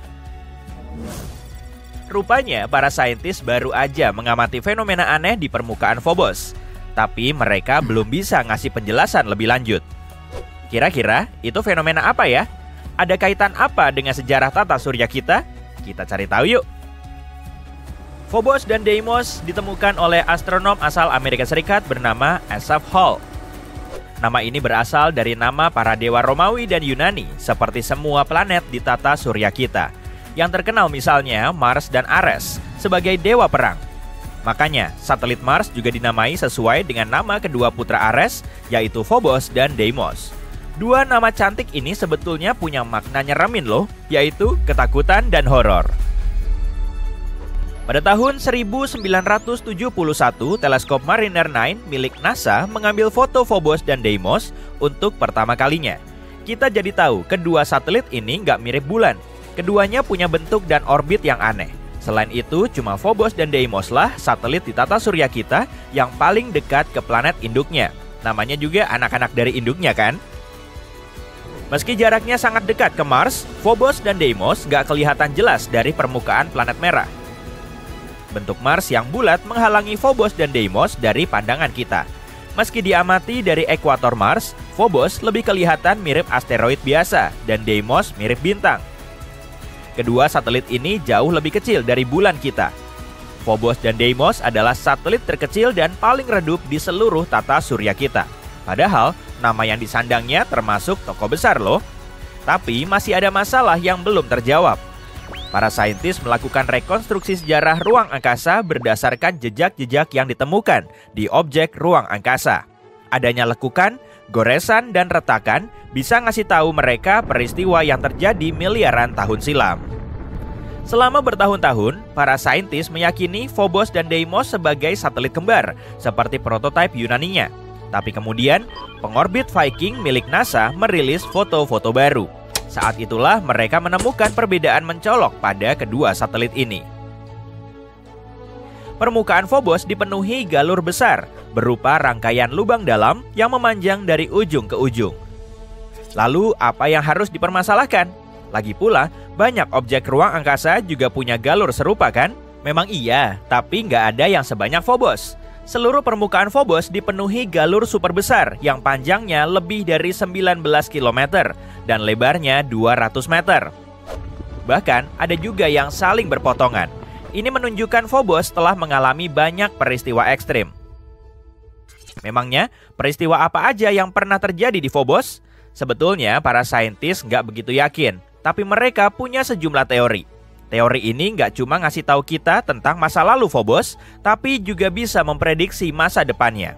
Rupanya, para saintis baru aja mengamati fenomena aneh di permukaan Phobos. Tapi mereka belum bisa ngasih penjelasan lebih lanjut. Kira-kira, itu fenomena apa ya? Ada kaitan apa dengan sejarah tata surya kita? Kita cari tahu yuk! Phobos dan Deimos ditemukan oleh astronom asal Amerika Serikat bernama Asaph Hall. Nama ini berasal dari nama para dewa Romawi dan Yunani, seperti semua planet di tata surya kita. Yang terkenal misalnya Mars dan Ares sebagai dewa perang. Makanya, satelit Mars juga dinamai sesuai dengan nama kedua putra Ares, yaitu Phobos dan Deimos. Dua nama cantik ini sebetulnya punya makna nyeremin loh, yaitu ketakutan dan horor. Pada tahun 1971, teleskop Mariner 9 milik NASA mengambil foto Phobos dan Deimos untuk pertama kalinya. Kita jadi tahu kedua satelit ini nggak mirip bulan. Keduanya punya bentuk dan orbit yang aneh. Selain itu, cuma Phobos dan Deimos lah satelit di tata surya kita yang paling dekat ke planet induknya. Namanya juga anak-anak dari induknya kan? Meski jaraknya sangat dekat ke Mars, Phobos dan Deimos nggak kelihatan jelas dari permukaan planet merah. Bentuk Mars yang bulat menghalangi Phobos dan Deimos dari pandangan kita. Meski diamati dari ekuator Mars, Phobos lebih kelihatan mirip asteroid biasa dan Deimos mirip bintang. Kedua satelit ini jauh lebih kecil dari bulan kita. Phobos dan Deimos adalah satelit terkecil dan paling redup di seluruh tata surya kita. Padahal, nama yang disandangnya termasuk tokoh besar loh. Tapi masih ada masalah yang belum terjawab. Para saintis melakukan rekonstruksi sejarah ruang angkasa berdasarkan jejak-jejak yang ditemukan di objek ruang angkasa. Adanya lekukan, goresan, dan retakan bisa ngasih tahu mereka peristiwa yang terjadi miliaran tahun silam. Selama bertahun-tahun, para saintis meyakini Phobos dan Deimos sebagai satelit kembar, seperti prototipe Yunaninya. Tapi kemudian, pengorbit Viking milik NASA merilis foto-foto baru. Saat itulah mereka menemukan perbedaan mencolok pada kedua satelit ini. Permukaan Phobos dipenuhi galur besar, berupa rangkaian lubang dalam yang memanjang dari ujung ke ujung. Lalu, apa yang harus dipermasalahkan? Lagi pula, banyak objek ruang angkasa juga punya galur serupa kan? Memang iya, tapi nggak ada yang sebanyak Phobos. Seluruh permukaan Phobos dipenuhi galur super besar yang panjangnya lebih dari 19 km dan lebarnya 200 meter. Bahkan, ada juga yang saling berpotongan. Ini menunjukkan Phobos telah mengalami banyak peristiwa ekstrim. Memangnya, peristiwa apa aja yang pernah terjadi di Phobos? Sebetulnya, para saintis nggak begitu yakin, tapi mereka punya sejumlah teori. Teori ini nggak cuma ngasih tahu kita tentang masa lalu Phobos, tapi juga bisa memprediksi masa depannya.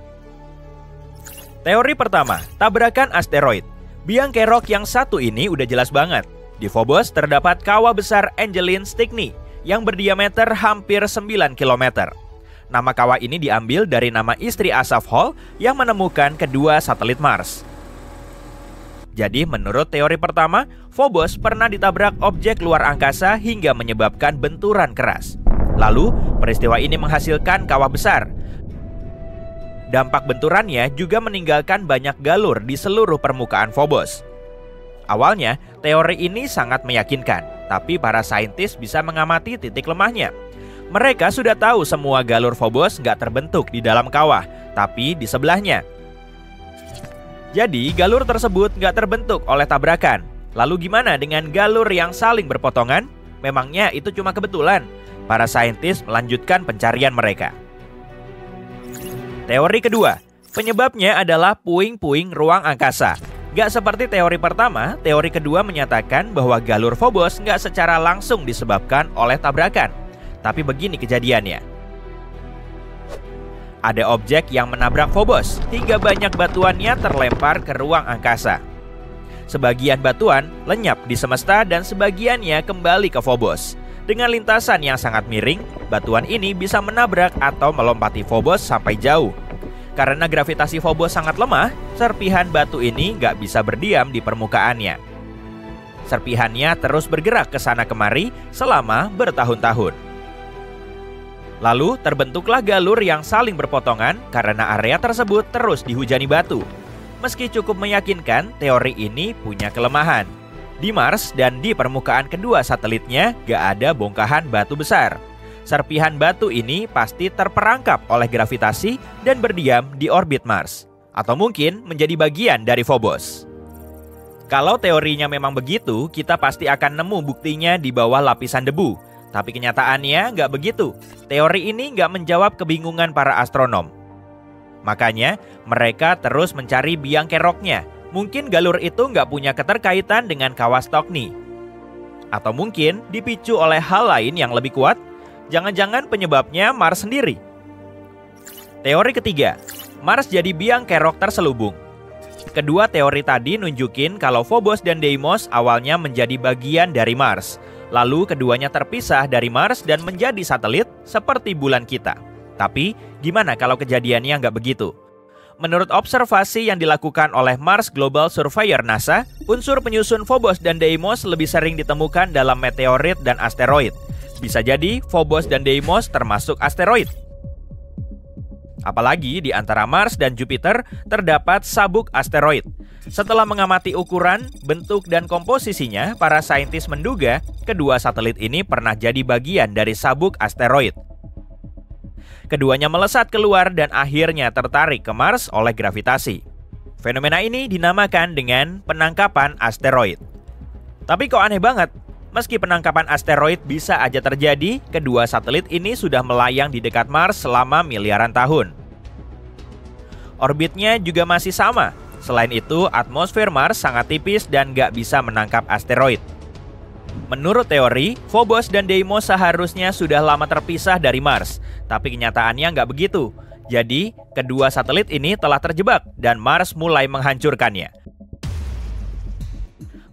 Teori pertama, tabrakan asteroid. Biang kerok yang satu ini udah jelas banget. Di Phobos terdapat kawah besar Angelina Stickney yang berdiameter hampir 9 km. Nama kawah ini diambil dari nama istri Asaph Hall yang menemukan kedua satelit Mars. Jadi menurut teori pertama, Phobos pernah ditabrak objek luar angkasa hingga menyebabkan benturan keras. Lalu, peristiwa ini menghasilkan kawah besar. Dampak benturannya juga meninggalkan banyak galur di seluruh permukaan Phobos. Awalnya, teori ini sangat meyakinkan, tapi para saintis bisa mengamati titik lemahnya. Mereka sudah tahu semua galur Phobos nggak terbentuk di dalam kawah, tapi di sebelahnya. Jadi, galur tersebut nggak terbentuk oleh tabrakan. Lalu gimana dengan galur yang saling berpotongan? Memangnya itu cuma kebetulan? Para saintis melanjutkan pencarian mereka. Teori kedua, penyebabnya adalah puing-puing ruang angkasa. Gak seperti teori pertama, teori kedua menyatakan bahwa galur Phobos gak secara langsung disebabkan oleh tabrakan. Tapi begini kejadiannya. Ada objek yang menabrak Phobos, hingga banyak batuannya terlempar ke ruang angkasa. Sebagian batuan lenyap di semesta dan sebagiannya kembali ke Phobos. Dengan lintasan yang sangat miring, batuan ini bisa menabrak atau melompati Phobos sampai jauh. Karena gravitasi Phobos sangat lemah, serpihan batu ini nggak bisa berdiam di permukaannya. Serpihannya terus bergerak ke sana kemari selama bertahun-tahun. Lalu terbentuklah galur yang saling berpotongan karena area tersebut terus dihujani batu. Meski cukup meyakinkan, teori ini punya kelemahan. Di Mars dan di permukaan kedua satelitnya gak ada bongkahan batu besar. Serpihan batu ini pasti terperangkap oleh gravitasi dan berdiam di orbit Mars. Atau mungkin menjadi bagian dari Phobos. Kalau teorinya memang begitu, kita pasti akan nemu buktinya di bawah lapisan debu. Tapi kenyataannya gak begitu. Teori ini gak menjawab kebingungan para astronom. Makanya mereka terus mencari biang keroknya. Mungkin galur itu nggak punya keterkaitan dengan kawah Stokni. Atau mungkin dipicu oleh hal lain yang lebih kuat. Jangan-jangan penyebabnya Mars sendiri. Teori ketiga, Mars jadi biang kerok terselubung. Kedua teori tadi nunjukin kalau Phobos dan Deimos awalnya menjadi bagian dari Mars. Lalu keduanya terpisah dari Mars dan menjadi satelit seperti bulan kita. Tapi gimana kalau kejadiannya nggak begitu? Menurut observasi yang dilakukan oleh Mars Global Surveyor NASA, unsur penyusun Phobos dan Deimos lebih sering ditemukan dalam meteorit dan asteroid. Bisa jadi Phobos dan Deimos termasuk asteroid. Apalagi di antara Mars dan Jupiter terdapat sabuk asteroid. Setelah mengamati ukuran, bentuk, dan komposisinya, para saintis menduga kedua satelit ini pernah jadi bagian dari sabuk asteroid. Keduanya melesat keluar dan akhirnya tertarik ke Mars oleh gravitasi. Fenomena ini dinamakan dengan penangkapan asteroid. Tapi kok aneh banget? Meski penangkapan asteroid bisa aja terjadi, kedua satelit ini sudah melayang di dekat Mars selama miliaran tahun. Orbitnya juga masih sama. Selain itu, atmosfer Mars sangat tipis dan nggak bisa menangkap asteroid. Menurut teori, Phobos dan Deimos seharusnya sudah lama terpisah dari Mars. Tapi kenyataannya nggak begitu. Jadi, kedua satelit ini telah terjebak dan Mars mulai menghancurkannya.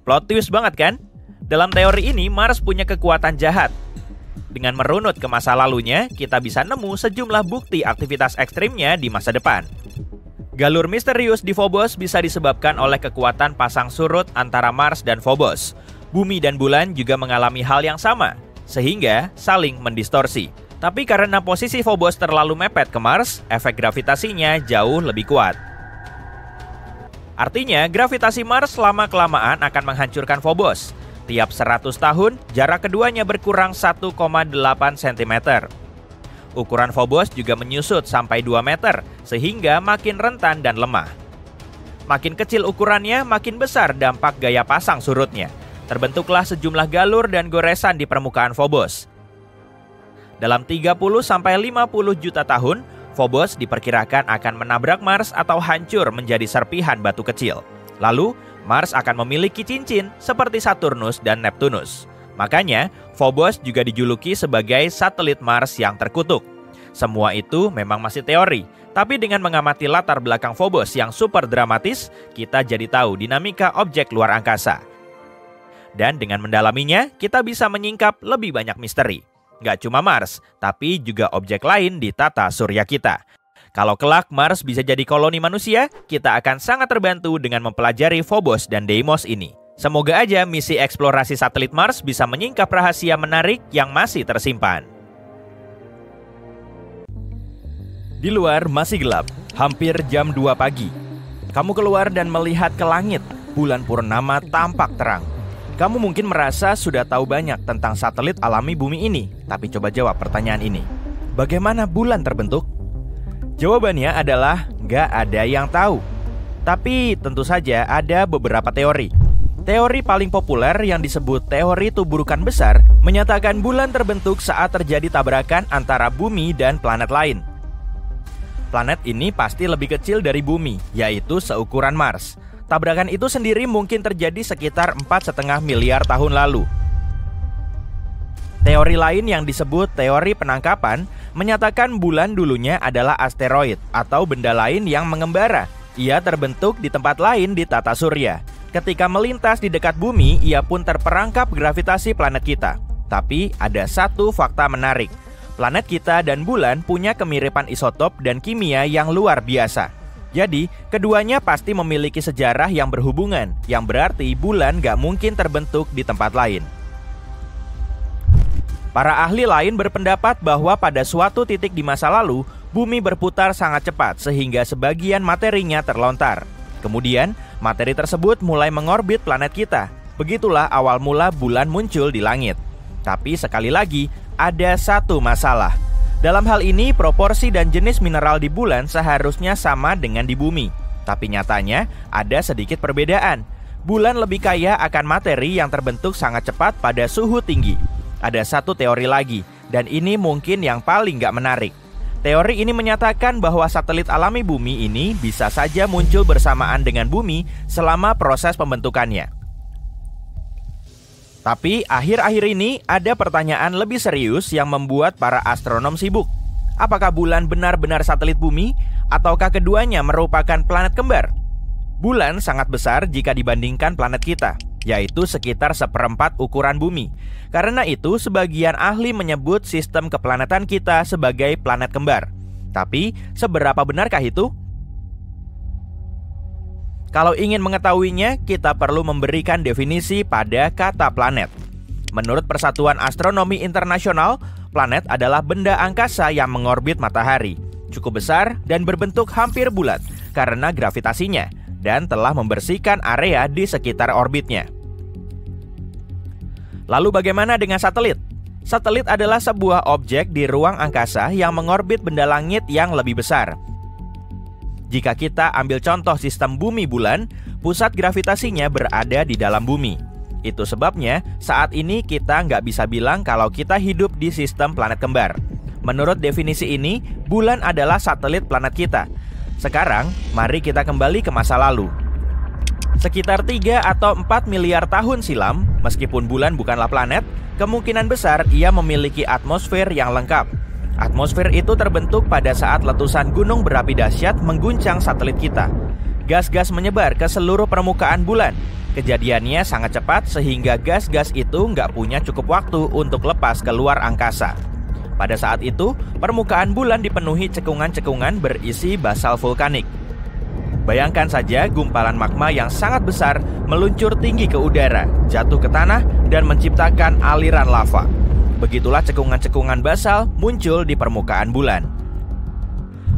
Plot twist banget kan? Dalam teori ini, Mars punya kekuatan jahat. Dengan merunut ke masa lalunya, kita bisa nemu sejumlah bukti aktivitas ekstrimnya di masa depan. Galur misterius di Phobos bisa disebabkan oleh kekuatan pasang surut antara Mars dan Phobos. Bumi dan bulan juga mengalami hal yang sama, sehingga saling mendistorsi. Tapi karena posisi Phobos terlalu mepet ke Mars, efek gravitasinya jauh lebih kuat. Artinya, gravitasi Mars lama-kelamaan akan menghancurkan Phobos. Tiap 100 tahun, jarak keduanya berkurang 1,8 cm. Ukuran Phobos juga menyusut sampai 2 meter, sehingga makin rentan dan lemah. Makin kecil ukurannya, makin besar dampak gaya pasang surutnya. Terbentuklah sejumlah galur dan goresan di permukaan Phobos. Dalam 30-50 juta tahun, Phobos diperkirakan akan menabrak Mars atau hancur menjadi serpihan batu kecil. Lalu, Mars akan memiliki cincin seperti Saturnus dan Neptunus. Makanya, Phobos juga dijuluki sebagai satelit Mars yang terkutuk. Semua itu memang masih teori, tapi dengan mengamati latar belakang Phobos yang super dramatis, kita jadi tahu dinamika objek luar angkasa. Dan dengan mendalaminya, kita bisa menyingkap lebih banyak misteri. Nggak cuma Mars, tapi juga objek lain di tata surya kita. Kalau kelak Mars bisa jadi koloni manusia, kita akan sangat terbantu dengan mempelajari Phobos dan Deimos ini. Semoga aja misi eksplorasi satelit Mars bisa menyingkap rahasia menarik yang masih tersimpan. Di luar masih gelap, hampir jam 2 pagi. Kamu keluar dan melihat ke langit, bulan purnama tampak terang. Kamu mungkin merasa sudah tahu banyak tentang satelit alami bumi ini, tapi coba jawab pertanyaan ini. Bagaimana bulan terbentuk? Jawabannya adalah nggak ada yang tahu. Tapi tentu saja ada beberapa teori. Teori paling populer yang disebut teori tuburukan besar menyatakan bulan terbentuk saat terjadi tabrakan antara bumi dan planet lain. Planet ini pasti lebih kecil dari bumi, yaitu seukuran Mars. Tabrakan itu sendiri mungkin terjadi sekitar 4,5 miliar tahun lalu. Teori lain yang disebut teori penangkapan menyatakan bulan dulunya adalah asteroid atau benda lain yang mengembara. Ia terbentuk di tempat lain di tata surya. Ketika melintas di dekat bumi, ia pun terperangkap gravitasi planet kita. Tapi ada satu fakta menarik. Planet kita dan bulan punya kemiripan isotop dan kimia yang luar biasa. Jadi, keduanya pasti memiliki sejarah yang berhubungan, yang berarti bulan gak mungkin terbentuk di tempat lain. Para ahli lain berpendapat bahwa pada suatu titik di masa lalu, bumi berputar sangat cepat sehingga sebagian materinya terlontar. Kemudian, materi tersebut mulai mengorbit planet kita. Begitulah awal mula bulan muncul di langit. Tapi sekali lagi, ada satu masalah. Dalam hal ini, proporsi dan jenis mineral di bulan seharusnya sama dengan di bumi. Tapi nyatanya, ada sedikit perbedaan. Bulan lebih kaya akan materi yang terbentuk sangat cepat pada suhu tinggi. Ada satu teori lagi, dan ini mungkin yang paling nggak menarik. Teori ini menyatakan bahwa satelit alami bumi ini bisa saja muncul bersamaan dengan bumi selama proses pembentukannya. Tapi akhir-akhir ini ada pertanyaan lebih serius yang membuat para astronom sibuk. Apakah bulan benar-benar satelit bumi, ataukah keduanya merupakan planet kembar? Bulan sangat besar jika dibandingkan planet kita, yaitu sekitar seperempat ukuran bumi. Karena itu, sebagian ahli menyebut sistem keplanetan kita sebagai planet kembar. Tapi, seberapa benarkah itu? Kalau ingin mengetahuinya, kita perlu memberikan definisi pada kata planet. Menurut Persatuan Astronomi Internasional, planet adalah benda angkasa yang mengorbit matahari, cukup besar dan berbentuk hampir bulat karena gravitasinya, dan telah membersihkan area di sekitar orbitnya. Lalu bagaimana dengan satelit? Satelit adalah sebuah objek di ruang angkasa yang mengorbit benda langit yang lebih besar. Jika kita ambil contoh sistem bumi bulan, pusat gravitasinya berada di dalam bumi. Itu sebabnya saat ini kita nggak bisa bilang kalau kita hidup di sistem planet kembar. Menurut definisi ini, bulan adalah satelit planet kita. Sekarang, mari kita kembali ke masa lalu. Sekitar 3 atau 4 miliar tahun silam, meskipun bulan bukanlah planet, kemungkinan besar ia memiliki atmosfer yang lengkap. Atmosfer itu terbentuk pada saat letusan gunung berapi dahsyat mengguncang satelit kita. Gas-gas menyebar ke seluruh permukaan bulan. Kejadiannya sangat cepat sehingga gas-gas itu nggak punya cukup waktu untuk lepas keluar angkasa. Pada saat itu, permukaan bulan dipenuhi cekungan-cekungan berisi basal vulkanik. Bayangkan saja gumpalan magma yang sangat besar meluncur tinggi ke udara, jatuh ke tanah, dan menciptakan aliran lava. Begitulah cekungan-cekungan basal muncul di permukaan bulan.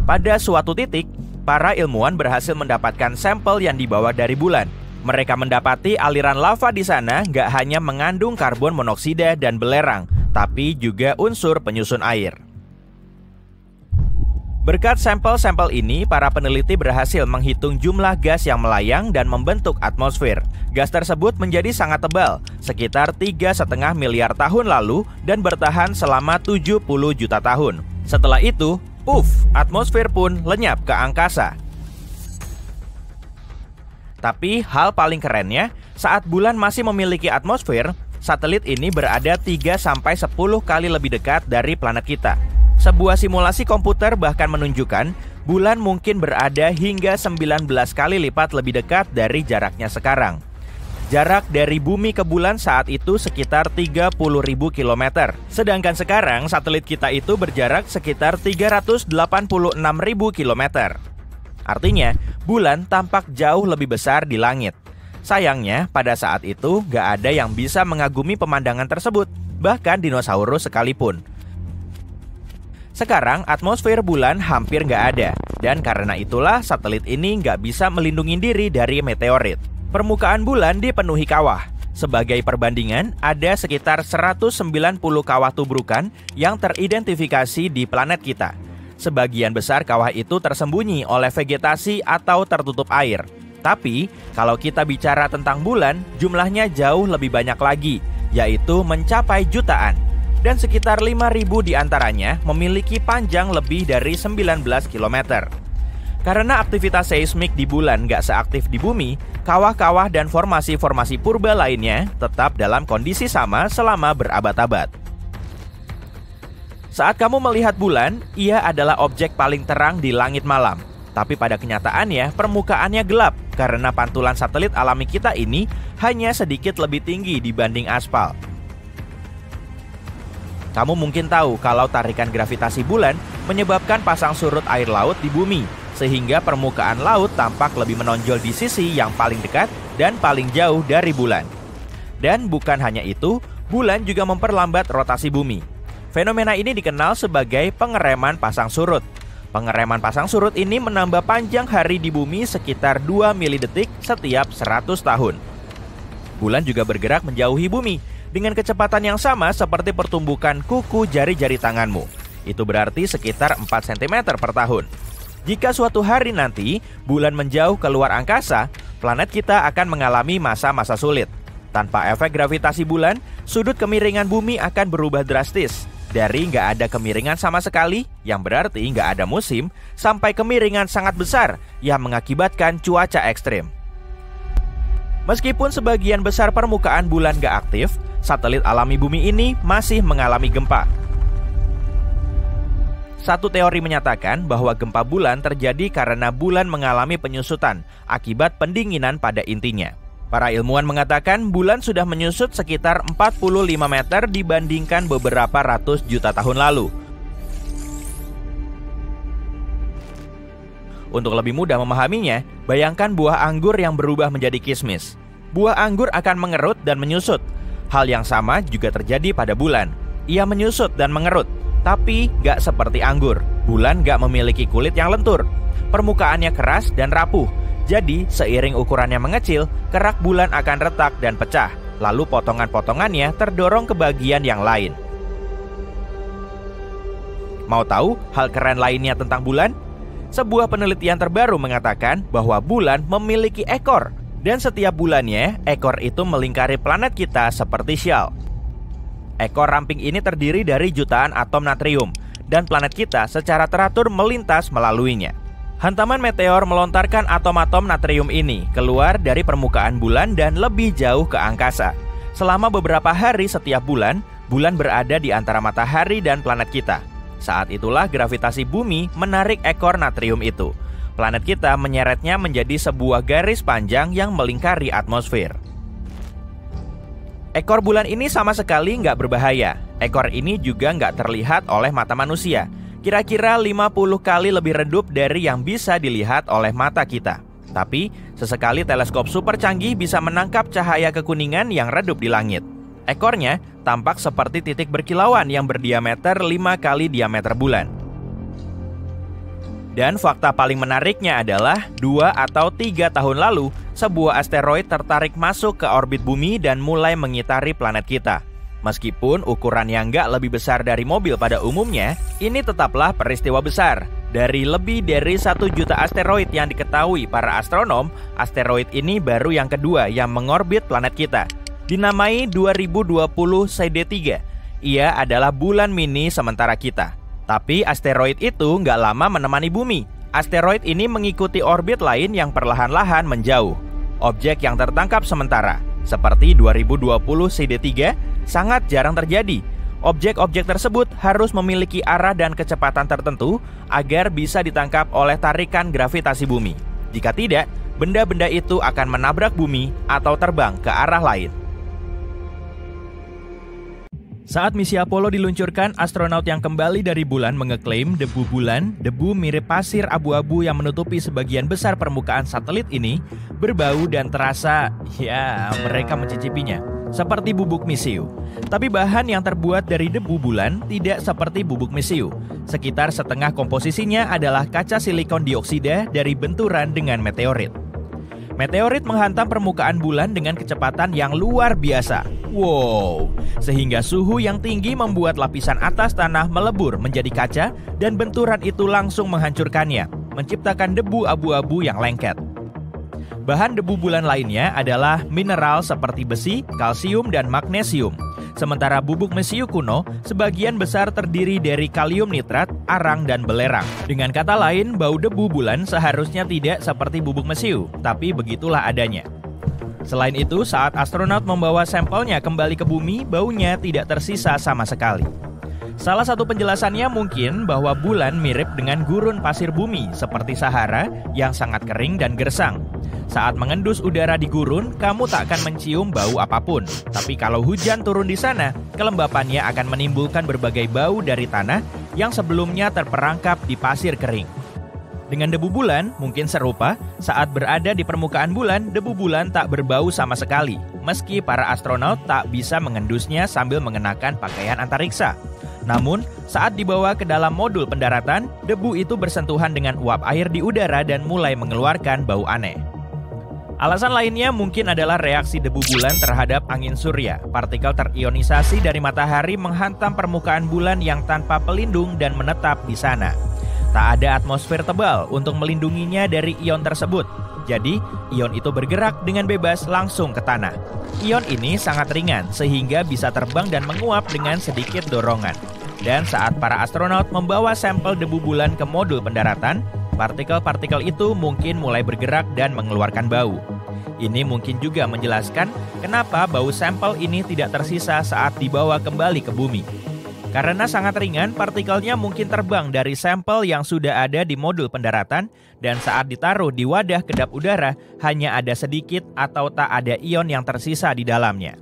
Pada suatu titik, para ilmuwan berhasil mendapatkan sampel yang dibawa dari bulan. Mereka mendapati aliran lava di sana nggak hanya mengandung karbon monoksida dan belerang, tapi juga unsur penyusun air. Berkat sampel-sampel ini, para peneliti berhasil menghitung jumlah gas yang melayang dan membentuk atmosfer. Gas tersebut menjadi sangat tebal, sekitar 3,5 miliar tahun lalu dan bertahan selama 70 juta tahun. Setelah itu, atmosfer pun lenyap ke angkasa. Tapi hal paling kerennya, saat bulan masih memiliki atmosfer, satelit ini berada 3-10 kali lebih dekat dari planet kita. Sebuah simulasi komputer bahkan menunjukkan bulan mungkin berada hingga 19 kali lipat lebih dekat dari jaraknya sekarang. Jarak dari bumi ke bulan saat itu sekitar 30.000 km. Sedangkan sekarang satelit kita itu berjarak sekitar 386.000 km. Artinya, bulan tampak jauh lebih besar di langit. Sayangnya, pada saat itu gak ada yang bisa mengagumi pemandangan tersebut, bahkan dinosaurus sekalipun. Sekarang atmosfer bulan hampir nggak ada, dan karena itulah satelit ini nggak bisa melindungi diri dari meteorit. Permukaan bulan dipenuhi kawah. Sebagai perbandingan, ada sekitar 190 kawah tubrukan yang teridentifikasi di planet kita. Sebagian besar kawah itu tersembunyi oleh vegetasi atau tertutup air. Tapi, kalau kita bicara tentang bulan, jumlahnya jauh lebih banyak lagi, yaitu mencapai jutaan. Dan sekitar 5.000 diantaranya memiliki panjang lebih dari 19 km. Karena aktivitas seismik di bulan nggak seaktif di bumi, kawah-kawah dan formasi-formasi purba lainnya tetap dalam kondisi sama selama berabad-abad. Saat kamu melihat bulan, ia adalah objek paling terang di langit malam. Tapi pada kenyataannya, permukaannya gelap karena pantulan satelit alami kita ini hanya sedikit lebih tinggi dibanding aspal. Kamu mungkin tahu kalau tarikan gravitasi bulan menyebabkan pasang surut air laut di bumi, sehingga permukaan laut tampak lebih menonjol di sisi yang paling dekat dan paling jauh dari bulan. Dan bukan hanya itu, bulan juga memperlambat rotasi bumi. Fenomena ini dikenal sebagai pengereman pasang surut. Pengereman pasang surut ini menambah panjang hari di bumi sekitar 2 milidetik setiap 100 tahun. Bulan juga bergerak menjauhi bumi dengan kecepatan yang sama seperti pertumbukan kuku jari-jari tanganmu. Itu berarti sekitar 4 cm per tahun. Jika suatu hari nanti bulan menjauh keluar angkasa, planet kita akan mengalami masa-masa sulit. Tanpa efek gravitasi bulan, sudut kemiringan bumi akan berubah drastis. Dari nggak ada kemiringan sama sekali, yang berarti nggak ada musim, sampai kemiringan sangat besar yang mengakibatkan cuaca ekstrim. Meskipun sebagian besar permukaan bulan nggak aktif, satelit alami bumi ini masih mengalami gempa. Satu teori menyatakan bahwa gempa bulan terjadi karena bulan mengalami penyusutan akibat pendinginan pada intinya. Para ilmuwan mengatakan bulan sudah menyusut sekitar 45 meter dibandingkan beberapa ratus juta tahun lalu. Untuk lebih mudah memahaminya, bayangkan buah anggur yang berubah menjadi kismis. Buah anggur akan mengerut dan menyusut. Hal yang sama juga terjadi pada bulan. Ia menyusut dan mengerut, tapi nggak seperti anggur. Bulan nggak memiliki kulit yang lentur. Permukaannya keras dan rapuh. Jadi, seiring ukurannya mengecil, kerak bulan akan retak dan pecah, lalu potongan-potongannya terdorong ke bagian yang lain. Mau tahu hal keren lainnya tentang bulan? Sebuah penelitian terbaru mengatakan bahwa bulan memiliki ekor, dan setiap bulannya, ekor itu melingkari planet kita seperti shell. Ekor ramping ini terdiri dari jutaan atom natrium, dan planet kita secara teratur melintas melaluinya. Hantaman meteor melontarkan atom-atom natrium ini keluar dari permukaan bulan dan lebih jauh ke angkasa. Selama beberapa hari setiap bulan, bulan berada di antara matahari dan planet kita. Saat itulah gravitasi bumi menarik ekor natrium itu. Planet kita menyeretnya menjadi sebuah garis panjang yang melingkari atmosfer. Ekor bulan ini sama sekali nggak berbahaya. Ekor ini juga nggak terlihat oleh mata manusia. Kira-kira 50 kali lebih redup dari yang bisa dilihat oleh mata kita. Tapi, sesekali teleskop super canggih bisa menangkap cahaya kekuningan yang redup di langit. Ekornya tampak seperti titik berkilauan yang berdiameter 5 kali diameter bulan. Dan fakta paling menariknya adalah 2 atau 3 tahun lalu, sebuah asteroid tertarik masuk ke orbit bumi dan mulai mengitari planet kita. Meskipun ukuran yang nggak lebih besar dari mobil pada umumnya, ini tetaplah peristiwa besar. Dari lebih dari 1 juta asteroid yang diketahui para astronom, asteroid ini baru yang kedua yang mengorbit planet kita. Dinamai 2020 CD3, ia adalah bulan mini sementara kita. Tapi asteroid itu nggak lama menemani bumi. Asteroid ini mengikuti orbit lain yang perlahan-lahan menjauh. Objek yang tertangkap sementara, seperti 2020 CD3, sangat jarang terjadi. Objek-objek tersebut harus memiliki arah dan kecepatan tertentu agar bisa ditangkap oleh tarikan gravitasi bumi. Jika tidak, benda-benda itu akan menabrak bumi atau terbang ke arah lain. Saat misi Apollo diluncurkan, astronot yang kembali dari bulan mengeklaim debu bulan, debu mirip pasir abu-abu yang menutupi sebagian besar permukaan satelit ini, berbau dan terasa, ya mereka mencicipinya, seperti bubuk mesiu. Tapi bahan yang terbuat dari debu bulan tidak seperti bubuk mesiu. Sekitar setengah komposisinya adalah kaca silikon dioksida dari benturan dengan meteorit. Meteorit menghantam permukaan bulan dengan kecepatan yang luar biasa. Wow! Sehingga suhu yang tinggi membuat lapisan atas tanah melebur menjadi kaca dan benturan itu langsung menghancurkannya, menciptakan debu abu-abu yang lengket. Bahan debu bulan lainnya adalah mineral seperti besi, kalsium, dan magnesium. Sementara bubuk mesiu kuno, sebagian besar terdiri dari kalium nitrat, arang, dan belerang. Dengan kata lain, bau debu bulan seharusnya tidak seperti bubuk mesiu, tapi begitulah adanya. Selain itu, saat astronot membawa sampelnya kembali ke bumi, baunya tidak tersisa sama sekali. Salah satu penjelasannya mungkin bahwa bulan mirip dengan gurun pasir bumi seperti Sahara yang sangat kering dan gersang. Saat mengendus udara di gurun, kamu tak akan mencium bau apapun. Tapi kalau hujan turun di sana, kelembapannya akan menimbulkan berbagai bau dari tanah yang sebelumnya terperangkap di pasir kering. Dengan debu bulan, mungkin serupa, saat berada di permukaan bulan, debu bulan tak berbau sama sekali, meski para astronot tak bisa mengendusnya sambil mengenakan pakaian antariksa. Namun, saat dibawa ke dalam modul pendaratan, debu itu bersentuhan dengan uap air di udara dan mulai mengeluarkan bau aneh. Alasan lainnya mungkin adalah reaksi debu bulan terhadap angin surya. Partikel terionisasi dari matahari menghantam permukaan bulan yang tanpa pelindung dan menetap di sana. Tak ada atmosfer tebal untuk melindunginya dari ion tersebut. Jadi, ion itu bergerak dengan bebas langsung ke tanah. Ion ini sangat ringan sehingga bisa terbang dan menguap dengan sedikit dorongan. Dan saat para astronot membawa sampel debu bulan ke modul pendaratan, partikel-partikel itu mungkin mulai bergerak dan mengeluarkan bau. Ini mungkin juga menjelaskan kenapa bau sampel ini tidak tersisa saat dibawa kembali ke bumi. Karena sangat ringan, partikelnya mungkin terbang dari sampel yang sudah ada di modul pendaratan dan saat ditaruh di wadah kedap udara hanya ada sedikit atau tak ada ion yang tersisa di dalamnya.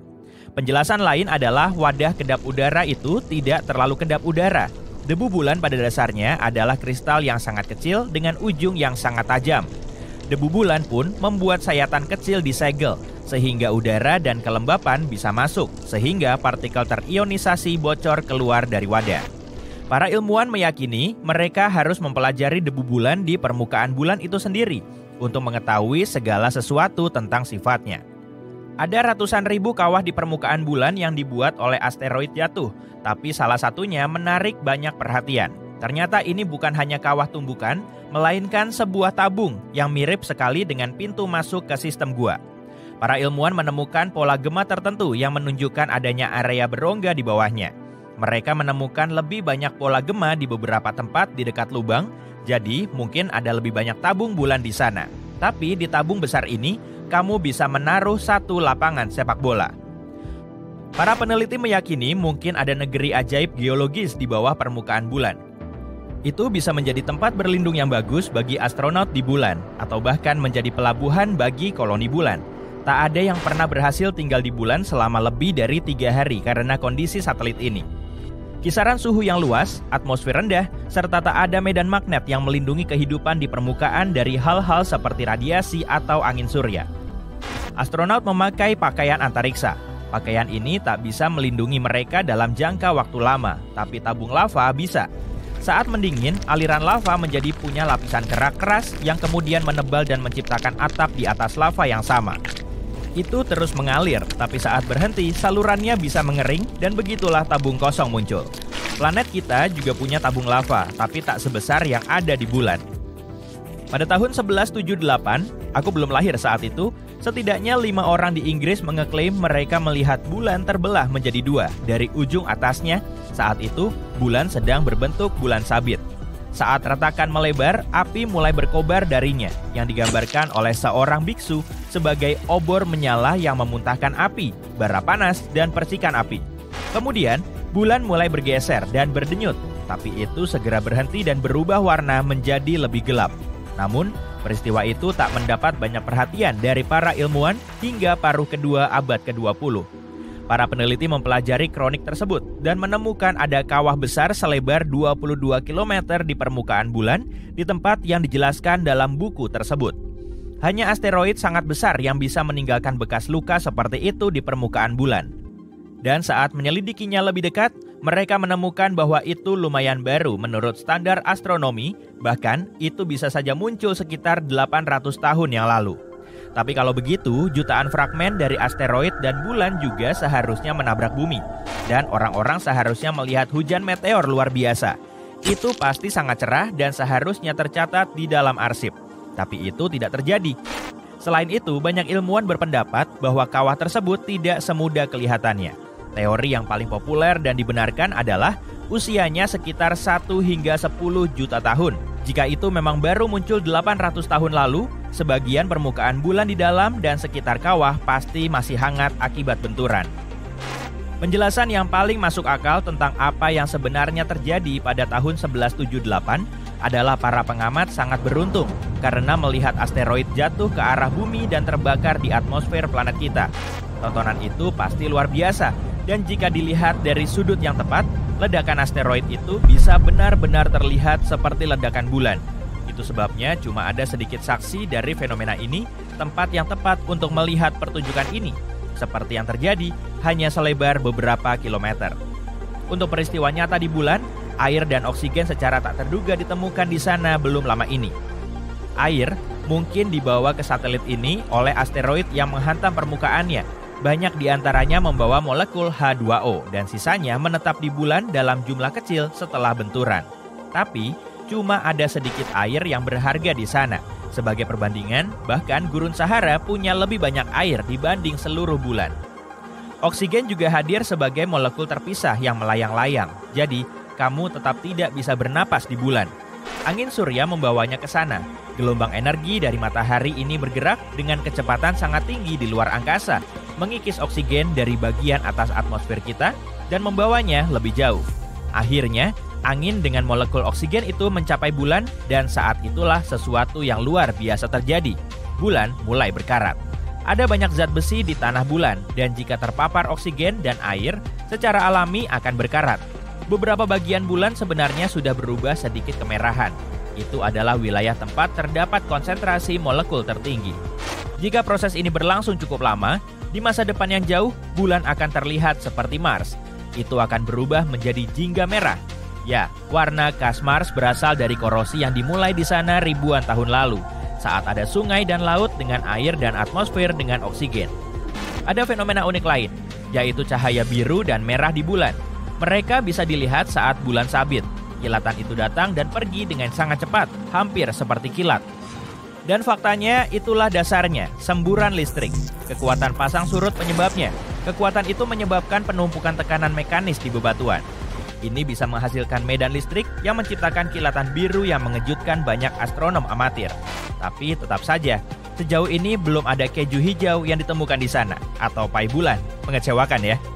Penjelasan lain adalah wadah kedap udara itu tidak terlalu kedap udara. Debu bulan pada dasarnya adalah kristal yang sangat kecil dengan ujung yang sangat tajam. Debu bulan pun membuat sayatan kecil di segel, sehingga udara dan kelembapan bisa masuk, sehingga partikel terionisasi bocor keluar dari wadah. Para ilmuwan meyakini mereka harus mempelajari debu bulan di permukaan bulan itu sendiri untuk mengetahui segala sesuatu tentang sifatnya. Ada ratusan ribu kawah di permukaan bulan yang dibuat oleh asteroid jatuh, tapi salah satunya menarik banyak perhatian. Ternyata ini bukan hanya kawah tumbukan, melainkan sebuah tabung yang mirip sekali dengan pintu masuk ke sistem gua. Para ilmuwan menemukan pola gema tertentu yang menunjukkan adanya area berongga di bawahnya. Mereka menemukan lebih banyak pola gema di beberapa tempat di dekat lubang, jadi mungkin ada lebih banyak tabung bulan di sana. Tapi di tabung besar ini, kamu bisa menaruh satu lapangan sepak bola. Para peneliti meyakini mungkin ada negeri ajaib geologis di bawah permukaan bulan. Itu bisa menjadi tempat berlindung yang bagus bagi astronot di bulan, atau bahkan menjadi pelabuhan bagi koloni bulan. Tak ada yang pernah berhasil tinggal di bulan selama lebih dari 3 hari karena kondisi satelit ini. Kisaran suhu yang luas, atmosfer rendah, serta tak ada medan magnet yang melindungi kehidupan di permukaan dari hal-hal seperti radiasi atau angin surya. Astronot memakai pakaian antariksa. Pakaian ini tak bisa melindungi mereka dalam jangka waktu lama, tapi tabung lava bisa. Saat mendingin, aliran lava menjadi punya lapisan kerak keras yang kemudian menebal dan menciptakan atap di atas lava yang sama. Itu terus mengalir, tapi saat berhenti, salurannya bisa mengering dan begitulah tabung kosong muncul. Planet kita juga punya tabung lava, tapi tak sebesar yang ada di bulan. Pada tahun 1178, aku belum lahir saat itu, setidaknya 5 orang di Inggris mengeklaim mereka melihat bulan terbelah menjadi 2 dari ujung atasnya. Saat itu, bulan sedang berbentuk bulan sabit. Saat retakan melebar, api mulai berkobar darinya, yang digambarkan oleh seorang biksu sebagai obor menyala yang memuntahkan api, bara panas, dan percikan api. Kemudian, bulan mulai bergeser dan berdenyut, tapi itu segera berhenti dan berubah warna menjadi lebih gelap. Namun, Peristiwa itu tak mendapat banyak perhatian dari para ilmuwan hingga paruh kedua abad ke-20. Para peneliti mempelajari kronik tersebut dan menemukan ada kawah besar selebar 22 km di permukaan bulan di tempat yang dijelaskan dalam buku tersebut. Hanya asteroid sangat besar yang bisa meninggalkan bekas luka seperti itu di permukaan bulan. Dan saat menyelidikinya lebih dekat, mereka menemukan bahwa itu lumayan baru menurut standar astronomi, bahkan itu bisa saja muncul sekitar 800 tahun yang lalu. Tapi kalau begitu, jutaan fragmen dari asteroid dan bulan juga seharusnya menabrak bumi. Dan orang-orang seharusnya melihat hujan meteor luar biasa. Itu pasti sangat cerah dan seharusnya tercatat di dalam arsip. Tapi itu tidak terjadi. Selain itu, banyak ilmuwan berpendapat bahwa kawah tersebut tidak semudah kelihatannya. Teori yang paling populer dan dibenarkan adalah usianya sekitar 1 hingga 10 juta tahun. Jika itu memang baru muncul 800 tahun lalu, sebagian permukaan bulan di dalam dan sekitar kawah pasti masih hangat akibat benturan. Penjelasan yang paling masuk akal tentang apa yang sebenarnya terjadi pada tahun 1178 adalah para pengamat sangat beruntung karena melihat asteroid jatuh ke arah bumi dan terbakar di atmosfer planet kita. Tontonan itu pasti luar biasa. Dan jika dilihat dari sudut yang tepat, ledakan asteroid itu bisa benar-benar terlihat seperti ledakan bulan. Itu sebabnya cuma ada sedikit saksi dari fenomena ini, tempat yang tepat untuk melihat pertunjukan ini. Seperti yang terjadi, hanya selebar beberapa kilometer. Untuk peristiwa nyata di bulan, air dan oksigen secara tak terduga ditemukan di sana belum lama ini. Air mungkin dibawa ke satelit ini oleh asteroid yang menghantam permukaannya. Banyak diantaranya membawa molekul H2O dan sisanya menetap di bulan dalam jumlah kecil setelah benturan. Tapi, cuma ada sedikit air yang berharga di sana. Sebagai perbandingan, bahkan Gurun Sahara punya lebih banyak air dibanding seluruh bulan. Oksigen juga hadir sebagai molekul terpisah yang melayang-layang. Jadi, kamu tetap tidak bisa bernapas di bulan. Angin surya membawanya ke sana. Gelombang energi dari matahari ini bergerak dengan kecepatan sangat tinggi di luar angkasa, mengikis oksigen dari bagian atas atmosfer kita dan membawanya lebih jauh. Akhirnya, angin dengan molekul oksigen itu mencapai bulan dan saat itulah sesuatu yang luar biasa terjadi. Bulan mulai berkarat. Ada banyak zat besi di tanah bulan dan jika terpapar oksigen dan air, secara alami akan berkarat. Beberapa bagian bulan sebenarnya sudah berubah sedikit kemerahan. Itu adalah wilayah tempat terdapat konsentrasi molekul tertinggi. Jika proses ini berlangsung cukup lama, di masa depan yang jauh, bulan akan terlihat seperti Mars. Itu akan berubah menjadi jingga merah. Ya, warna khas Mars berasal dari korosi yang dimulai di sana ribuan tahun lalu, saat ada sungai dan laut dengan air dan atmosfer dengan oksigen. Ada fenomena unik lain, yaitu cahaya biru dan merah di bulan. Mereka bisa dilihat saat bulan sabit. Kilatan itu datang dan pergi dengan sangat cepat, hampir seperti kilat. Dan faktanya itulah dasarnya, semburan listrik. Kekuatan pasang surut penyebabnya. Kekuatan itu menyebabkan penumpukan tekanan mekanis di bebatuan. Ini bisa menghasilkan medan listrik yang menciptakan kilatan biru yang mengejutkan banyak astronom amatir. Tapi tetap saja, sejauh ini belum ada keju hijau yang ditemukan di sana, atau pai bulan. Mengecewakan ya.